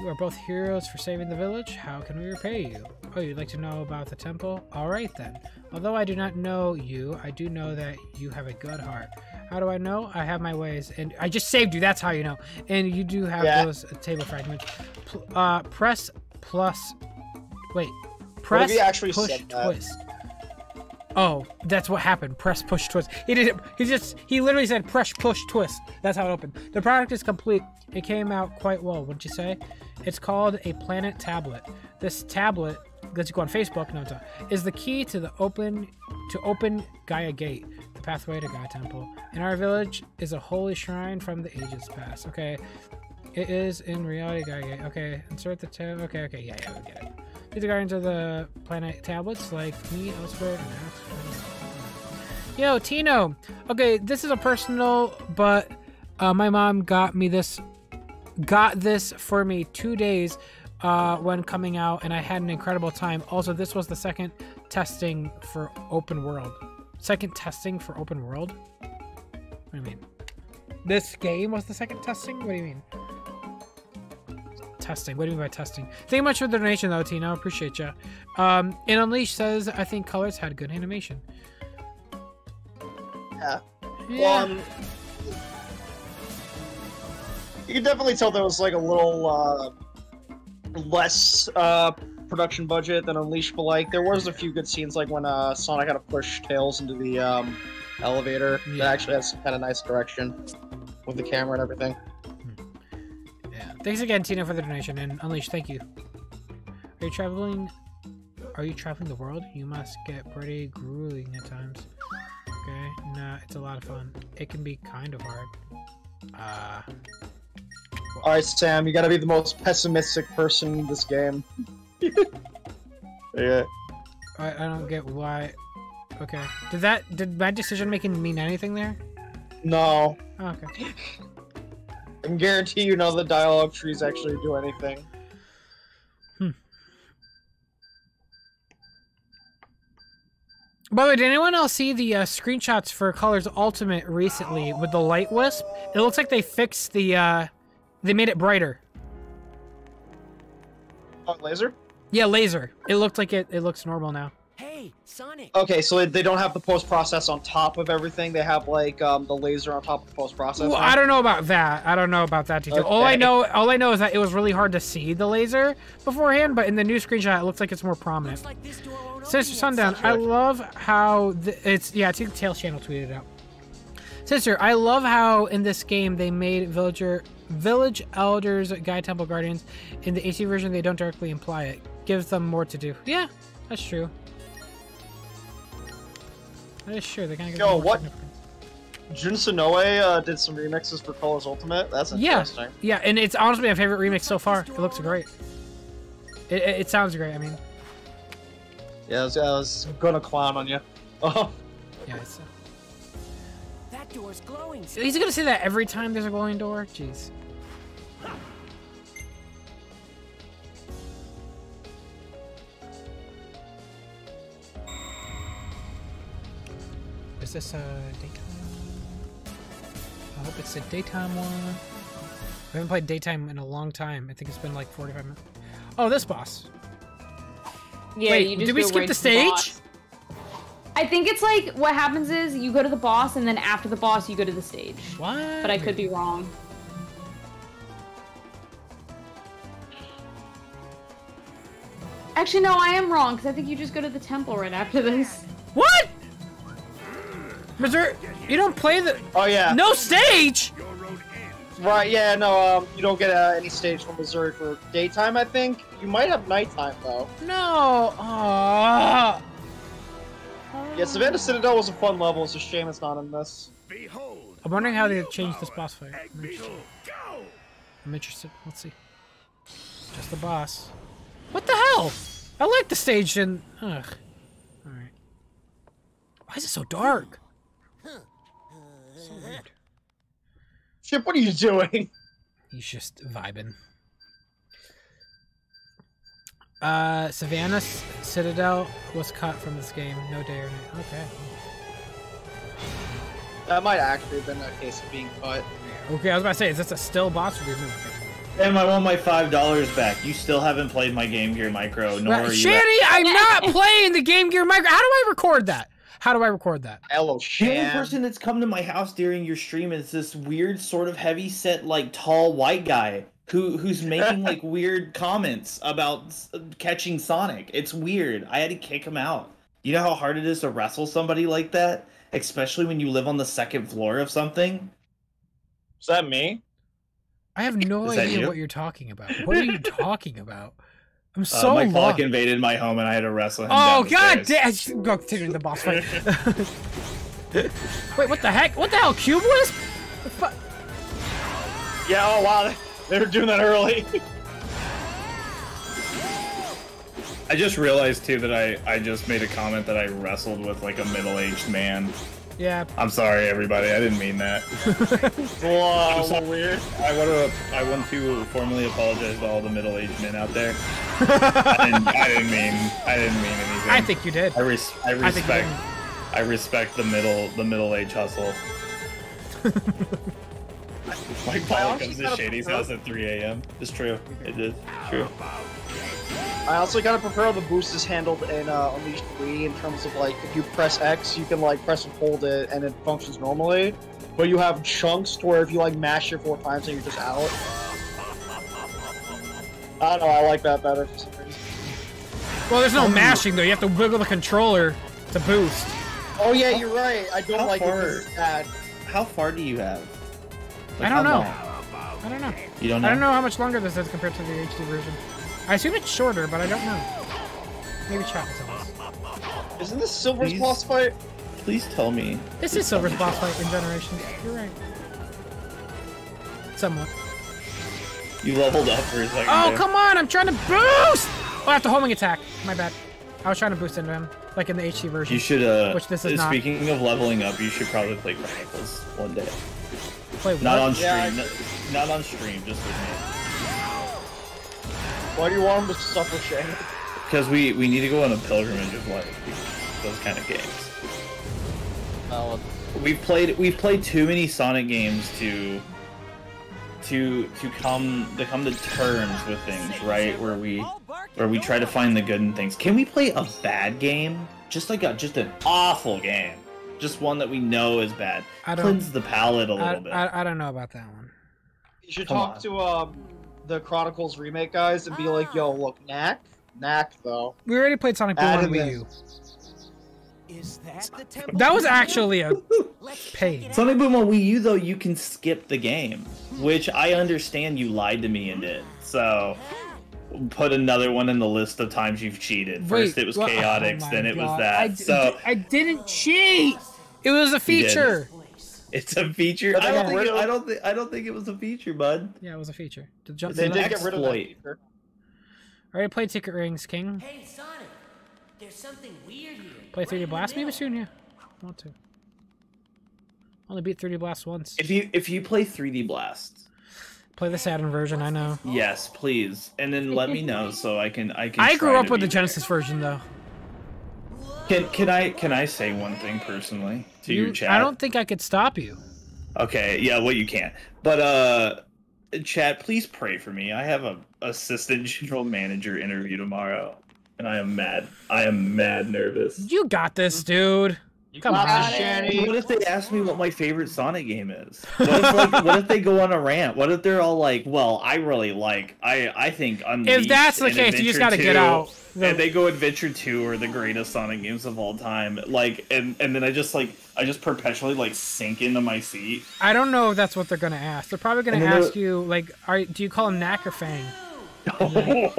You are both heroes for saving the village. How can we repay you? Oh, you'd like to know about the temple? Alright then. Although I do not know you, I do know that you have a good heart. How do I know? I have my ways, and I just saved you, that's how you know. And you do have yeah. those table fragments. P uh, press plus... Wait. Press, what actually push, said that? Twist. Oh, that's what happened. Press, push, twist. He didn't... He just... He literally said press, push, twist. That's how it opened. The product is complete. It came out quite well, wouldn't you say? It's called a planet tablet. This tablet... Let's go on Facebook. No, is the key to the open to open Gaia Gate, the pathway to Gaia Temple. In our village is a holy shrine from the ages past. Okay, it is in reality Gaia Gate. Okay, insert the tab. Okay, okay, yeah, yeah, we get it. These are guardians of the planet tablets, like me, Elspeth, and Ash. Yo, Tino. Okay, this is a personal, but uh, my mom got me this, got this for me two days. Uh, when coming out, and I had an incredible time. Also, this was the second testing for open world. Second testing for open world? What do you mean? This game was the second testing? What do you mean? Testing. What do you mean by testing? Thank you much for the donation, though, Tina. I appreciate you. Um, and Unleashed says, I think Colors had good animation. Yeah. Yeah. Um, you can definitely tell there was, like, a little, uh... less uh, production budget than Unleashed, but like there was a few good scenes, like when uh, Sonic had to push Tails into the um, elevator. Yeah. That actually has kind of nice direction with the camera and everything. Hmm. Yeah. Thanks again, Tina, for the donation, and Unleashed, thank you. Are you traveling? Are you traveling the world? You must get pretty grueling at times. Okay, nah, it's a lot of fun. It can be kind of hard. Ah. Uh... Alright, Sam, you gotta be the most pessimistic person in this game. Yeah. I, I don't get why... Okay. Did that- did my decision-making mean anything there? No. Oh, okay. I can guarantee you none of the dialogue trees actually do anything. Hmm. By the way, did anyone else see the uh, screenshots for Colors Ultimate recently with the light wisp? It looks like they fixed the, uh... They made it brighter. Oh, laser? Yeah, laser. It looked like it, it looks normal now. Hey, Sonic! Okay, so they don't have the post-process on top of everything. They have, like, um, the laser on top of the post-process. Well, I don't know about that. I don't know about that detail. Okay. All I know, all I know is that it was really hard to see the laser beforehand, but in the new screenshot, it looks like it's more prominent. Like Sister Sundown, yet, I love how... The, it's Yeah, I think Tails Channel tweeted it out. Sister, I love how in this game they made villager... Village Elders, Guide Temple Guardians. In the H D version, they don't directly imply it. Gives them more to do. Yeah, that's true. That is true. They kind of. Yo, what? Jun Sonoe uh, did some remixes for Colors Ultimate. That's interesting. Yeah, yeah, and it's honestly my favorite remix so far. It looks great. It, it, it sounds great. I mean. Yeah, I was, I was gonna clown on you. Oh. Yeah. It's, uh... Door's glowing. He's gonna say that every time there's a glowing door? Jeez. Is this a daytime? I hope it's a daytime one. I haven't played daytime in a long time. I think it's been like forty-five minutes. Oh, this boss. Yeah, Wait, you just did we skip the stage? Boss. I think it's like, what happens is, you go to the boss, and then after the boss, you go to the stage. What? But I could be wrong. Actually, no, I am wrong, because I think you just go to the temple right after this. What? Missouri, you don't play the- Oh, yeah. No stage?! Right, yeah, no, um, you don't get uh, any stage from Missouri for daytime, I think. You might have nighttime, though. No! Aww. Yeah, Savannah Citadel was a fun level. It's a shame it's not in this. Behold, I'm wondering how they changed this boss fight. I'm interested. I'm interested. Let's see. Just the boss. What the hell? I like the stage in... Ugh. Alright. Why is it so dark? So weird. Chip, what are you doing? He's just vibing. Uh, Savannah Citadel was cut from this game. No day or night. Okay. That might actually have been a case of being cut. Okay, I was about to say, is this a still boss review? Damn, I want my five dollars back. You still haven't played my Game Gear Micro, nor right. are you... Shanny, I'm not playing the Game Gear Micro! How do I record that? How do I record that? Hello, Shan. The only person that's come to my house during your stream is this weird sort of heavy-set, like, tall white guy. Who who's making like weird comments about catching Sonic? It's weird. I had to kick him out. You know how hard it is to wrestle somebody like that, especially when you live on the second floor of something. Is that me? I have no is idea you? what you're talking about. What are you talking about? I'm so uh, Mike Pollock invaded my home and I had to wrestle him. Oh god damn! Go continue the boss fight. Wait, what the heck? What the hell? Cube Wisp? Yeah. Oh wow. They were doing that early. I just realized too that I I just made a comment that I wrestled with like a middle-aged man. Yeah. I'm sorry, everybody. I didn't mean that. Wow, so weird. I want to I want to formally apologize to all the middle-aged men out there. I, didn't, I didn't mean I didn't mean anything. I think you did. I, res I respect I, I respect the middle the middle-aged hustle. Mike Pollock comes to Shady's house at three A M It's true. It is true. I also gotta prefer how the boost is handled in uh, Unleashed Wii in terms of like if you press X, you can like press and hold it and it functions normally, but you have chunks to where if you like mash it four times and you're just out. I don't know. I like that better. For some reason. Well, there's no Ooh. mashing though. You have to wiggle the controller to boost. Oh yeah, you're right. I don't how like far, it. Bad. How far do you have? Like I don't know. Long? I don't know. You don't know? I don't know how much longer this is compared to the H D version. I assume it's shorter, but I don't know. Maybe chat is Isn't this Silver's please, boss fight? Please tell me. This please is Silver's boss fight in Generations. You're right. Somewhat. You leveled up for a second. Oh, there. Come on! I'm trying to boost! Oh, I have to homing attack. My bad. I was trying to boost into him, like in the H D version. You should, uh... Which this is speaking not. of leveling up, you should probably play Knuckles one day. Play what? Not on stream. Yeah, I... Not on stream, just with me. Why do you want him to suffer, Shane? Because we, we need to go on a pilgrimage of, like, those kind of games. Oh, We've played we've played too many Sonic games to to to come to come to terms with things, right? Where we where we try to find the good in things. Can we play a bad game? Just like a just an awful game, just one that we know is bad. I don't, Cleanse the palate a little I, bit. I, I don't know about that one. You should come talk on. to um the Chronicles remake guys and be like, yo, look, Knack, Knack though. We already played Sonic Boom on Wii U. Is that, the that was actually a pain. Sonic Boom on Wii U though, you can skip the game, which I understand you lied to me and did. So put another one in the list of times you've cheated. First Wait, it was well, Chaotix, oh then God. it was that. I so I didn't cheat. It was a feature. It's a feature. I don't, think it, I don't think I don't think it was a feature, bud. Yeah, it was a feature. To jump they did get rid of that feature. I already played Secret Rings, King. Hey Sonic, there's something weird here. Play three D Blast maybe soon, yeah. I want to. Only beat three D Blast once. If you if you play three D Blast, play the Saturn version. I know. Yes, please, and then let me know so I can I can. I grew up with the Genesis version though. Can can I can I say one thing personally to your chat? I don't think I could stop you. Okay, yeah, well you can't. But uh, chat, please pray for me. I have a assistant general manager interview tomorrow. And I am mad. I am mad nervous. You got this, dude. You Come on, Shanny. What if they ask me what my favorite Sonic game is? What if, like, what if they go on a rant? What if they're all like, "Well, I really like. I I think Unleashed." If that's the case, Adventure you just gotta two, get out. The... And they go Adventure two are the greatest Sonic games of all time. Like, and and then I just like I just perpetually like sink into my seat. I don't know if that's what they're gonna ask. They're probably gonna ask they're... you like, "Are do you call him Knack or Fang?" Oh.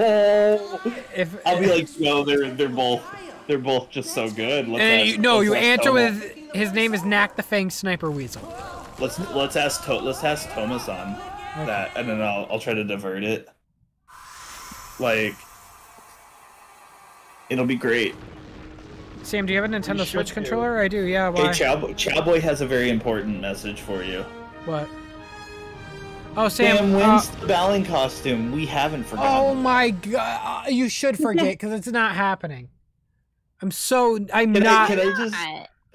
If, I'll be like, no, they're they're both they're both just so good. Let's and ask, you, no, you answer Toma. with his name is Knack the Fang Sniper Weasel. Let's let's ask to, let's ask Thomas on okay. that, and then I'll I'll try to divert it. Like, it'll be great. Sam, do you have a Nintendo Switch do. controller? I do. Yeah. Why? Hey, Chowboy, Chowboy has a very important message for you. What? Oh, Sam, Sam wins uh, the Balan costume. We haven't forgotten. Oh my God! You should forget because it's not happening. I'm so I'm can not. I, can I just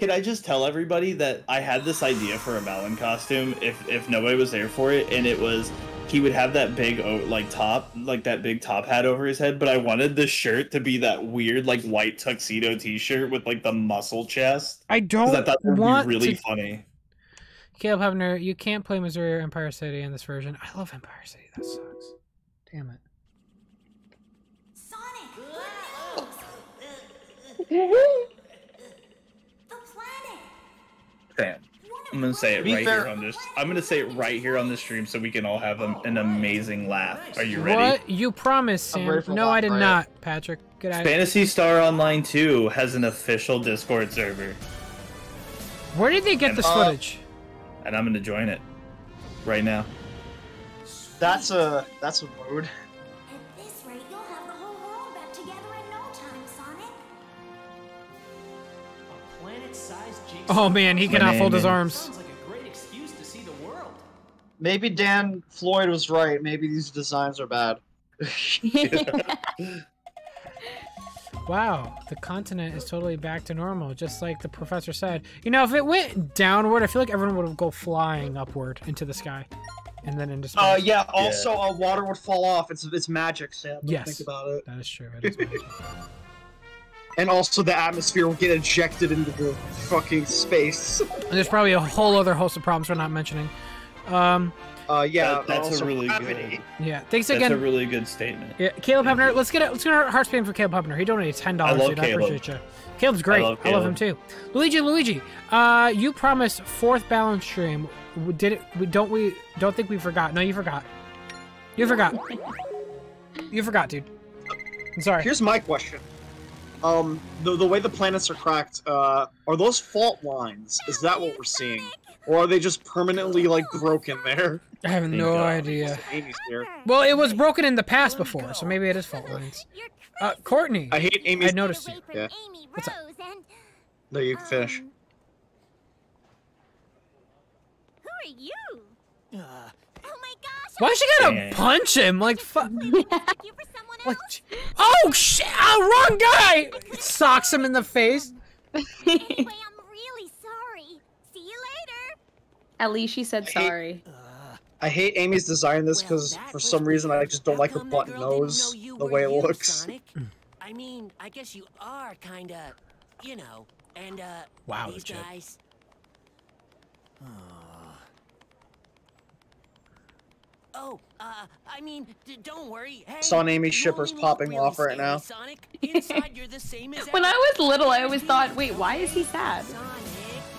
can I just tell everybody that I had this idea for a Balan costume if if nobody was there for it, and it was he would have that big like top like that big top hat over his head, but I wanted the shirt to be that weird like white tuxedo T-shirt with like the muscle chest. I don't. I thought that would be really to... funny. Caleb Hubner, you can't play Missouri or Empire City in this version. I love Empire City. That sucks. Damn it. Sonic. The planet. Damn. I'm gonna say it right here on this. I'm gonna say it right here on the stream so we can all have a, an amazing laugh. Are you ready? What you promised, Sam? No, I did not, Patrick. Good idea. Fantasy Star Online two has an official Discord server. Where did they get and, this uh, footage? And I'm gonna join it right now. That's a that's a mood. At this rate, you'll have the whole world back together in no time, Sonic. A planet-sized jigsaw. Oh man, he cannot fold his arms. Sounds like a great excuse to see the world. Maybe Dan Floyd was right. Maybe these designs are bad. Wow, the continent is totally back to normal, just like the professor said. You know, if it went downward, I feel like everyone would go flying upward into the sky, and then into space. Uh, yeah. Also, yeah. Uh, water would fall off. It's it's magic, Sam. Don't yes, think about it. That is true. It is and also, the atmosphere will get ejected into the fucking space. And there's probably a whole other host of problems we're not mentioning. Um. Uh, yeah, that, that's a really good. Yeah, thanks again. That's a really good statement. Yeah, Caleb Hubner, let's get a, let's get our hearts paid for Caleb Hubner. He donated ten dollars. I love dude. Caleb. I appreciate you. Caleb's great. I love, Caleb. I love him too. Luigi, Luigi, uh, you promised fourth balance stream. We did it? We don't we don't think we forgot? No, you forgot. You forgot. You forgot, dude. I'm sorry. Here's my question. Um, the the way the planets are cracked, uh, are those fault lines? Is that what we're seeing, or are they just permanently like broken there? I have no idea. Well, it was broken in the past before, so maybe it is fault lines. Uh, Courtney. I hate Amy's. I noticed you. Yeah. What's up? No, you can finish. Who are you? Uh, oh my gosh! Why she gotta yeah. punch him? Like fuck. Like, oh shit! Oh, wrong guy! Socks him in the face. Anyway, I'm really sorry. See you later. At least she said sorry. I hate Amy's design this because well, for some reason I just don't like her button nose, the way it you, looks. I mean, I guess you are kind of, you know, and uh, wow, these guys. Oh. oh, uh, I mean, d don't worry. Hey, Son Amy shippers popping really off right now. Sonic, inside, you're the same as when I was little, I always thought, wait, why is he sad?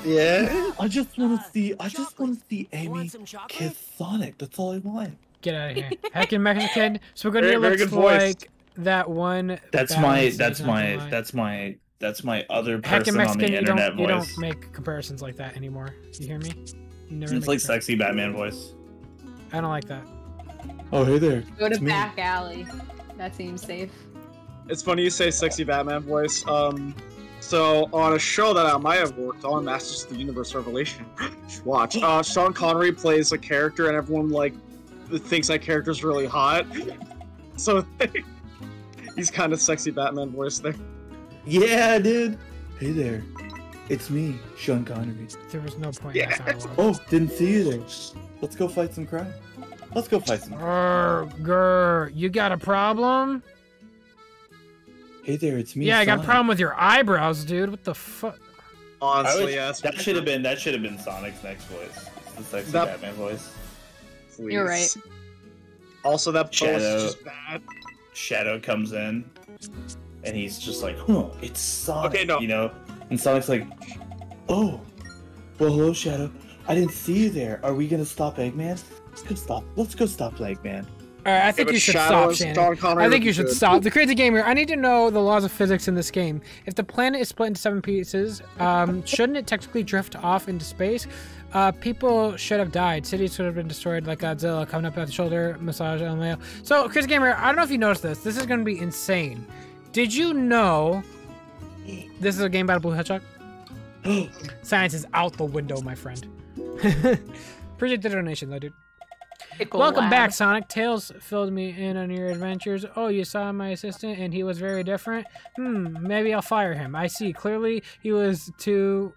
Yeah. I just want to see. I just want to see Amy kiss Sonic. That's all I want. Get out of here. Heckin' Mexican. So we're gonna looks like that one. That's my. That's my. That's my. That's my other person on the internet voice. You don't make comparisons like that anymore. You hear me? You never. It's like sexy Batman voice. I don't like that. Oh hey there. Go to back alley. That seems safe. It's funny you say sexy Batman voice. Um. So, on a show that I might have worked on, Masters of the Universe Revelation, watch, uh, Sean Connery plays a character and everyone, like, thinks that character's really hot. So, he's kind of sexy Batman voice there. Yeah, dude! Hey there. It's me, Sean Connery. There was no point yeah. in that. Oh, didn't see you there. Let's go fight some crime. Let's go fight some crime. Grr, grr, you got a problem? Hey there, it's me. Yeah, Sonic. I got a problem with your eyebrows, dude. What the fuck? Honestly, was, yes. That should have been that should have been Sonic's next voice. The sexy that, Batman voice. Please. You're right. Also, that Shadow, voice is just bad. Shadow comes in, and he's just like, "Huh, it's Sonic," okay, no. you know. And Sonic's like, "Oh, well, hello, Shadow. I didn't see you there. Are we gonna stop Eggman? Let's go stop. Let's go stop Eggman." All right, I think you should stop, Shannon. I think you should stop. The crazy game here. I need to know the laws of physics in this game. If the planet is split into seven pieces, um, shouldn't it technically drift off into space? Uh, people should have died. Cities should have been destroyed, like Godzilla coming up at the shoulder, massage on the mail. So, crazy gamer, I don't know if you noticed this. This is going to be insane. Did you know this is a game about a blue hedgehog? Science is out the window, my friend. Appreciate the donation, though, dude. Pickle Welcome lab. back, Sonic. Tails filled me in on your adventures. Oh, you saw my assistant, and he was very different. Hmm, maybe I'll fire him. I see. Clearly, he was too...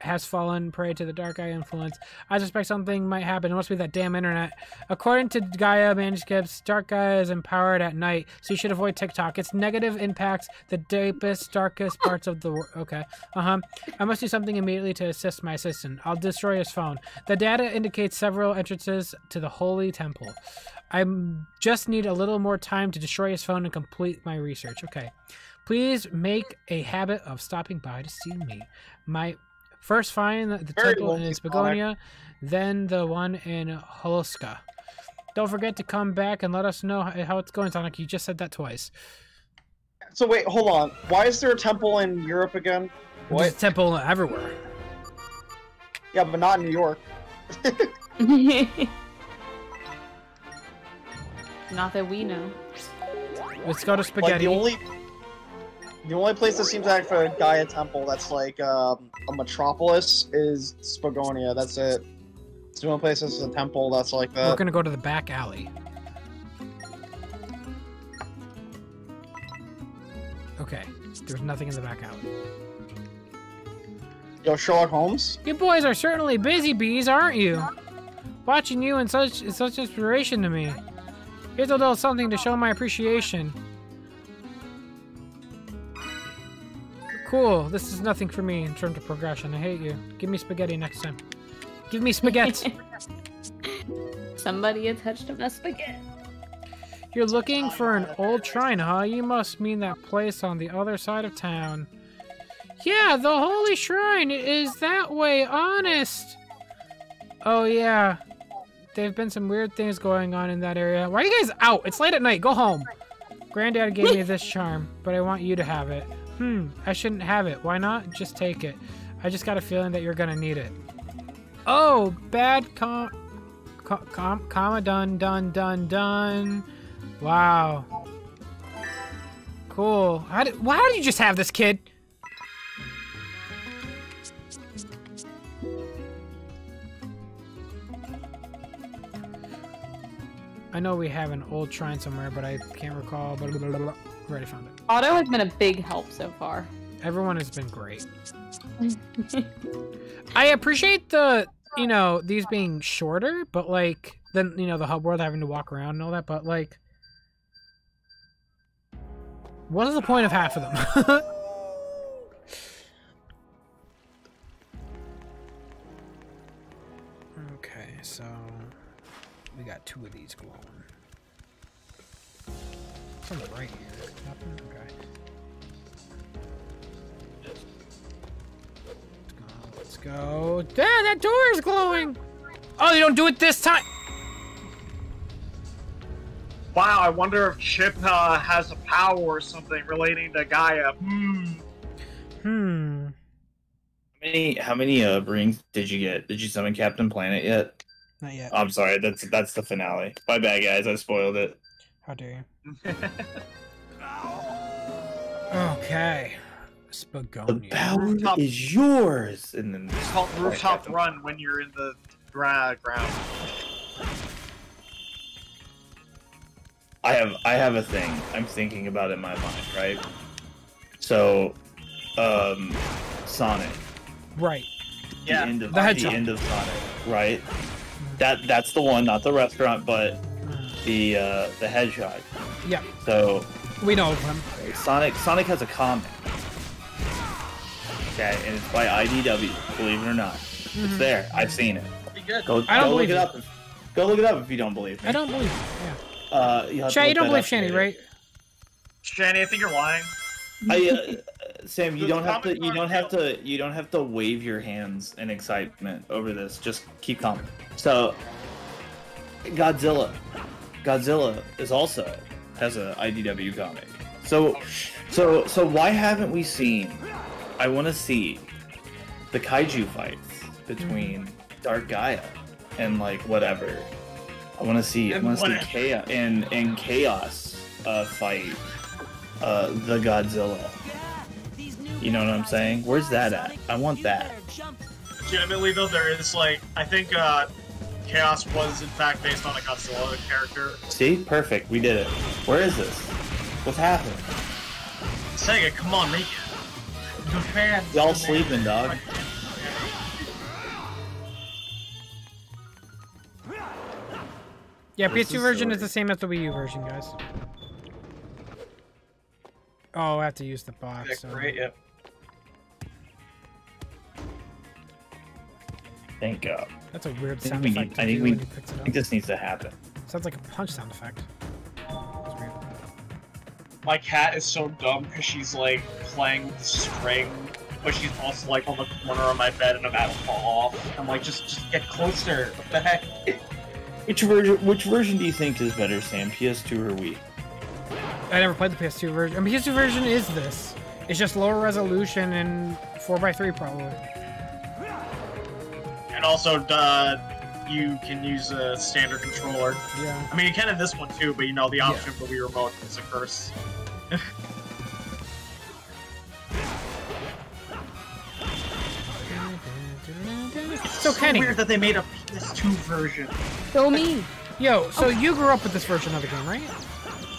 has fallen prey to the Dark Gaia influence. I suspect something might happen. It must be that damn internet. According to Gaia manuscripts, Dark Gaia is empowered at night, so you should avoid TikTok. Its negative impacts the deepest, darkest parts of the world. Okay. Uh-huh. I must do something immediately to assist my assistant. I'll destroy his phone. The data indicates several entrances to the Holy Temple. I just need a little more time to destroy his phone and complete my research. Okay. Please make a habit of stopping by to see me. My... First, find the Very temple in Spagonia, then the one in Holoska. Don't forget to come back and let us know how it's going, Sonic. You just said that twice. So wait, hold on. Why is there a temple in Europe again? What? There's a temple everywhere. Yeah, but not in New York. Not that we know. Let's go to Spaghetti. Like the only... The only place that seems to have a Gaia temple that's like um, a metropolis is Spagonia. That's it. It's the only place that's a temple that's like that. We're gonna go to the back alley. Okay, there's nothing in the back alley. Yo, Sherlock Holmes? You boys are certainly busy bees, aren't you? Watching you and such is such inspiration to me. Here's a little something to show my appreciation. Cool, this is nothing for me in terms of progression. I hate you. Give me spaghetti next time. Give me spaghetti. Somebody had touched up that spaghetti. You're looking for an old shrine, huh? You must mean that place on the other side of town. Yeah, the holy shrine is that way, honest. Oh, yeah. There've been some weird things going on in that area. Why are you guys out? It's late at night. Go home. Granddad gave me this charm, but I want you to have it. Hmm, I shouldn't have it. Why not? Just take it. I just got a feeling that you're gonna need it. Oh, bad con- com comma, done, done, done, done. Wow. Cool. How did, why did you just have this kid? I know we have an old shrine somewhere, but I can't recall. Blah, blah, blah, blah. Already found it. Otto has been a big help so far. Everyone has been great. I appreciate the, you know, these being shorter, but like, then, you know, the hub world having to walk around and all that, but like, what is the point of half of them? Okay, so we got two of these glowing. From the right here. Nothing? Okay. Let's go. Let's go. Yeah, that door is glowing! Oh, they don't do it this time! Wow, I wonder if Chip uh, has a power or something relating to Gaia. Hmm. Hmm. How many, how many uh, rings did you get? Did you summon Captain Planet yet? Not yet. I'm sorry, that's that's the finale. My bad, guys, I spoiled it. How dare you? Okay. Spagonia. The power rooftop is yours. And then it's called rooftop run when you're in the ground. I have I have a thing. I'm thinking about it in my mind, right? So, um, Sonic. Right. The yeah. End of, the, the end of Sonic. Right. That that's the one, not the restaurant, but the uh, the hedgehog. Yeah. So we know him. Sonic Sonic has a comic. Okay, and it's by I D W. Believe it or not, mm-hmm. It's there. I've seen it. Go, I don't go look it up. If, go look it up if you don't believe me. I don't believe it. Yeah. Uh, you Shay, you don't believe Shanny, later. Right? Shanny, I think you're lying. I, uh, Sam, you don't have to. You don't have to. You don't have to wave your hands in excitement over this. Just keep calm. So, Godzilla, Godzilla is also has a I D W comic. So, so, so why haven't we seen? I want to see the kaiju fights between mm. Dark Gaia and like whatever. I want to see. I want to see Chaos and and Chaos uh, fight. Uh, the Godzilla. You know what I'm saying? Where's that at? I want that. Legitimately though, there is like, I think uh, Chaos was in fact based on a Godzilla character. See? Perfect. We did it. Where is this? What's happening? Sega, come on, make it. Y'all sleeping, dog. Yeah, P S two version is the same as the Wii U version, guys. Oh, I have to use the box. Yeah, so. Great, yep. Thank God. That's a weird sound effect. Need, I think we. I think this needs to happen. Sounds like a punch sound effect. Weird. My cat is so dumb because she's like playing with the string, but she's also like on the corner of my bed and about to fall off. I'm like, just, just get closer. What the heck? Which version? Which version do you think is better, Sam? P S two or Wii? I never played the P S two version. I mean, P S two version is this. It's just lower resolution and four by three probably. And also, uh, you can use a standard controller. Yeah. I mean, you can in this one too, but you know, the option yeah. for Wii Remote is a curse. It's so, so Kenny. Weird that they made a P S two version. So mean. Yo, so okay. You grew up with this version of the game, right?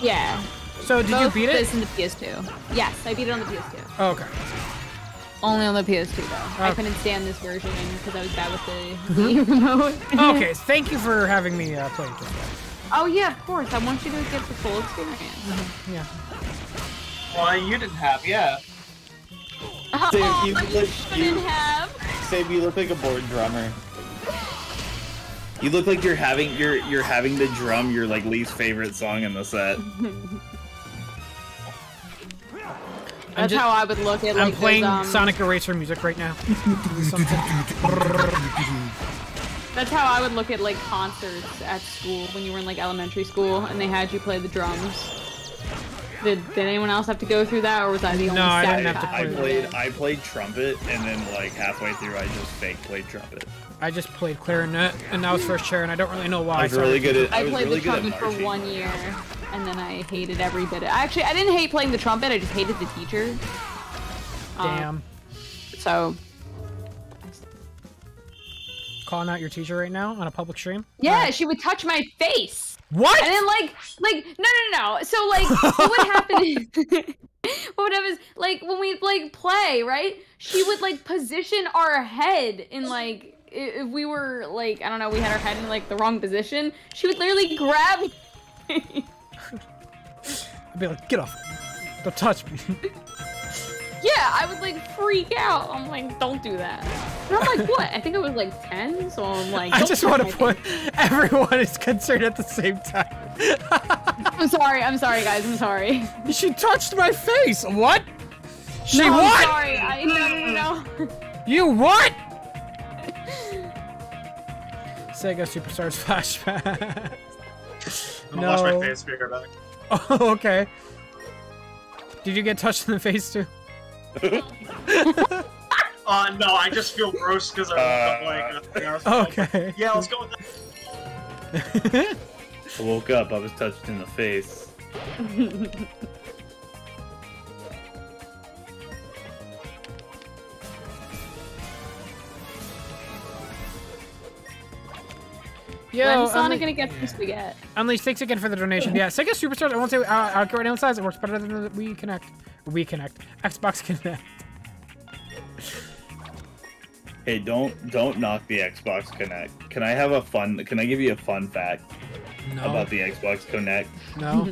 Yeah. So did Both you beat it? This in the P S two. Yes, I beat it on the P S two. Oh, okay. Only on the P S two though. Okay. I couldn't stand this version because I was bad with the Wii remote. Okay, thank you for having me uh, play this game. Oh yeah, of course. I want you to get the full experience. Mm-hmm. Yeah. Well, you didn't have, yeah. Oh, Sam, you, look, you didn't have. Sam, you look like a board drummer. You look like you're having you're you're having the drum your like least favorite song in the set. That's just how I would look at. Like, I'm playing those, um... Sonic Eraser music right now. That's how I would look at like concerts at school when you were in like elementary school and they had you play the drums. Did, did anyone else have to go through that, or was I the only? No, I didn't have to. I played. I played trumpet, and then like halfway through, I just fake played trumpet. I just played clarinet, and now it's first chair, and I don't really know why. I was really good at. I played the trumpet for one year, and then I hated every bit of. Actually, I didn't hate playing the trumpet. I just hated the teacher. Damn. Um, so. Calling out your teacher right now on a public stream? Yeah, right. She would touch my face. What? And then like, like, no, no, no. So like, what would happen is, what would happen is, like, when we like play, right? She would like position our head in like, if we were like, I don't know, we had our head in like the wrong position. She would literally grab me. I'd be like, get off! Don't touch me. Yeah, I would like freak out. I'm like, don't do that. And I'm like, what? I think I was like ten, so I'm like. I just want to put everyone is concerned at the same time. I'm sorry. I'm sorry, guys. I'm sorry. She touched my face. What? She no, what? I'm sorry. I no no no. You what? Sega Superstars flashback. I'm gonna wash my face. Be right back. Oh, okay. Did you get touched in the face too? uh, no, I just feel gross because I woke up like. Uh, I was okay. Like, yeah, let's go with that. I woke up. I was touched in the face. Yo, when's Sonic gonna get some spaghetti? Unleashed, thanks again for the donation. Yeah, Sega Superstars. I won't say. Uh, I'll get right down size. It works better than Wii Connect. Wii Connect. Xbox Connect. Hey, don't don't knock the Xbox Connect. Can I have a fun? Can I give you a fun fact no. about the Xbox Connect? No.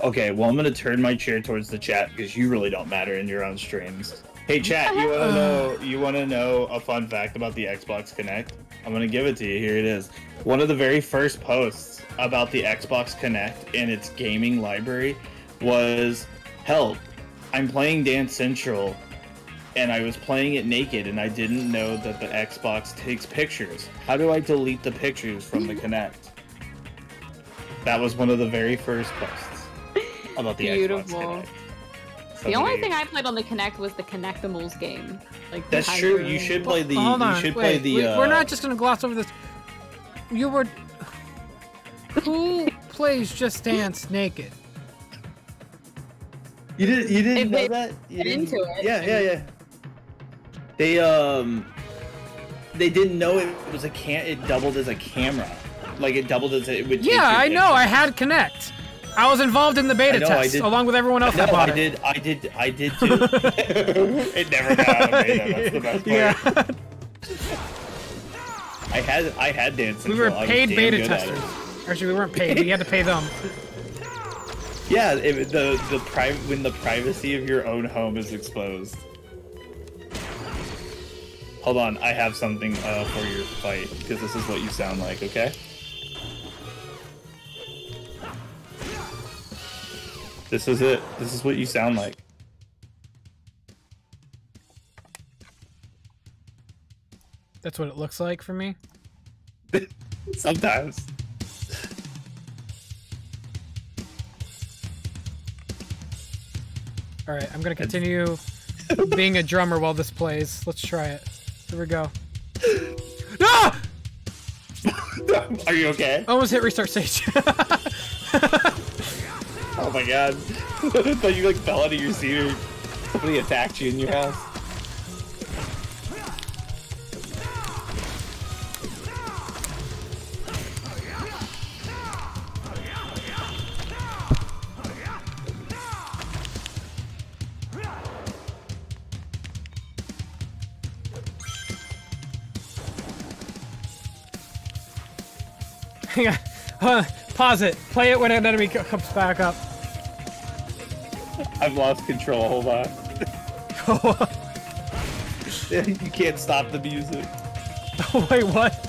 Okay. Well, I'm gonna turn my chair towards the chat because you really don't matter in your own streams. Hey, chat. You wanna know? You wanna know a fun fact about the Xbox Connect? I'm gonna give it to you. Here it is. One of the very first posts about the Xbox Connect and its gaming library was, "Help! I'm playing Dance Central, and I was playing it naked, and I didn't know that the Xbox takes pictures. How do I delete the pictures from the Connect?" That was one of the very first posts about the Beautiful. Xbox Connect. The only thing I played on the Kinect was the Kinectimals game. Like that's true. You should play the. Hold on. You should play the. We're not just gonna gloss over this. You were. Who plays Just Dance naked? You didn't. You didn't know that. You didn't. Into it. Yeah, yeah, yeah. They um. They didn't know it was a can. It doubled as a camera. Like it doubled as it would. Yeah, I know. I had Kinect. I was involved in the beta know, test, along with everyone else. No, I did. I did. I did too. It never got out of beta. That's the best part. Yeah. I had. I had Dance Central. We were paid beta testers. Actually, we weren't paid. We had to pay them. Yeah. It, the the pri when the privacy of your own home is exposed. Hold on. I have something uh, for your fight because this is what you sound like. Okay. This is it. This is what you sound like. That's what it looks like for me. Sometimes. All right, I'm gonna continue being a drummer while this plays. Let's try it. Here we go. No! Are you okay? I almost hit restart stage. Oh my god. I thought you like fell out of your seat or somebody attacked you in your house. Hang on. Huh. Pause it. Play it when an enemy comes back up. I've lost control. Hold on. You can't stop the music. Oh, wait, what?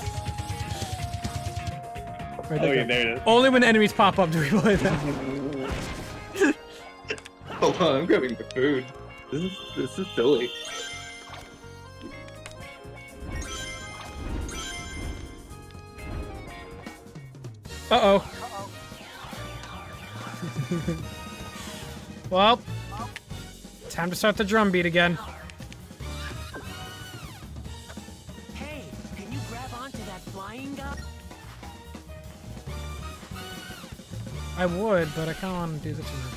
Right, okay, there. There it is. Only when enemies pop up do we play that. Hold on, I'm grabbing the food. This is, this is silly. Uh-oh. Uh-oh. Well, time to start the drum beat again. Hey, can you grab onto that flying guy? I would, but I kind of want to do this too much.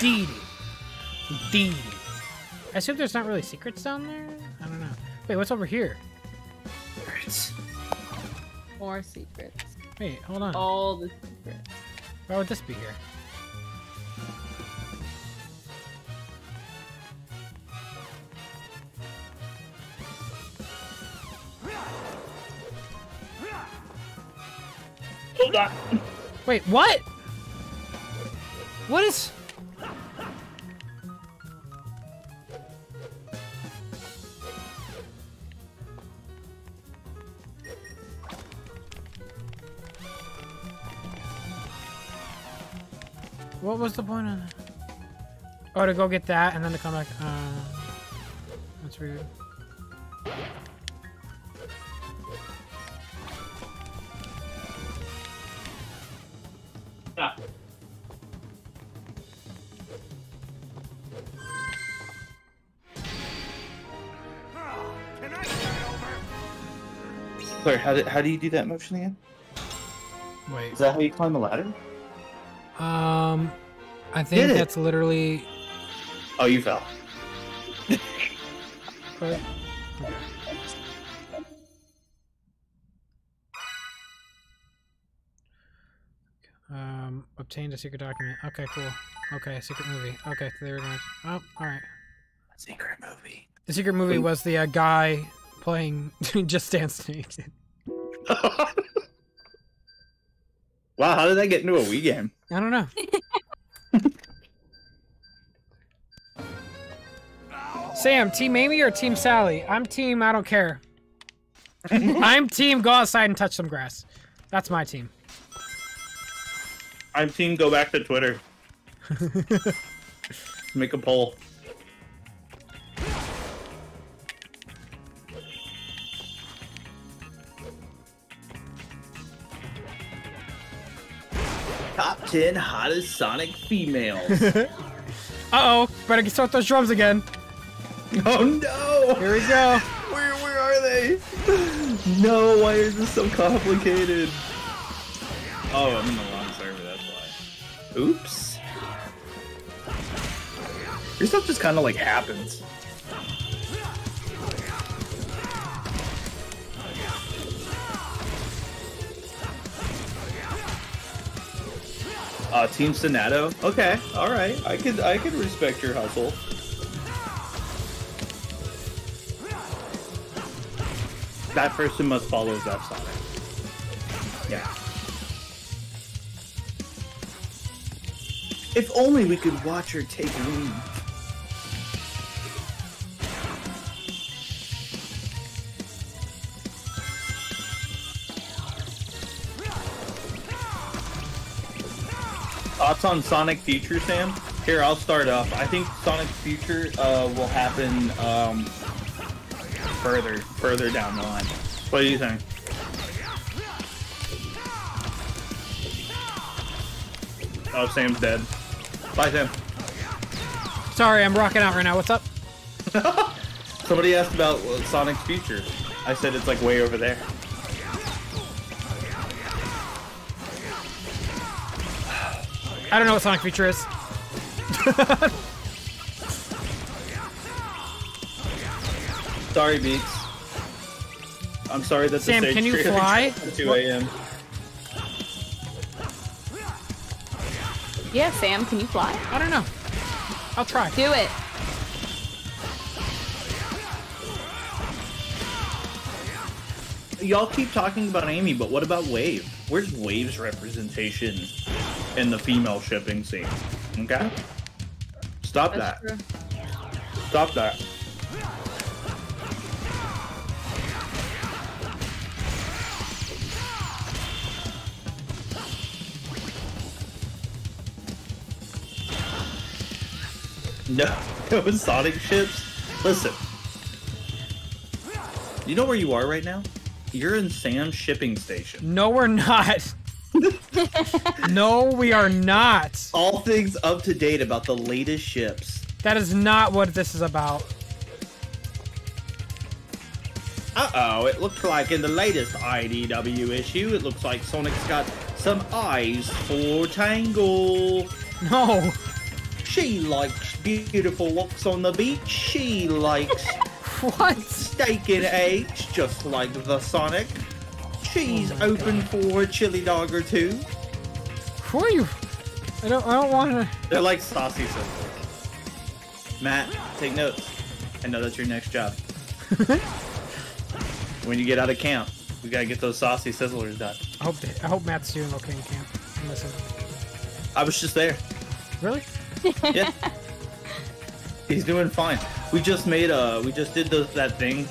Deedee. Deedee. I assume there's not really secrets down there? I don't know. Wait, what's over here? Secrets. More secrets. Wait, hold on. All the secrets. Why would this be here? Hold on. Wait, what? What is... What was the point on that? Oh, to go get that and then to come back. Uh, that's weird. Ah. Sorry, how do, how do you do that motion again? Wait. Is that how you climb the ladder? Um, I think that's literally... Oh, you fell. But... okay. Um, obtained a secret document. Okay, cool. Okay, a secret movie. Okay, so they were going to... Oh, alright. Secret movie. The secret movie was the uh, guy playing Just Dance Naked. Wow, how did that get into a Wii game? I don't know. Sam, Team Amy or Team Sally? I'm Team I don't care. I'm Team go outside and touch some grass. That's my team. I'm Team go back to Twitter. Make a poll. Top ten hottest Sonic females. Uh-oh, better start those drums again. Oh no! Here we go. Where, where are they? No, why is this so complicated? Oh, I'm in the wrong server, that's why. Oops. Your stuff just kind of like happens. Uh, Team Sonato. Okay, all right. I could I could respect your hustle. That person must follow that Sonic. Yeah. If only we could watch her take a lead. Thoughts on Sonic Future, Sam? Here, I'll start off. I think Sonic Future uh, will happen um, further, further down the line. What do you think? Oh, Sam's dead. Bye, Sam. Sorry, I'm rocking out right now. What's up? Somebody asked about Sonic's Future. I said it's like way over there. I don't know what Sonic Future is. Sorry, Beats. I'm sorry that Sam, the stage can you fly? At two A M Yeah, Sam, can you fly? I don't know. I'll try. Do it. Y'all keep talking about Amy, but what about Wave? Where's Wave's representation in the female shipping scene? Okay? Stop That's that. True. Stop that. No, it was Sonic ships. Listen. You know where you are right now? You're in Sam's shipping station. No, we're not. No, we are not. All things up to date about the latest ships. That is not what this is about. Uh-oh, it looks like in the latest I D W issue, it looks like Sonic's got some eyes for Tangle. No. She likes beautiful walks on the beach. She likes... What? Steak and eggs, just like the Sonic. She's oh open God. for a chili dog or two. Who are you? I don't. I don't want to. They're like saucy sisters. Matt, take notes. I know that's your next job. When you get out of camp, we gotta get those saucy sizzlers done. I hope. They, I hope Matt's doing okay in camp. Listen. I was just there. Really? Yeah. He's doing fine. We just made a, we just did those, that thing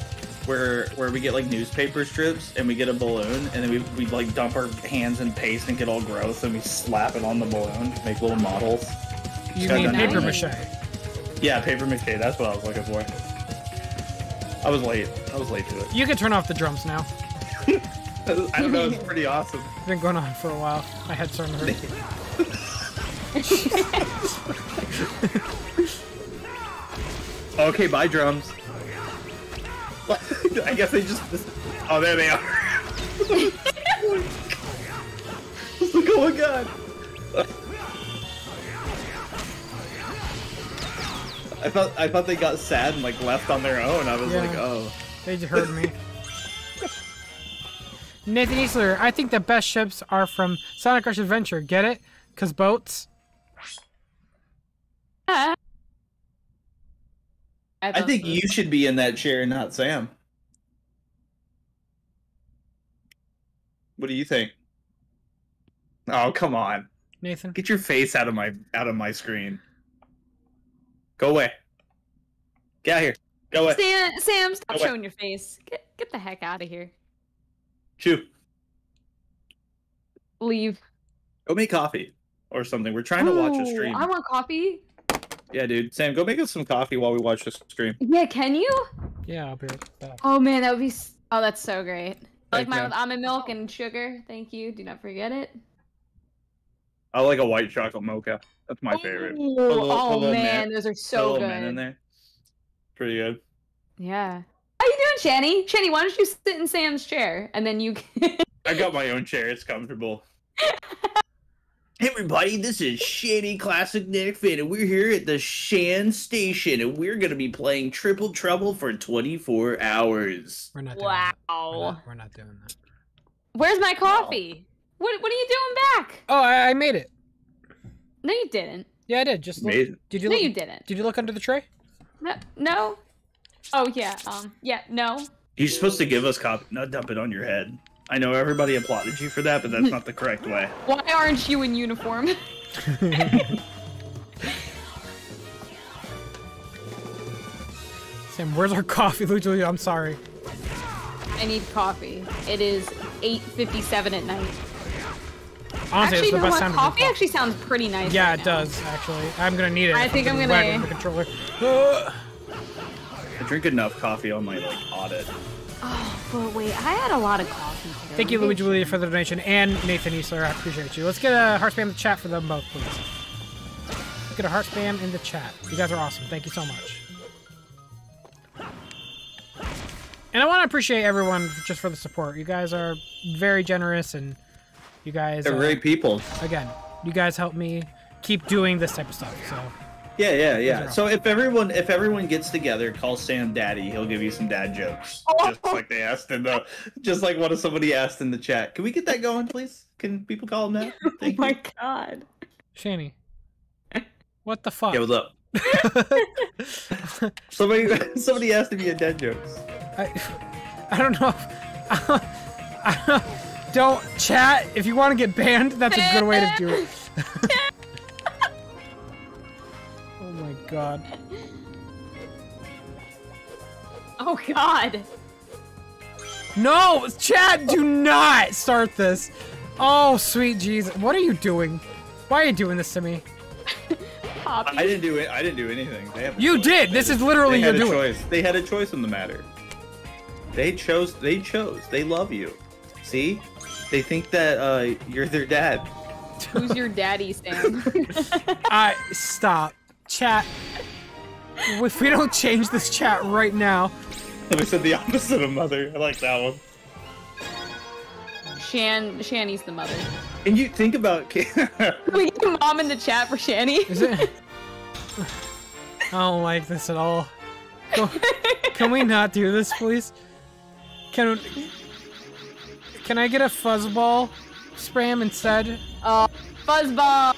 where where we get like newspaper strips and we get a balloon and then we, we like dump our hands in paste and get all gross and we slap it on the balloon to make little models. You mean paper mache? Yeah, paper mache. That's what I was looking for. I was late. I was late to it. You can turn off the drums now. I don't know. It's pretty awesome. It's been going on for a while. My head's starting to hurt. Okay, bye drums. What? I guess they just... Oh, there they are. Look, oh my god. I thought I thought they got sad and like left on their own. I was yeah, like, oh. They just heard me. Nathan Eastler, I think the best ships are from Sonic Rush Adventure. Get it? Because boats. Uh. I, I think you should be in that chair, not Sam. What do you think? Oh, come on, Nathan! Get your face out of my out of my screen. Go away. Get out of here. Go away. Sam, Sam, stop showing your face. Get get the heck out of here. Chew. Leave. Go make coffee or something. We're trying Ooh, to watch a stream. I want coffee. Yeah, dude. Sam, go make us some coffee while we watch this stream. Yeah, can you? Yeah, I'll be right back. Oh, man, that would be... Oh, that's so great. I like mine with almond milk and sugar. Thank you. Do not forget it. I like a white chocolate mocha. That's my favorite. Oh, little, oh man, those are so good. Mint in there. Pretty good. Yeah. How you doing, Channy? Channy, why don't you sit in Sam's chair? And then you can... I got my own chair. It's comfortable. Hey everybody, this is Shanny Classic Nick Fan, and we're here at the Shan Station, and we're going to be playing Triple Trouble for twenty-four hours. We're not doing wow. that. We're not, we're not doing that. Where's my coffee? No. What What are you doing back? Oh, I, I made it. No, you didn't. Yeah, I did. Just look, made it. Did you look, no, you didn't. Did you look under the tray? No. No. Oh, yeah. Um. Yeah, no. You're supposed to give us coffee, not dump it on your head. I know everybody applauded you for that, but that's not the correct way. Why aren't you in uniform? Sam, where's our coffee? Literally, I'm sorry. I need coffee. It is eight fifty-seven at night. Honestly, actually, it's the best time to coffee actually sounds pretty nice. Yeah, right it now. does, actually. I'm going to need it. I think I'm going to... the controller. I drink enough coffee on my like audit. Oh, but wait, I had a lot of coffee today. Thank you, Luigi Julia, for the donation, and Nathan Eastler, I appreciate you. Let's get a heart spam in the chat for them both, please. Let's get a heart spam in the chat. You guys are awesome. Thank you so much. And I want to appreciate everyone just for the support. You guys are very generous, and you guys are... They're great people. Again, you guys help me keep doing this type of stuff, so... Yeah, yeah, yeah. So if everyone if everyone gets together, call Sam Daddy. He'll give you some dad jokes, oh. just like they asked in the, just like what somebody asked in the chat. Can we get that going, please? Can people call him that? Thank oh my you. God, Shanny, What the fuck? Yo, look. somebody, somebody asked to be a dead jokes. I, I don't know. I, I don't, don't chat. If you want to get banned, that's a good way to do it. Oh my god. Oh god. No, chat, do not start this. Oh, sweet Jesus. What are you doing? Why are you doing this to me? Poppy. I didn't do it. I didn't do anything. They have you choice. did. They this did. is literally your doing. Choice. They had a choice in the matter. They chose. They chose. They love you. See? They think that uh, you're their dad. Who's your daddy, Sam? I stop. Chat. If we don't change this chat right now. We said the opposite of mother. I like that one. Shan, Shani's the mother. And you think about... We get mom in the chat for Shani. Is it? I don't like this at all. Go, can we not do this, please? Can Can I get a fuzzball spam instead? Oh, fuzzball!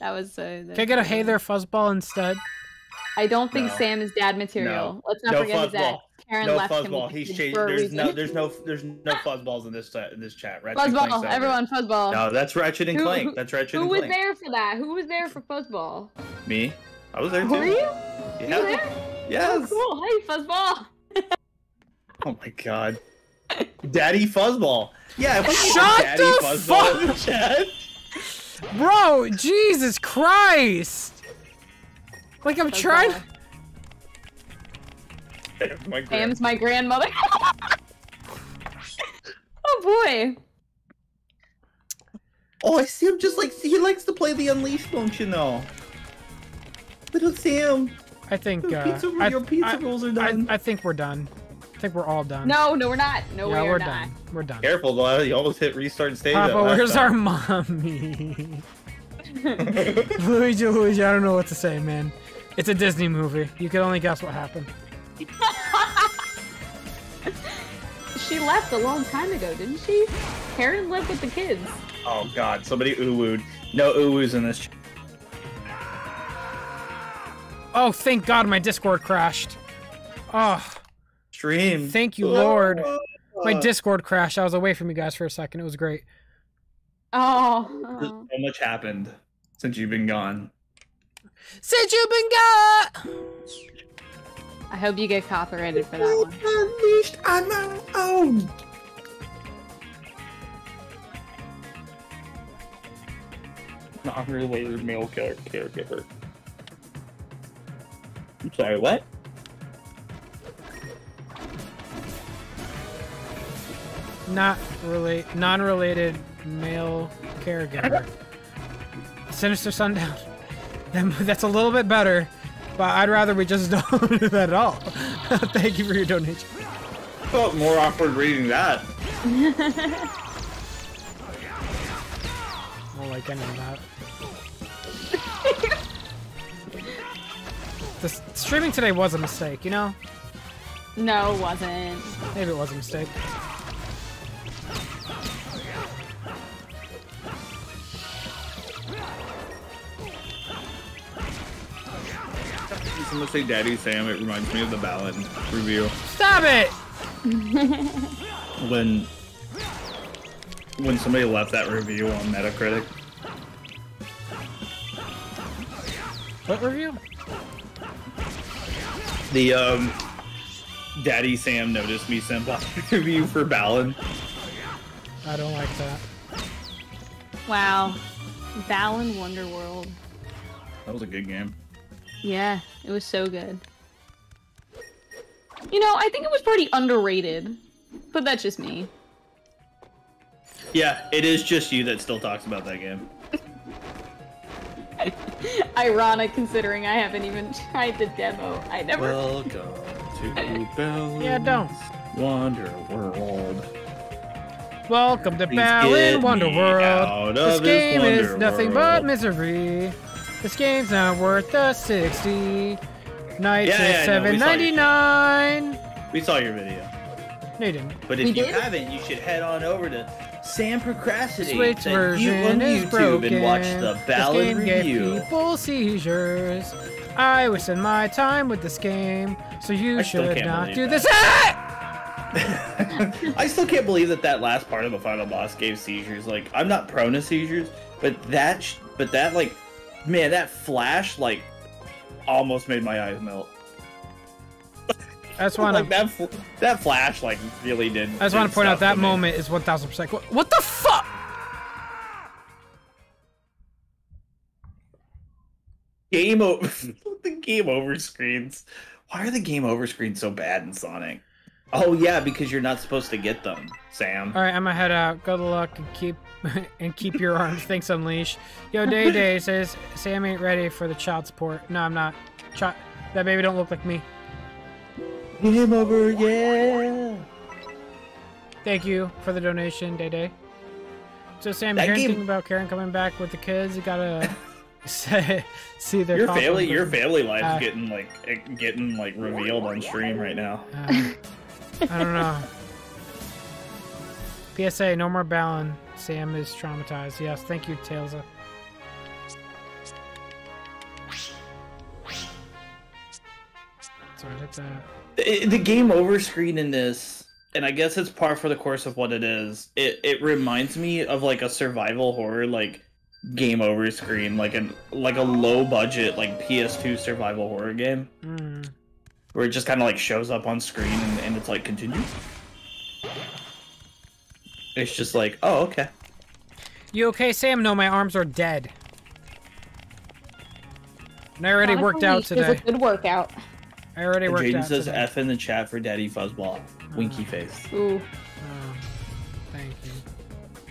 That was... Uh, the... Can I get a hey there fuzzball instead? I don't think no. Sam is dad material. No. Let's not no forget his dad. Karen no left fuzzball. He's changed. There's no, there's no, there's no fuzzballs in this uh, in this chat. Ratchet fuzzball, everyone, fuzzball. No, that's Ratchet and who, Clank. That's Ratchet and Clank. Who was there for that? Who was there for fuzzball? Me. I was there too. Were you? Yeah. You there? Yes. Oh, cool. Hey, fuzzball. Oh my god. Daddy fuzzball. Yeah. If we Shut Daddy the fuzzball fuck. In the chat. Bro, Jesus Christ. Like I'm fuzzball. trying. My Sam's my grandmother. Oh boy. Oh, I see him just like he likes to play the Unleashed function though. Little Sam. I think uh, pizza, I, your pizza I, rolls are done. I, I think we're done. I think we're all done. No, no, we're not. No, yeah, we are we're not. done. We're done. Careful, though. You almost hit restart and save. Papa, where's time. our mommy? Luigi, Luigi, I don't know what to say, man. It's a Disney movie. You can only guess what happened. She left a long time ago, didn't she? Karen lived with the kids. Oh god, somebody ooh-wooed. No ooh-woos in this. Oh, thank god my Discord crashed. Oh. Stream. Thank you, Lord. My Discord crashed. I was away from you guys for a second. It was great. Oh. oh. So much happened since you've been gone. Since you've been gone! I hope you get copyrighted for that one. Unleashed on my own. Non-related male care caregiver. I'm sorry, what? Not relate. Non-related male caregiver. Sinister Sundown. That's a little bit better. But I'd rather we just don't do that at all. Thank you for your donation. I felt more awkward reading that. I don't like any of that. The streaming today was a mistake, you know? No, it wasn't. Maybe it was a mistake. I'm gonna say Daddy Sam, it reminds me of the Balan review. Stop it! when when somebody left that review on Metacritic. What review? The um Daddy Sam noticed me sent out a review for Balan. I don't like that. Wow. Balan Wonderworld. That was a good game. Yeah, it was so good. You know, I think it was pretty underrated, but that's just me. Yeah, it is just you that still talks about that game. Ironic, considering I haven't even tried the demo. I never. Welcome to Balan. Yeah, don't. Wonderworld. Welcome to Balan Wonderworld. This game is nothing but misery. This game's not worth the sixty. Nights yeah, yeah, seven no, ninety nine. We saw your video. No, you didn't. But if we you did? haven't, you should head on over to Sam procrastinates Switch and you on YouTube broken. and watch the ballad review. Gave people seizures. I wasted my time with this game, so you I should not do that. this. Ah! I still can't believe that that last part of the final boss gave seizures. Like, I'm not prone to seizures, but that, sh but that, like, man, that flash, like, almost made my eyes melt. I just want like that, fl that flash, like, really did. I just want to point out that I mean. moment is one thousand percent. What, what the fuck? Game over. The game over screens. Why are the game over screens so bad in Sonic? Oh, yeah, because you're not supposed to get them, Sam. All right, I'm gonna head out. Good luck and keep and keep your arms. Thanks, Unleashed. Yo, Day Day says, Sam ain't ready for the child support. No, I'm not. Ch that baby don't look like me. Game over, yeah. Thank you for the donation, Day Day. So, Sam, you're thinking about Karen coming back with the kids. You gotta see their your family. Room. Your family life's uh, getting like getting like revealed on stream right now. Uh, I don't know. P S A: no more Balan. Sam is traumatized. Yes, thank you, Tailsa. Sorry, that's that. It, the game over screen in this, and I guess it's par for the course of what it is, it, it reminds me of like a survival horror, like game over screen, like an like a low budget, like P S two survival horror game, mm. where it just kind of like shows up on screen and, and it's like continue. It's just like, oh, okay. You okay, Sam? No, my arms are dead. And I already Sonic worked out today. It was a good workout. I already worked Jaden out says today. F in the chat for Daddy Fuzzball. Oh. Winky face. Ooh. Oh, thank you.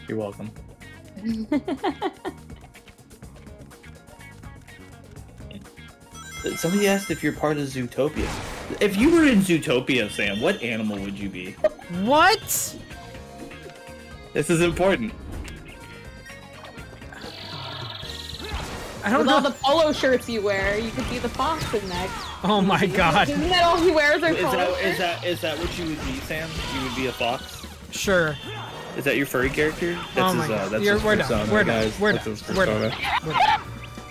You're welcome. Somebody asked if you're part of Zootopia. If you were in Zootopia, Sam, what animal would you be? What? This is important. I don't With know all the polo shirts you wear, you could be the fox in that. Oh my god. Isn't that all he wears are polo shirts? Is that, is that what you would be, Sam? You would be a fox? Sure. Is that your furry character? That's oh my his, god. Uh, that's You're, his we're, done. We're, done. We're, that's done. His we're done. We're done. We're done.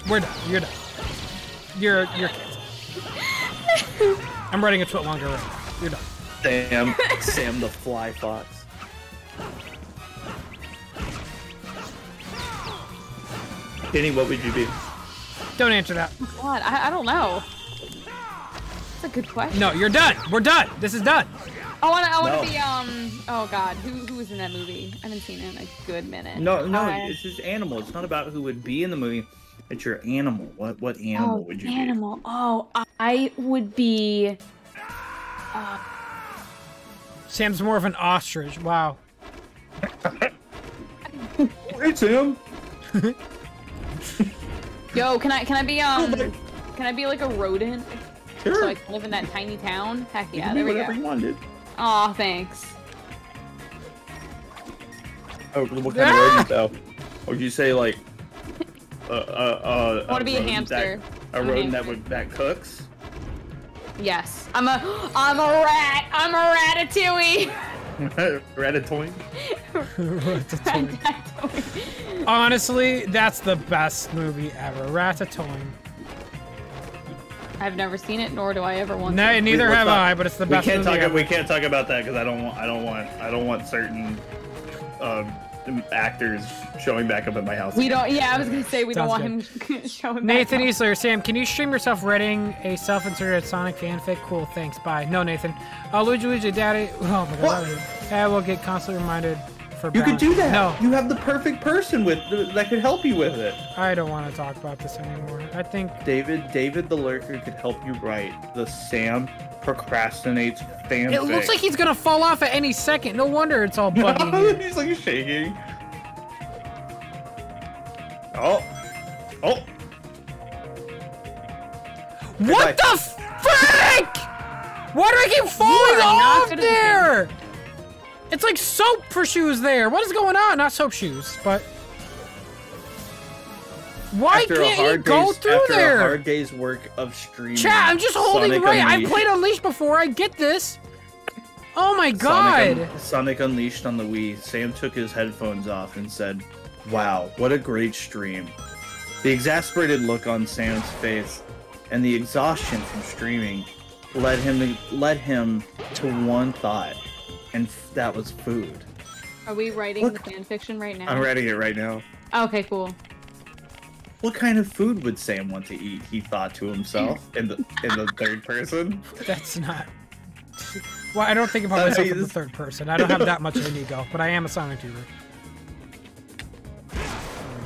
We're done. You're done. You're, you're canceled. I'm writing a twit longer right now. You're done. Damn. Sam the fly fox. Kenny, what would you be? Don't answer that. God, I, I don't know. That's a good question. No, you're done. We're done. This is done. I want to I wanna no. be, um, oh god, who who was in that movie? I haven't seen it in a good minute. No, no, I... it's just animal. It's not about who would be in the movie. It's your animal. What what animal oh, would you animal. be? animal. Oh, I would be... Uh... Sam's more of an ostrich. Wow. Hey, Sam. Yo, can I can I be um can I be like a rodent? Sure. So I can live in that tiny town? Heck yeah, you can there be we whatever go. You want, dude. Aw, thanks. Oh, what kind ah! of rodent though? Would you say like uh uh uh I want to be a hamster. That, a I'm rodent a hamster. that would that cooks? Yes. I'm a I'm a rat! I'm a ratatouille! Ratatouille? Ratatouille. Ratatouille. Honestly, that's the best movie ever. Ratatouille. I've never seen it, nor do I ever want. No, to. neither Wait, have that? I. But it's the best. We can't movie talk. Ever. We can't talk about that because I don't want. I don't want. I don't want certain uh, actors showing back up at my house. We don't. Yeah, I was gonna say we Sounds don't want good. him showing. Nathan back Easler, up. Sam, can you stream yourself reading a self-inserted Sonic fanfic? Cool, thanks. Bye. No, Nathan. Uh, Luigi, Luigi, Daddy. Oh my God. I will get constantly reminded. For you could do that. No, you have the perfect person with that could help you with it. I don't want to talk about this anymore. I think David, David the Lurker, could help you write the Sam procrastinates fanfic. It looks like he's gonna fall off at any second. No wonder it's all buggy. He's like shaking. Oh, oh. What Goodbye. the frick? Why do I keep falling off there? Been. It's like soap for shoes there. What is going on? Not soap shoes, but why after can't you go day's, through after there? A hard day's work of streaming. Chat, I'm just holding Sonic right. Unleashed. I've played Unleashed before. I get this. Oh my god! Sonic, Un Sonic Unleashed on the Wii. Sam took his headphones off and said, "Wow, what a great stream." The exasperated look on Sam's face and the exhaustion from streaming led him to, led him to one thought, and f that was food. Are we writing what? the fanfiction right now? I'm writing it right now. Okay, cool. What kind of food would Sam want to eat? He thought to himself in the in the third person. That's not. Well, I don't think about myself in the third person. I don't have that much of an ego, but I am a Sonic tuber. Oh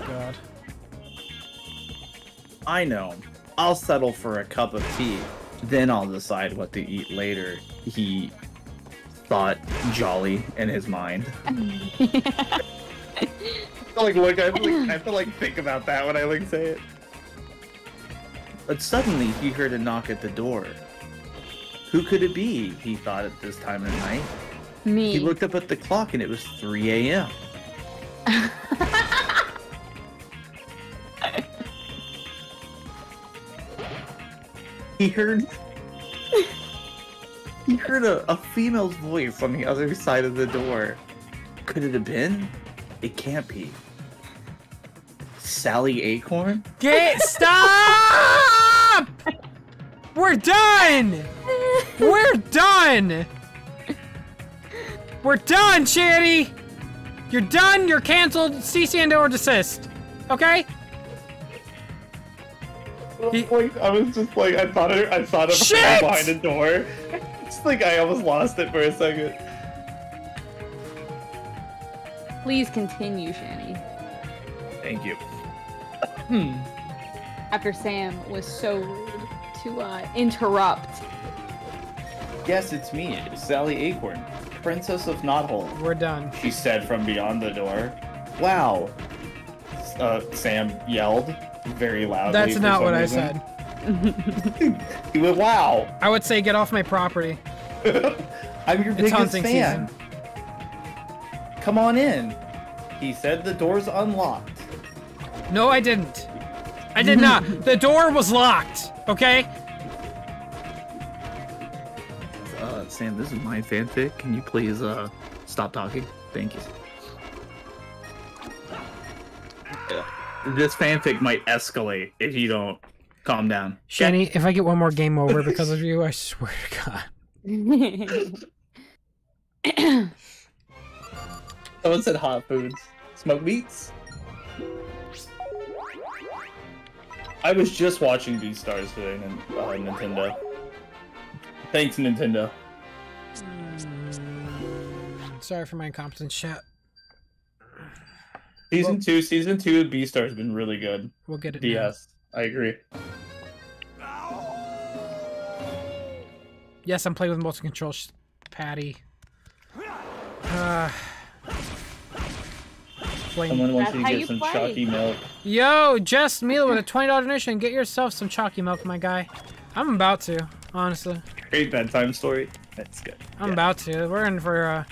my god. I know. I'll settle for a cup of tea. Then I'll decide what to eat later. He thought jolly in his mind. Yeah. I like look. I have, to, like, I have to like think about that when I like say it. But suddenly he heard a knock at the door. Who could it be? He thought at this time of night. Me. He looked up at the clock and it was three A M He heard. He heard a, a female's voice on the other side of the door. Could it have been? It can't be. Sally Acorn? Get stop! We're done! We're done! We're done, Chanty! You're done, you're canceled, cease and or desist. Okay? He, like, I was just like, I thought it, I thought of her behind a door. It's like I almost lost it for a second. Please continue, Shani. Thank you. Hmm. After Sam was so rude to uh, interrupt. Yes, it's me, Sally Acorn, Princess of Knothole. We're done. She said from beyond the door. Wow. Uh, Sam yelled very loudly. That's not what reason. I said. He went, wow. I would say get off my property. I'm your it's biggest fan. Season. Come on in. He said the door's unlocked. No, I didn't. I did not. The door was locked, okay? Uh, Sam, this is my fanfic. Can you please uh, stop talking? Thank you. Uh, this fanfic might escalate if you don't calm down. Shani, if I get one more game over because of you, I swear to God. Someone said hot foods. Smoked meats? I was just watching Beastars today and uh, Nintendo. Thanks, Nintendo. Sorry for my incompetence, chat. Season well, two, season two of Beastars has been really good. We'll get it. Yes, I agree. Yes, I'm playing with multi control Patty. Uh Someone wants you to get some chalky milk. Yo, Just Meal with a twenty dollar donation. Get yourself some chalky milk, my guy. I'm about to, honestly. Great bedtime story. That's good. I'm yeah. about to. We're in for a,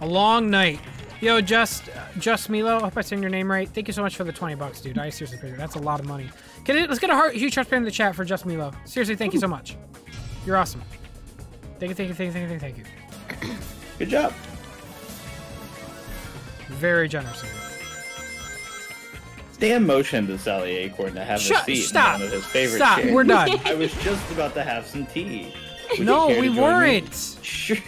a long night. Yo, Just Just Milo. I hope I said your name right. Thank you so much for the twenty bucks, dude. I seriously figured that's a lot of money. Can it, let's get a heart, huge heart in the chat for Just Milo. Seriously, thank Ooh. you so much. You're awesome. Thank you, thank you, thank you, thank you, thank you. Good job. Very generous. Dan motioned to Sally Acorn to have Shut, a seat stop, in one of his favorite stop, chairs. We're done. I was just about to have some tea. Would no, we weren't. Sure, sure.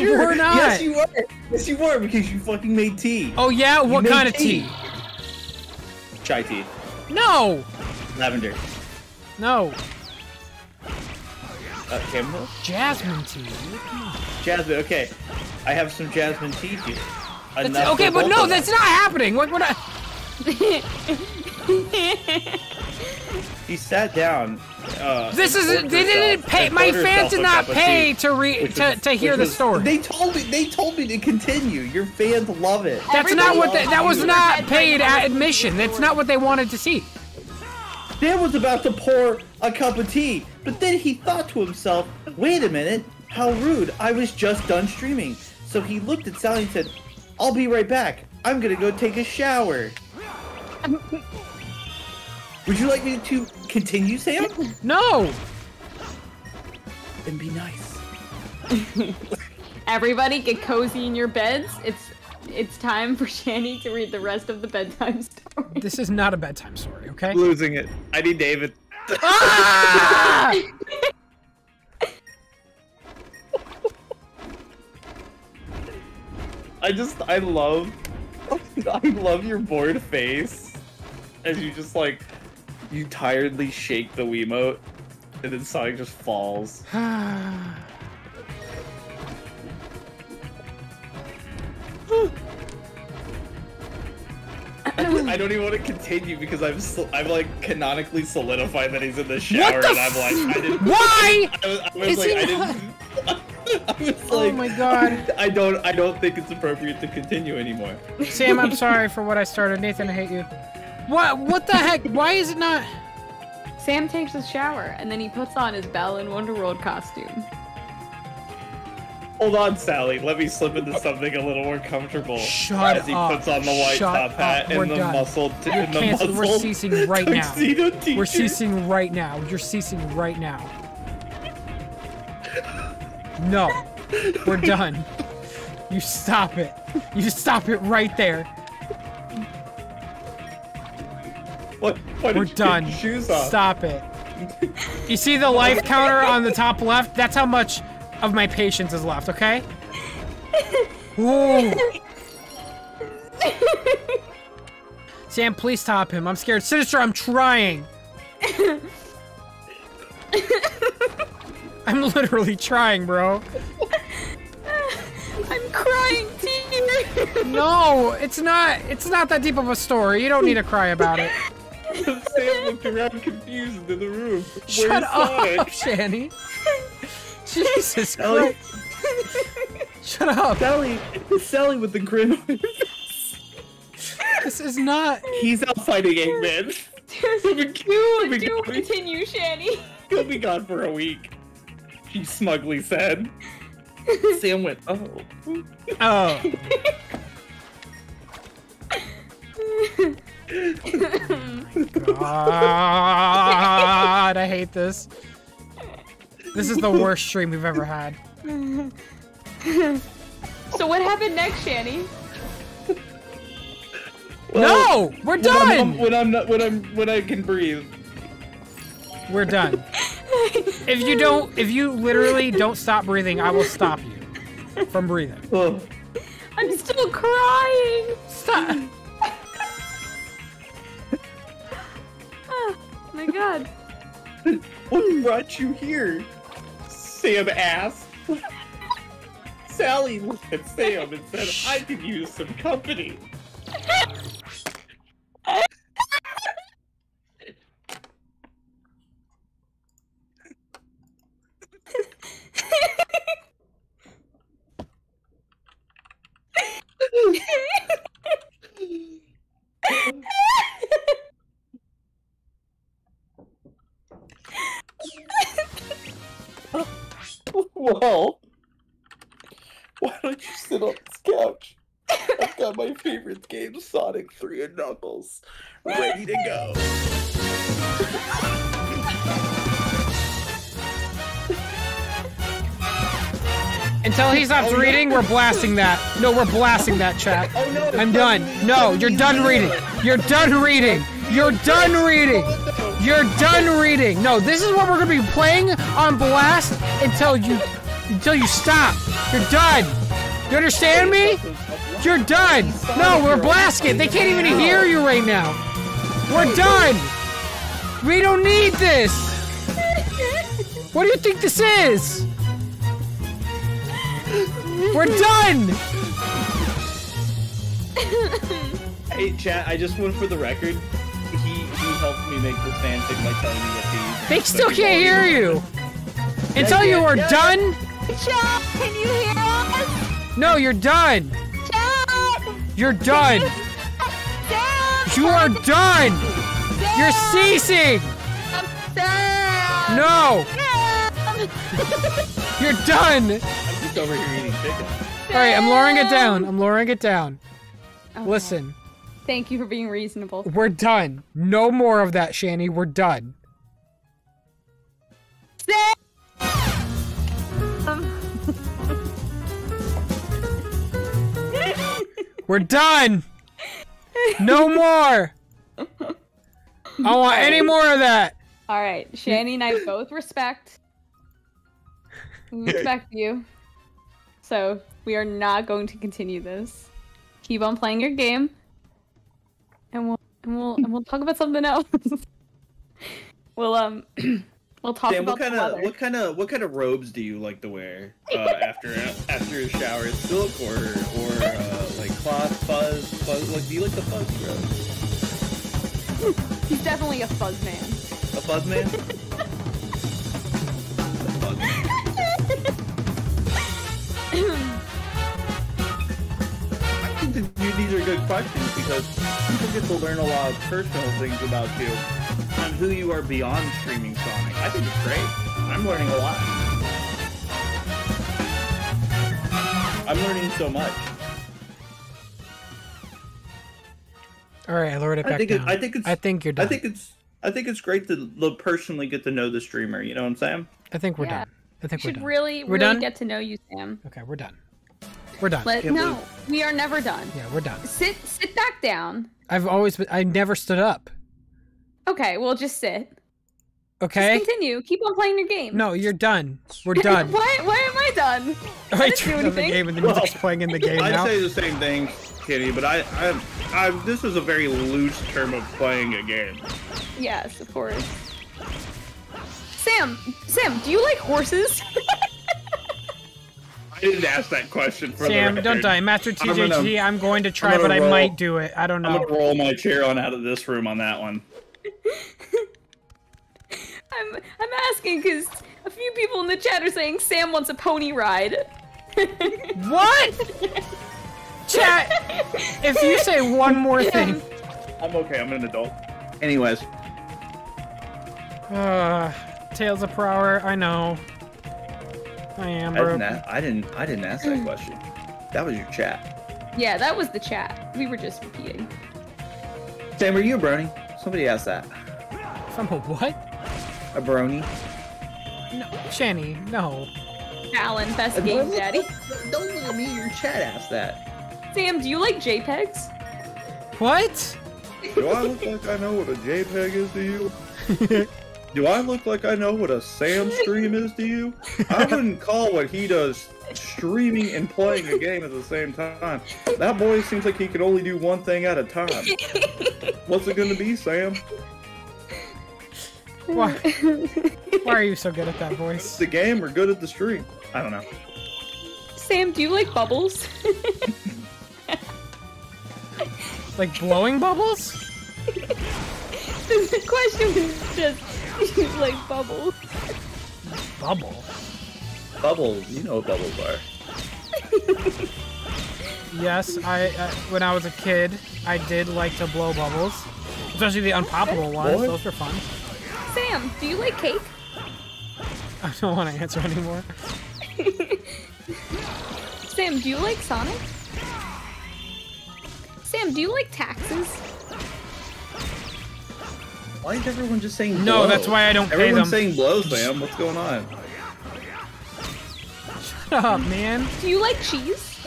You were not. Yes, you were. Yes, you were, because you fucking made tea. Oh, yeah? You what kind tea? of tea? Chai tea. No. Lavender. No. Uh, chamomile? Jasmine tea. Jasmine, okay. I have some jasmine tea here. Enough okay, but no, that's not happening. What? What? I... He sat down. Uh, this is they didn't pay. My fans did not pay tea, to read to, to hear was, the story. They told me. They told me to continue. Your fans love it. That's Everybody not what. They, that was not paid at admission. That's not what they wanted to see. Dan was about to pour a cup of tea, but then he thought to himself, "Wait a minute! How rude! I was just done streaming." So he looked at Sally and said, "I'll be right back. I'm gonna go take a shower." Would you like me to continue, Sam? No! Then be nice. Everybody get cozy in your beds. It's it's time for Shani to read the rest of the bedtime story. This is not a bedtime story, okay? I'm losing it. I need David. Ah! I just, I love, I love your bored face as you just like, you tiredly shake the Wiimote and then Sonic just falls. I don't even want to continue because I've so, I've like canonically solidified that he's in the shower the and I'm like I didn't. Why? I was, I was Is like I didn't. I was oh like, my god! I don't I don't think it's appropriate to continue anymore. Sam, I'm sorry for what I started. Nathan, I hate you. What? What the heck? Why is it not? Sam takes a shower and then he puts on his Balan Wonderworld costume. Hold on, Sally. Let me slip into something a little more comfortable. Shut as he up. puts on the white Shut top hat up. and We're the muscle. And the muscle. We're ceasing right now. We're ceasing right now. You're ceasing right now. No. We're done. You stop it. You stop it right there. What? We're done. Shoes off? Stop it. You see the life counter on the top left? That's how much of my patience is left, okay? Ooh. Sam, please stop him. I'm scared. Sinister, I'm trying. I'm literally trying, bro. I'm crying, team. No, it's not. It's not that deep of a story. You don't need to cry about it. Sam looked around confused into the room. Shut up, Shani. Jesus Sally. Christ. Shut up. Sally. It's Sally with the grin. This is not. He's out fighting Eggman. Do, do continue, Shani. He'll be gone for a week. She smugly said. Sam went, oh. Oh. God, I hate this. This is the worst stream we've ever had. So what happened next, Shani? Well, no, we're done. When I'm, when I'm not, when I'm, when I can breathe. We're done. If you don't, if you literally don't stop breathing, I will stop you from breathing. Oh. I'm still crying. Stop. Oh my god. What brought you here? Sam asked. Sally looked at Sam and said, I could use some company. Well, why don't you sit on this couch? I've got my favorite game, Sonic three and Knuckles, ready to go. Until he stops oh, reading, no. We're blasting that. No, we're blasting that, chat. Oh, no, I'm done. No, you're done reading. You're done reading. You're done reading. You're done reading. No, this is what we're gonna be playing on blast until you, until you stop. You're done. You understand me? You're done. No, we're blasting. They can't even hear you right now. We're done. We don't need this. What do you think this is? We're done! Hey, chat, I just want for the record, he, he helped me make this fanfic by telling me that he... They still can't hear you! Until you are done! Chat, can you hear us? No, you're done! Chat! You're done! Chat! You are done! Chat! You're ceasing! Chat! No! Chat! You're done! Over here eating chicken. Alright, I'm lowering it down. I'm lowering it down. Okay. Listen. Thank you for being reasonable. We're done. No more of that, Shani. We're done. Um. We're done! No more! I don't want any more of that! Alright, Shani and I both respect. We respect you. So, we are not going to continue this. Keep on playing your game. And we'll and we'll and we'll talk about something else. We'll um we'll talk Dan, about what kind of what kind of what kind of robes do you like to wear uh, after after a shower? Silk or or uh, like cloth fuzz fuzz? Like, do you like the fuzz robes? He's definitely a fuzz man. A fuzz man. I think that these are good questions because people get to learn a lot of personal things about you and who you are beyond streaming Sonic. I think it's great. I'm learning a lot. I'm learning so much. All right, I lowered it back I think down. It, I think it's. I think you're done. I think it's. I think it's great to personally get to know the streamer. You know what I'm saying? I think we're yeah. done. I think we should we're done. really, we're really done? get to know you, Sam. Okay, we're done. We're done. Let, no, leave. we are never done. Yeah, we're done. Sit, sit back down. I've always been. I never stood up. Okay, well, just sit. Okay. Just continue. Keep on playing your game. No, you're done. We're done. Why? Why am I done? I, I didn't do anything. The game and the music's well, playing in the game. I now. say the same thing, Kitty, but I, I, I, this is a very loose term of playing a game. Yes, of course. Sam, Sam, do you like horses? I didn't ask that question for Sam, the Sam, don't die. Master T J G, I'm, I'm going to try, but roll. I might do it. I don't know. I'm going to roll my chair on out of this room on that one. I'm, I'm asking because a few people in the chat are saying Sam wants a pony ride. What? Chat, if you say one more thing. I'm okay. I'm an adult. Anyways. Uh... Tails a per hour. I know. I am. Bro. I, didn't ask, I didn't. I didn't ask that question. That was your chat. Yeah, that was the chat. We were just repeating. Sam, are you a brony? Somebody asked that. I'm a what? A brony. No, Shani. No. Alan, best game, don't look, daddy. Don't look at me. Your chat asked that. Sam, do you like JPEGs? What? Do I look like I know what a JPEG is to you? Do I look like I know what a Sam stream is to you? I wouldn't call what he does streaming and playing a game at the same time. That boy seems like he can only do one thing at a time. What's it gonna be, Sam? Why, why are you so good at that voice? The game or good at the stream? I don't know. Sam, do you like bubbles? Like blowing bubbles? The question was just... You like bubbles. Bubble? Bubbles, you know what bubbles are. Yes, I, uh, when I was a kid, I did like to blow bubbles. Especially the unpoppable ones, what? Those were fun. Sam, do you like cake? I don't want to answer anymore. Sam, do you like Sonic? Sam, do you like taxes? Why is everyone just saying blow? No, that's why I don't pay them. Everyone's saying blow, Sam. What's going on? Shut up, man. Do you like cheese?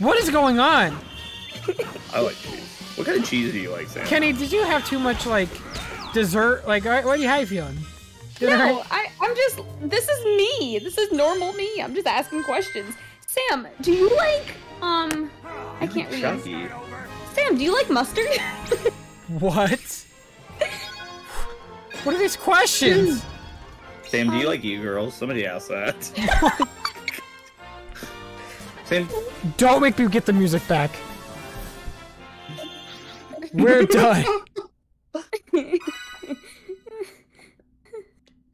What is going on? I like cheese. What kind of cheese do you like, Sam? Kenny, did you have too much, like, dessert? Like, how are you feeling? Did no, I, I'm just... This is me. This is normal me. I'm just asking questions. Sam, do you like... Um... I can't read. Sam, do you like mustard? What? What are these questions? Sam, do you like e-girls? Somebody asked that. Sam, don't make me get the music back. We're done.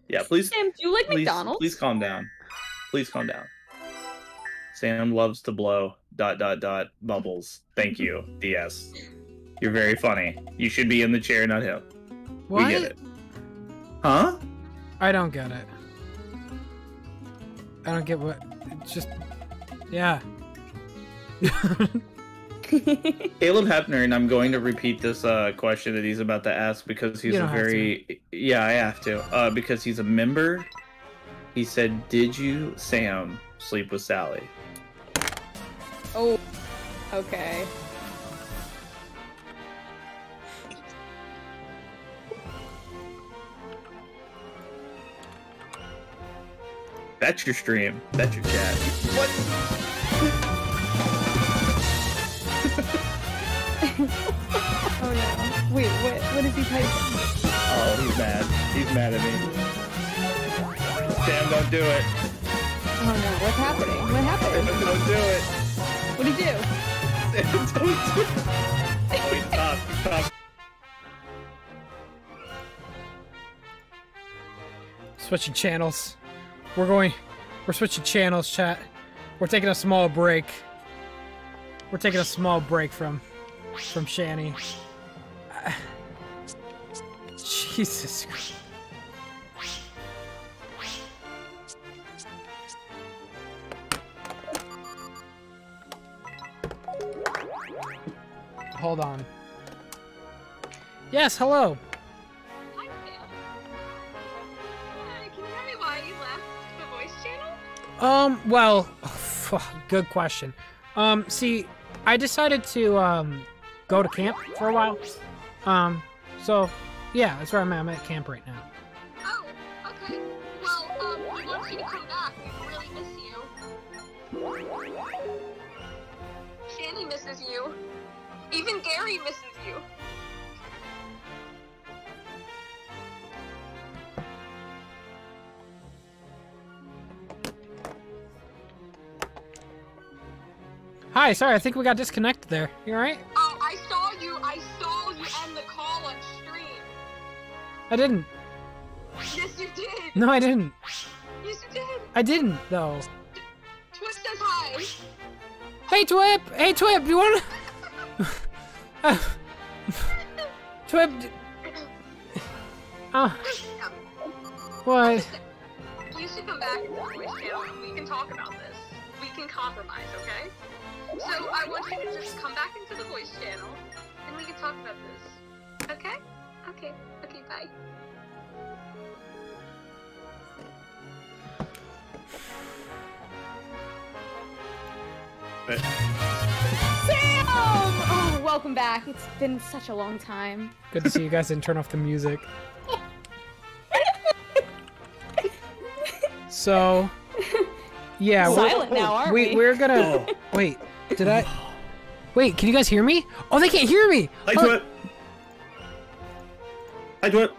Yeah, please. Sam, do you like please, McDonald's? Please calm down. Please calm down. Sam loves to blow dot dot dot bubbles. Thank you, D S. You're very funny. You should be in the chair, not him. What? We get it. Huh? I don't get it. I don't get what... It's just... Yeah. Caleb Hepner, and I'm going to repeat this uh, question that he's about to ask because he's a very... Yeah, I have to. Uh, because he's a member. He said, did you, Sam, sleep with Sally? Oh. Okay. That's your stream. That's your chat. What? Oh no. Wait, what, what is he typing? Oh, he's mad. He's mad at me. Sam, don't do it. Oh no, what's happening? What happened? Sam, don't do it. What'd he do? Sam, don't do it. Wait, stop. Stop. Switching channels. We're going, we're switching channels, chat. We're taking a small break. We're taking a small break from, from Shani. Uh, Jesus Christ. Hold on. Yes, hello. Um, well, oh, good question. Um, see, I decided to, um, go to camp for a while. Um, so, yeah, that's where I'm at. I'm at camp right now. Oh, okay. Well, um, we want you to come back. We really miss you. Shani misses you. Even Gary misses you. Hi, sorry, I think we got disconnected there. You alright? Oh, I saw you. I saw you end the call on stream. I didn't. Yes, you did. No, I didn't. Yes, you did. I didn't, though. T Twip says hi. Hey, Twip. Hey, Twip, you wanna... uh, Twip... Oh. What? You should come back to the Twitch channel and we can talk about this. We can compromise, okay? So I want you to just come back into the voice channel, and we can talk about this. Okay? Okay. Okay, bye. Hey. Sam! Oh, welcome back. It's been such a long time. Good to see you guys. Didn't turn off the music. So, yeah. Silent we're, now, aren't we? we? We're gonna... Wait. Did I? Wait, can you guys hear me? Oh, they can't hear me! I do it! I do it!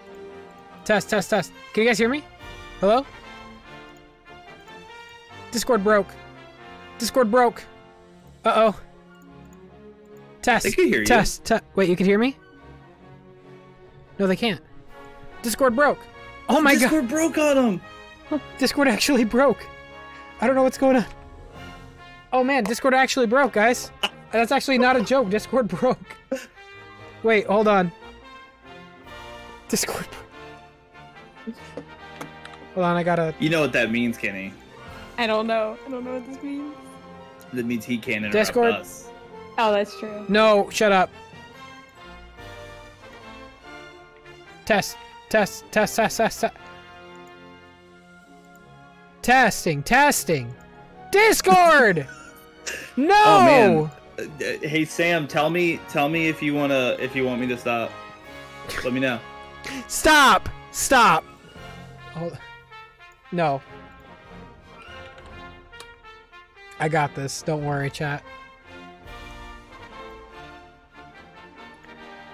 Test, test, test. Can you guys hear me? Hello? Discord broke. Discord broke. Uh-oh. Test. They can hear you. Test, test. Wait, you can hear me? No, they can't. Discord broke. Oh my god. Discord broke on them! Discord actually broke. I don't know what's going on. Oh man, Discord actually broke, guys. That's actually not a joke. Discord broke. Wait, hold on. Discord broke. Hold on, I gotta... You know what that means, Kenny. I don't know. I don't know what this means. That means he can't interrupt Discord... us. Oh, that's true. No, shut up. Test. Test. Test. Test. Test. Test. Testing. Testing. Discord! No! Oh, man. Hey Sam, tell me, tell me if you wanna, if you want me to stop. Let me know. Stop! Stop! Oh, no. I got this. Don't worry, chat.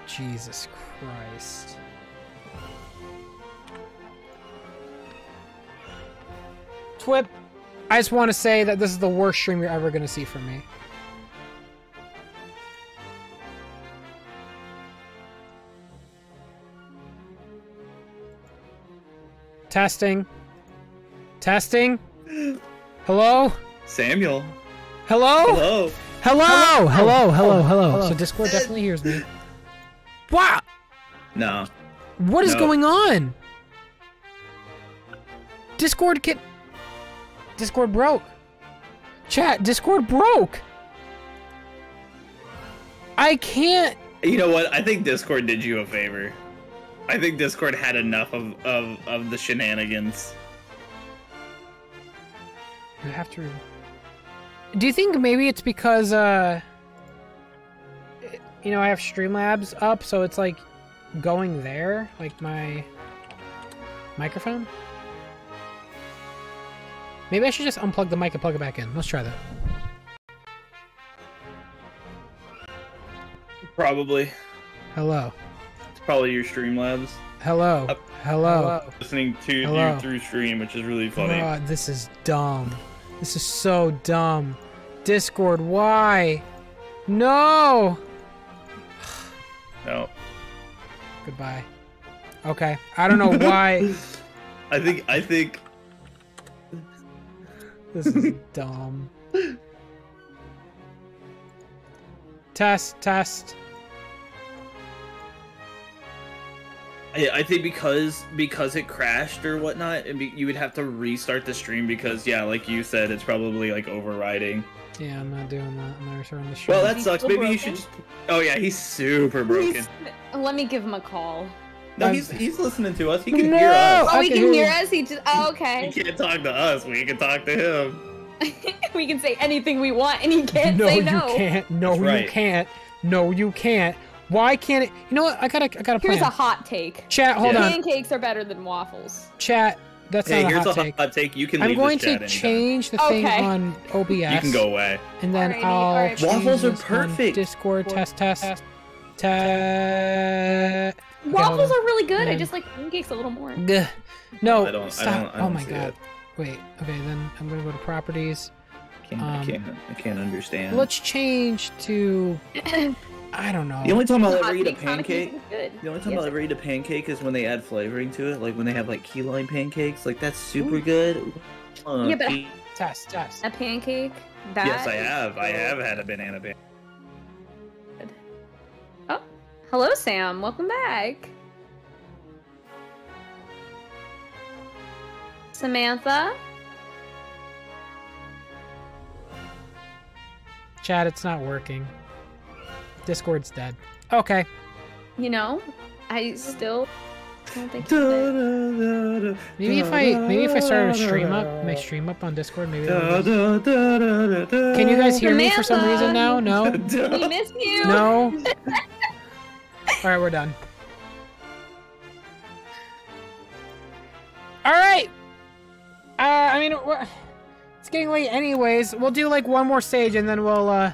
Jesus Christ. Twip. I just want to say that this is the worst stream you're ever going to see from me. Testing. Testing. Hello? Samuel. Hello? Hello. Hello. Hello. Hello. Hello. Hello. Hello. So Discord definitely hears me. Wow. No. What is no. going on? Discord can... Discord broke. Chat, Discord broke. I can't. You know what? I think Discord did you a favor. I think Discord had enough of, of, of the shenanigans. You have to. Do you think maybe it's because, uh, you know, I have Streamlabs up, so it's like going there, like my microphone? Maybe I should just unplug the mic and plug it back in. Let's try that. Probably. Hello. It's probably your Streamlabs. Hello. Uh, Hello. Hello. Listening to Hello. you through stream, which is really funny. God, this is dumb. This is so dumb. Discord, why? No! No. Goodbye. Okay. I don't know why. I think... I think... This is dumb. Test, test. I, I think because because it crashed or whatnot, and be, you would have to restart the stream because, yeah, like you said, it's probably like overriding. Yeah, I'm not doing that. I'm not restarting the stream. Well, that he's sucks. Maybe broken. you should just... Oh, yeah, he's super broken. He's... Let me give him a call. No, he's, he's listening to us. He can no! hear us. Oh, he can hear us? He just... Oh, okay. He can't talk to us. We can talk to him. We can say anything we want, and he can't no, say no. No, you can't. No, right. you can't. No, you can't. Why can't it? You know what? I gotta, I gotta. Here's plan. a hot take. Chat, hold yeah. on. Pancakes are better than waffles. Chat, that's hey, not a hot take. Hey, here's a hot take. You can. I'm leave going to change the okay. thing on O B S. You can go away. And then Alrighty, I'll. Right. Waffles are perfect. Discord, Discord test test test. test. Okay, waffles are really good. Yeah. I just like pancakes a little more. No, no I don't, stop. I don't, I don't oh my god. It. Wait. Okay, then I'm gonna go to properties. Can't, um, I can't. I can't understand. Let's change to. I don't know. The only time I'll ever eat a pancake. The only time yes. I'll ever eat a pancake is when they add flavoring to it, like when they have like key lime pancakes. Like that's super Ooh. good. Uh, yeah, but test, test. A pancake. That yes, I have. Cool. I have had a banana pancake. Good. Oh, hello, Sam. Welcome back. Samantha. Chat, it's not working. Discord's dead. Okay. You know, I still don't think da, da, da, da, Maybe if I maybe if I started a stream up, my stream up on Discord, maybe. Da, da, da, da, da, da. Can you guys hear Samantha. me for some reason now? No. We miss you. No. All right, we're done. All right. Uh, I mean, we're, it's getting late, anyways. We'll do like one more stage, and then we'll. Uh,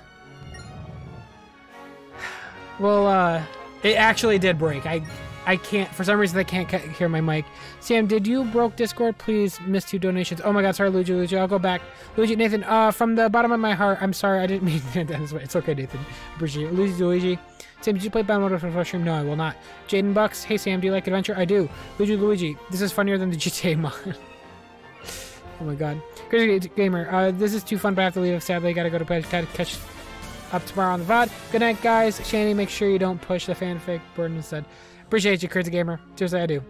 Well, uh, it actually did break. I, I can't, for some reason, I can't hear my mic. Sam, did you broke Discord? Please, missed two donations. Oh my god, sorry, Luigi, Luigi, I'll go back. Luigi, Nathan, uh, from the bottom of my heart, I'm sorry, I didn't mean to end this way. It's okay, Nathan. Appreciate it. Luigi, Luigi. Sam, did you play Balan Wonderworld for the first stream? No, I will not. Jaden Bucks, hey Sam, do you like adventure? I do. Luigi, Luigi, this is funnier than the G T A mod. Oh my god. Crazy Gamer, uh, this is too fun, but I have to leave. Sadly, I gotta go to bed, gotta catch... up tomorrow on the V O D. Good night, guys. Shanny, make sure you don't push the fanfic burden instead. Appreciate you, Crazy Gamer. Seriously, I do.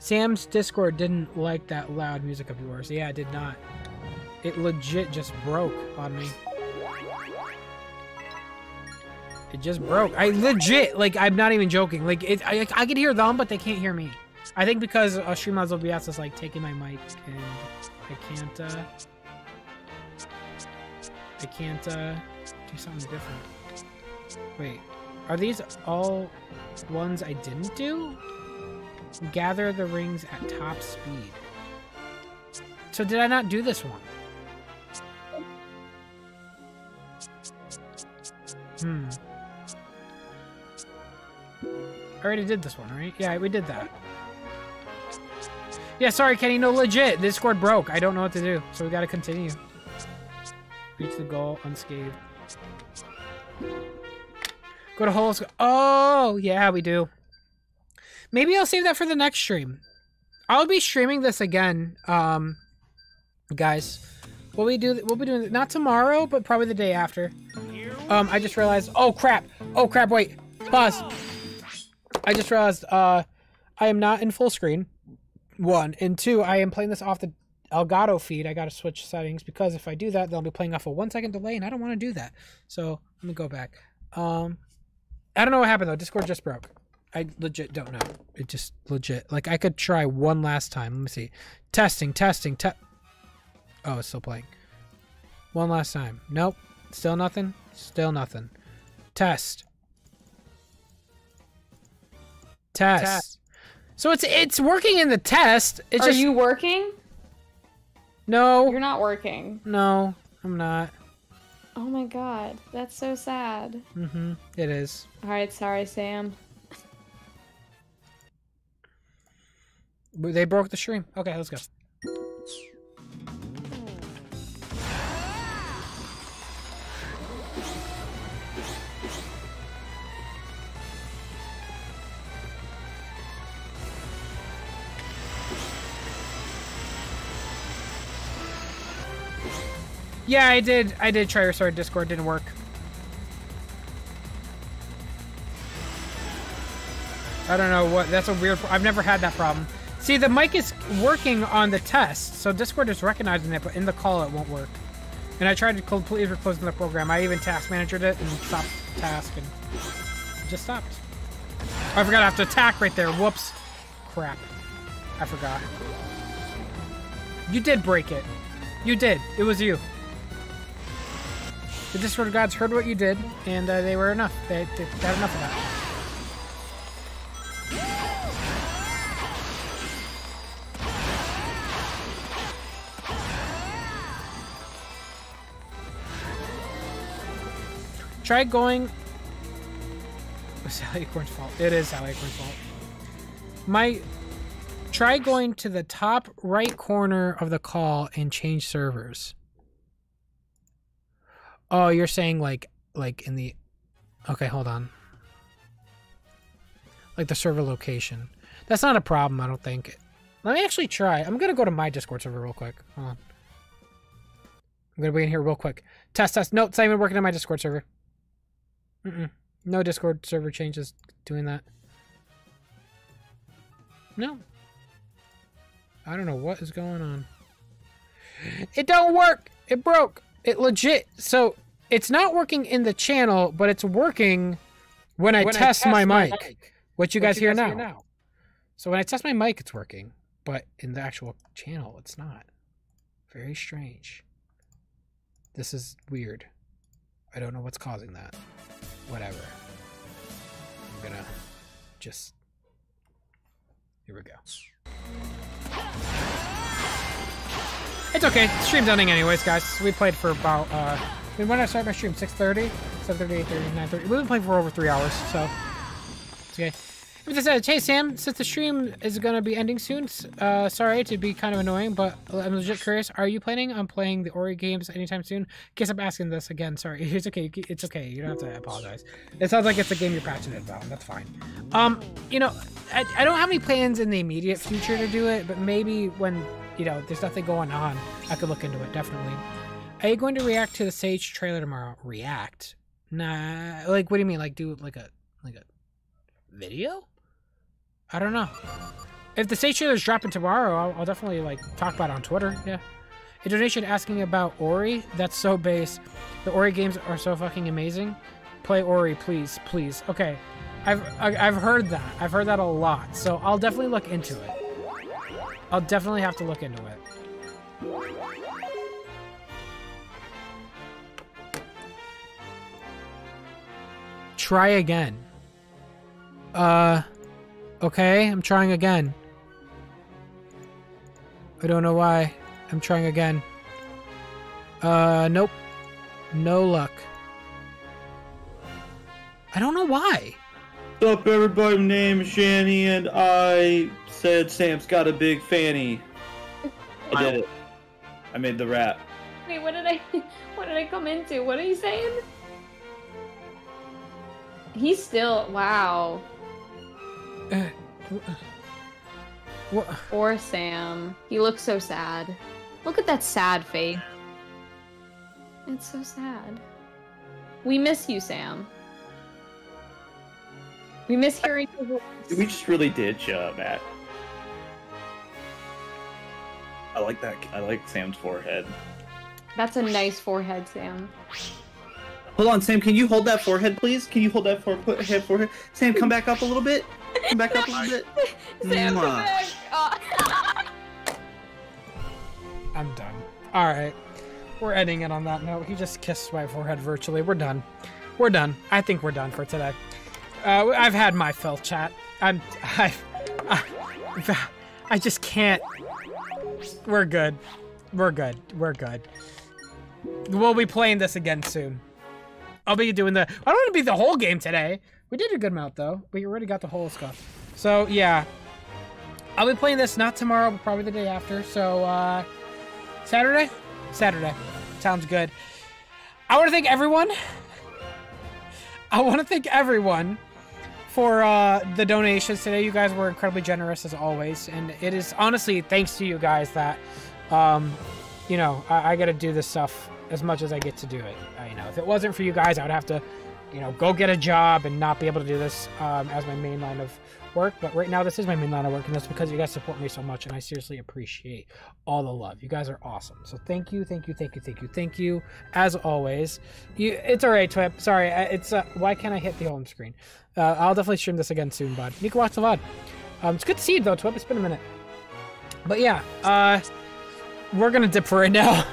Sam's Discord didn't like that loud music of yours. Yeah, it did not. It legit just broke on me. It just broke. I legit, like, I'm not even joking. Like, it, I, I could hear them, but they can't hear me. I think because uh, Streamlabs O B S is, like, taking my mic, and I can't, uh... I can't uh, do something different. Wait, are these all ones I didn't do? Gather the rings at top speed. So did I not do this one? Hmm. I already did this one, right? Yeah, we did that. Yeah, sorry, Kenny. No, legit. Discord broke. I don't know what to do, so we gotta continue. Reach the goal unscathed. Go to holes. Oh, yeah, we do. Maybe I'll save that for the next stream. I'll be streaming this again, um, guys. We'll be do. We'll be doing not tomorrow, but probably the day after. Um, I just realized. Oh crap! Oh crap! Wait, pause. I just realized. Uh, I am not in full screen. One and two. I am playing this off the Elgato feed. I gotta switch settings because if I do that, they'll be playing off a one second delay, and I don't want to do that. So let me go back. Um, I don't know what happened though. Discord just broke. I legit don't know. It just legit. Like I could try one last time. Let me see. Testing, testing, te Oh, it's still playing. One last time. Nope. Still nothing. Still nothing. Test. Test. test. So it's it's working in the test. It's Are just you working? No. You're not working. No, I'm not. Oh my god, that's so sad. Mm-hmm, it is. Alright, sorry, Sam. They broke the stream. Okay, let's go. Yeah, I did. I did try to restart Discord. Didn't work. I don't know what. That's a weird. I've never had that problem. See, the mic is working on the test, so Discord is recognizing it, but in the call it won't work. And I tried to completely close the program. I even task managered it and stopped task and just stopped. Oh, I forgot I have to attack right there. Whoops. Crap. I forgot. You did break it. You did. It was you. The Discord gods heard what you did, and uh, they were enough. They, they had enough of that. Try going... It's Sally Acorn's fault. It is Sally Acorn's fault. My... Try going to the top right corner of the call and change servers. Oh, you're saying like... Like in the... Okay, hold on. Like the server location. That's not a problem, I don't think. Let me actually try. I'm gonna go to my Discord server real quick. Hold on. I'm gonna be in here real quick. Test, test. Nope, it's not even working on my Discord server. Mm-mm. No Discord server changes doing that. No. I don't know what is going on. It don't work. It broke. It legit. So it's not working in the channel, but it's working when I, when test, I test my, my mic, mic. What you what guys, you hear, guys now. hear now. So when I test my mic, it's working. But in the actual channel, it's not. Very strange. This is weird. I don't know what's causing that. Whatever. I'm gonna just... Here we go. It's okay. Stream's ending anyways, guys. We played for about... Uh, when did I start my stream? six thirty? seven thirty, eight thirty, nine thirty. We've been playing for over three hours, so... It's okay. But this said, hey, Sam, since the stream is going to be ending soon, uh, sorry to be kind of annoying, but I'm legit curious. Are you planning on playing the Ori games anytime soon? Guess I'm asking this again. Sorry. It's okay. It's okay. You don't have to apologize. It sounds like it's a game you're passionate about. That's fine. Um, you know, I, I don't have any plans in the immediate future to do it, but maybe when, you know, there's nothing going on, I could look into it. Definitely. Are you going to react to the Sage trailer tomorrow? React? Nah. Like, what do you mean? Like, do like a, like a video? I don't know. If the Sage trailer is dropping tomorrow, I'll, I'll definitely like talk about it on Twitter. Yeah. A donation asking about Ori. That's so base. The Ori games are so fucking amazing. Play Ori, please, please. Okay, I've I, I've heard that. I've heard that a lot. So I'll definitely look into it. I'll definitely have to look into it. Try again. Uh. Okay, I'm trying again. I don't know why. I'm trying again. Uh, nope. No luck. I don't know why. What's up, everybody? My name is Shanny, and I said Sam's got a big fanny. I did it. I made the rap. Wait, what did I? What did I come into? What are you saying? He's still. Wow. Uh, what? Or Sam. He looks so sad. Look at that sad face. It's so sad. We miss you, Sam. We miss hearing your voice. We just really did show up, Matt. I like that. I like Sam's forehead. That's a nice forehead, Sam. Hold on, Sam. Can you hold that forehead, please? Can you hold that forehead? Forehead. Sam, come back up a little bit. Come back up a little bit. Sam, come back. Oh. I'm done. All right, we're ending it on that note. He just kissed my forehead virtually. We're done. We're done. I think we're done for today. Uh, I've had my fill, chat. I'm. I. I just can't. We're good. We're good. We're good. We'll be playing this again soon. I'll be doing the... I don't want to be the whole game today. We did a good amount, though. We already got the whole stuff. So, yeah. I'll be playing this not tomorrow, but probably the day after. So, uh... Saturday? Saturday. Sounds good. I want to thank everyone. I want to thank everyone for uh, the donations today. You guys were incredibly generous, as always. And it is honestly thanks to you guys that... Um, you know, I, I gotta do this stuff as much as I get to do it. I, you know, if it wasn't for you guys, I would have to, you know, go get a job and not be able to do this um, as my main line of work. But right now, this is my main line of work, and that's because you guys support me so much, and I seriously appreciate all the love. You guys are awesome. So thank you, thank you, thank you, thank you, thank you, as always. You, it's all right, Twip. Sorry, it's, uh, why can't I hit the home screen? Uh, I'll definitely stream this again soon, bud. You can watch the V O D. Um, it's good to see you, though, Twip. It's been a minute. But yeah, uh... we're gonna dip for right now,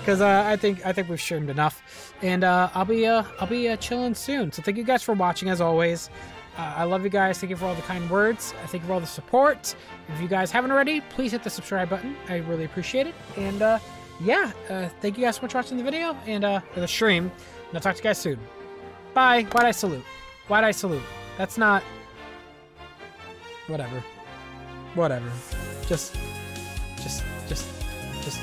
because uh, I think I think we've streamed enough, and uh, I'll be uh, I'll be uh, chilling soon. So thank you guys for watching, as always. Uh, I love you guys. Thank you for all the kind words. I thank you for all the support. If you guys haven't already, please hit the subscribe button. I really appreciate it. And uh, yeah, uh, thank you guys so much for watching the video and uh, the stream. And I'll talk to you guys soon. Bye. Why'd I salute? Why'd I salute? That's not. Whatever. Whatever. Just. Just. Just. Just,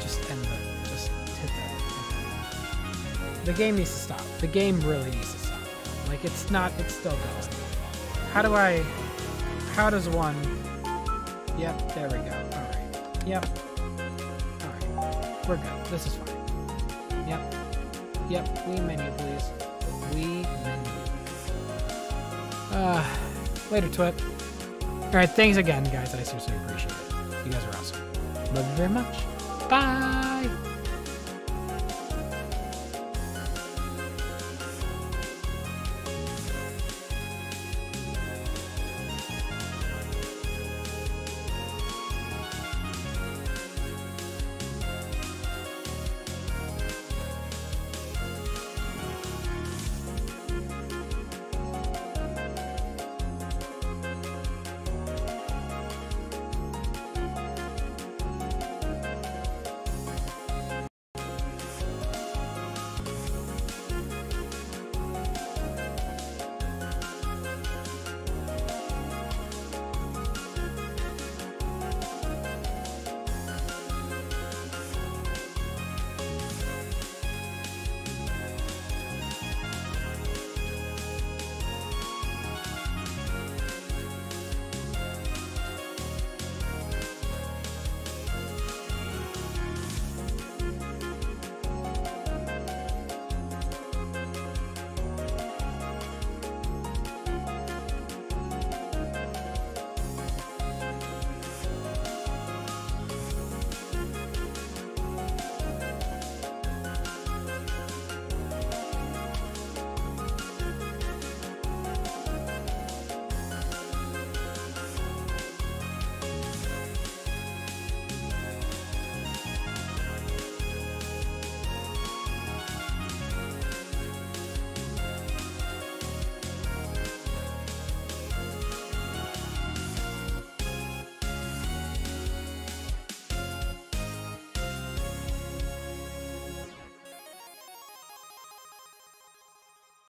just end the, just hit that. The game needs to stop. The game really needs to stop. Like, it's not, it's still going. How do I, how does one, yep, there we go. All right, yep, all right, we're good. This is fine. Yep, yep, Wii menu, please. Wii menu. Uh, later, Twip. All right, thanks again, guys. I seriously appreciate it. You guys are awesome. Love you very much. Bye.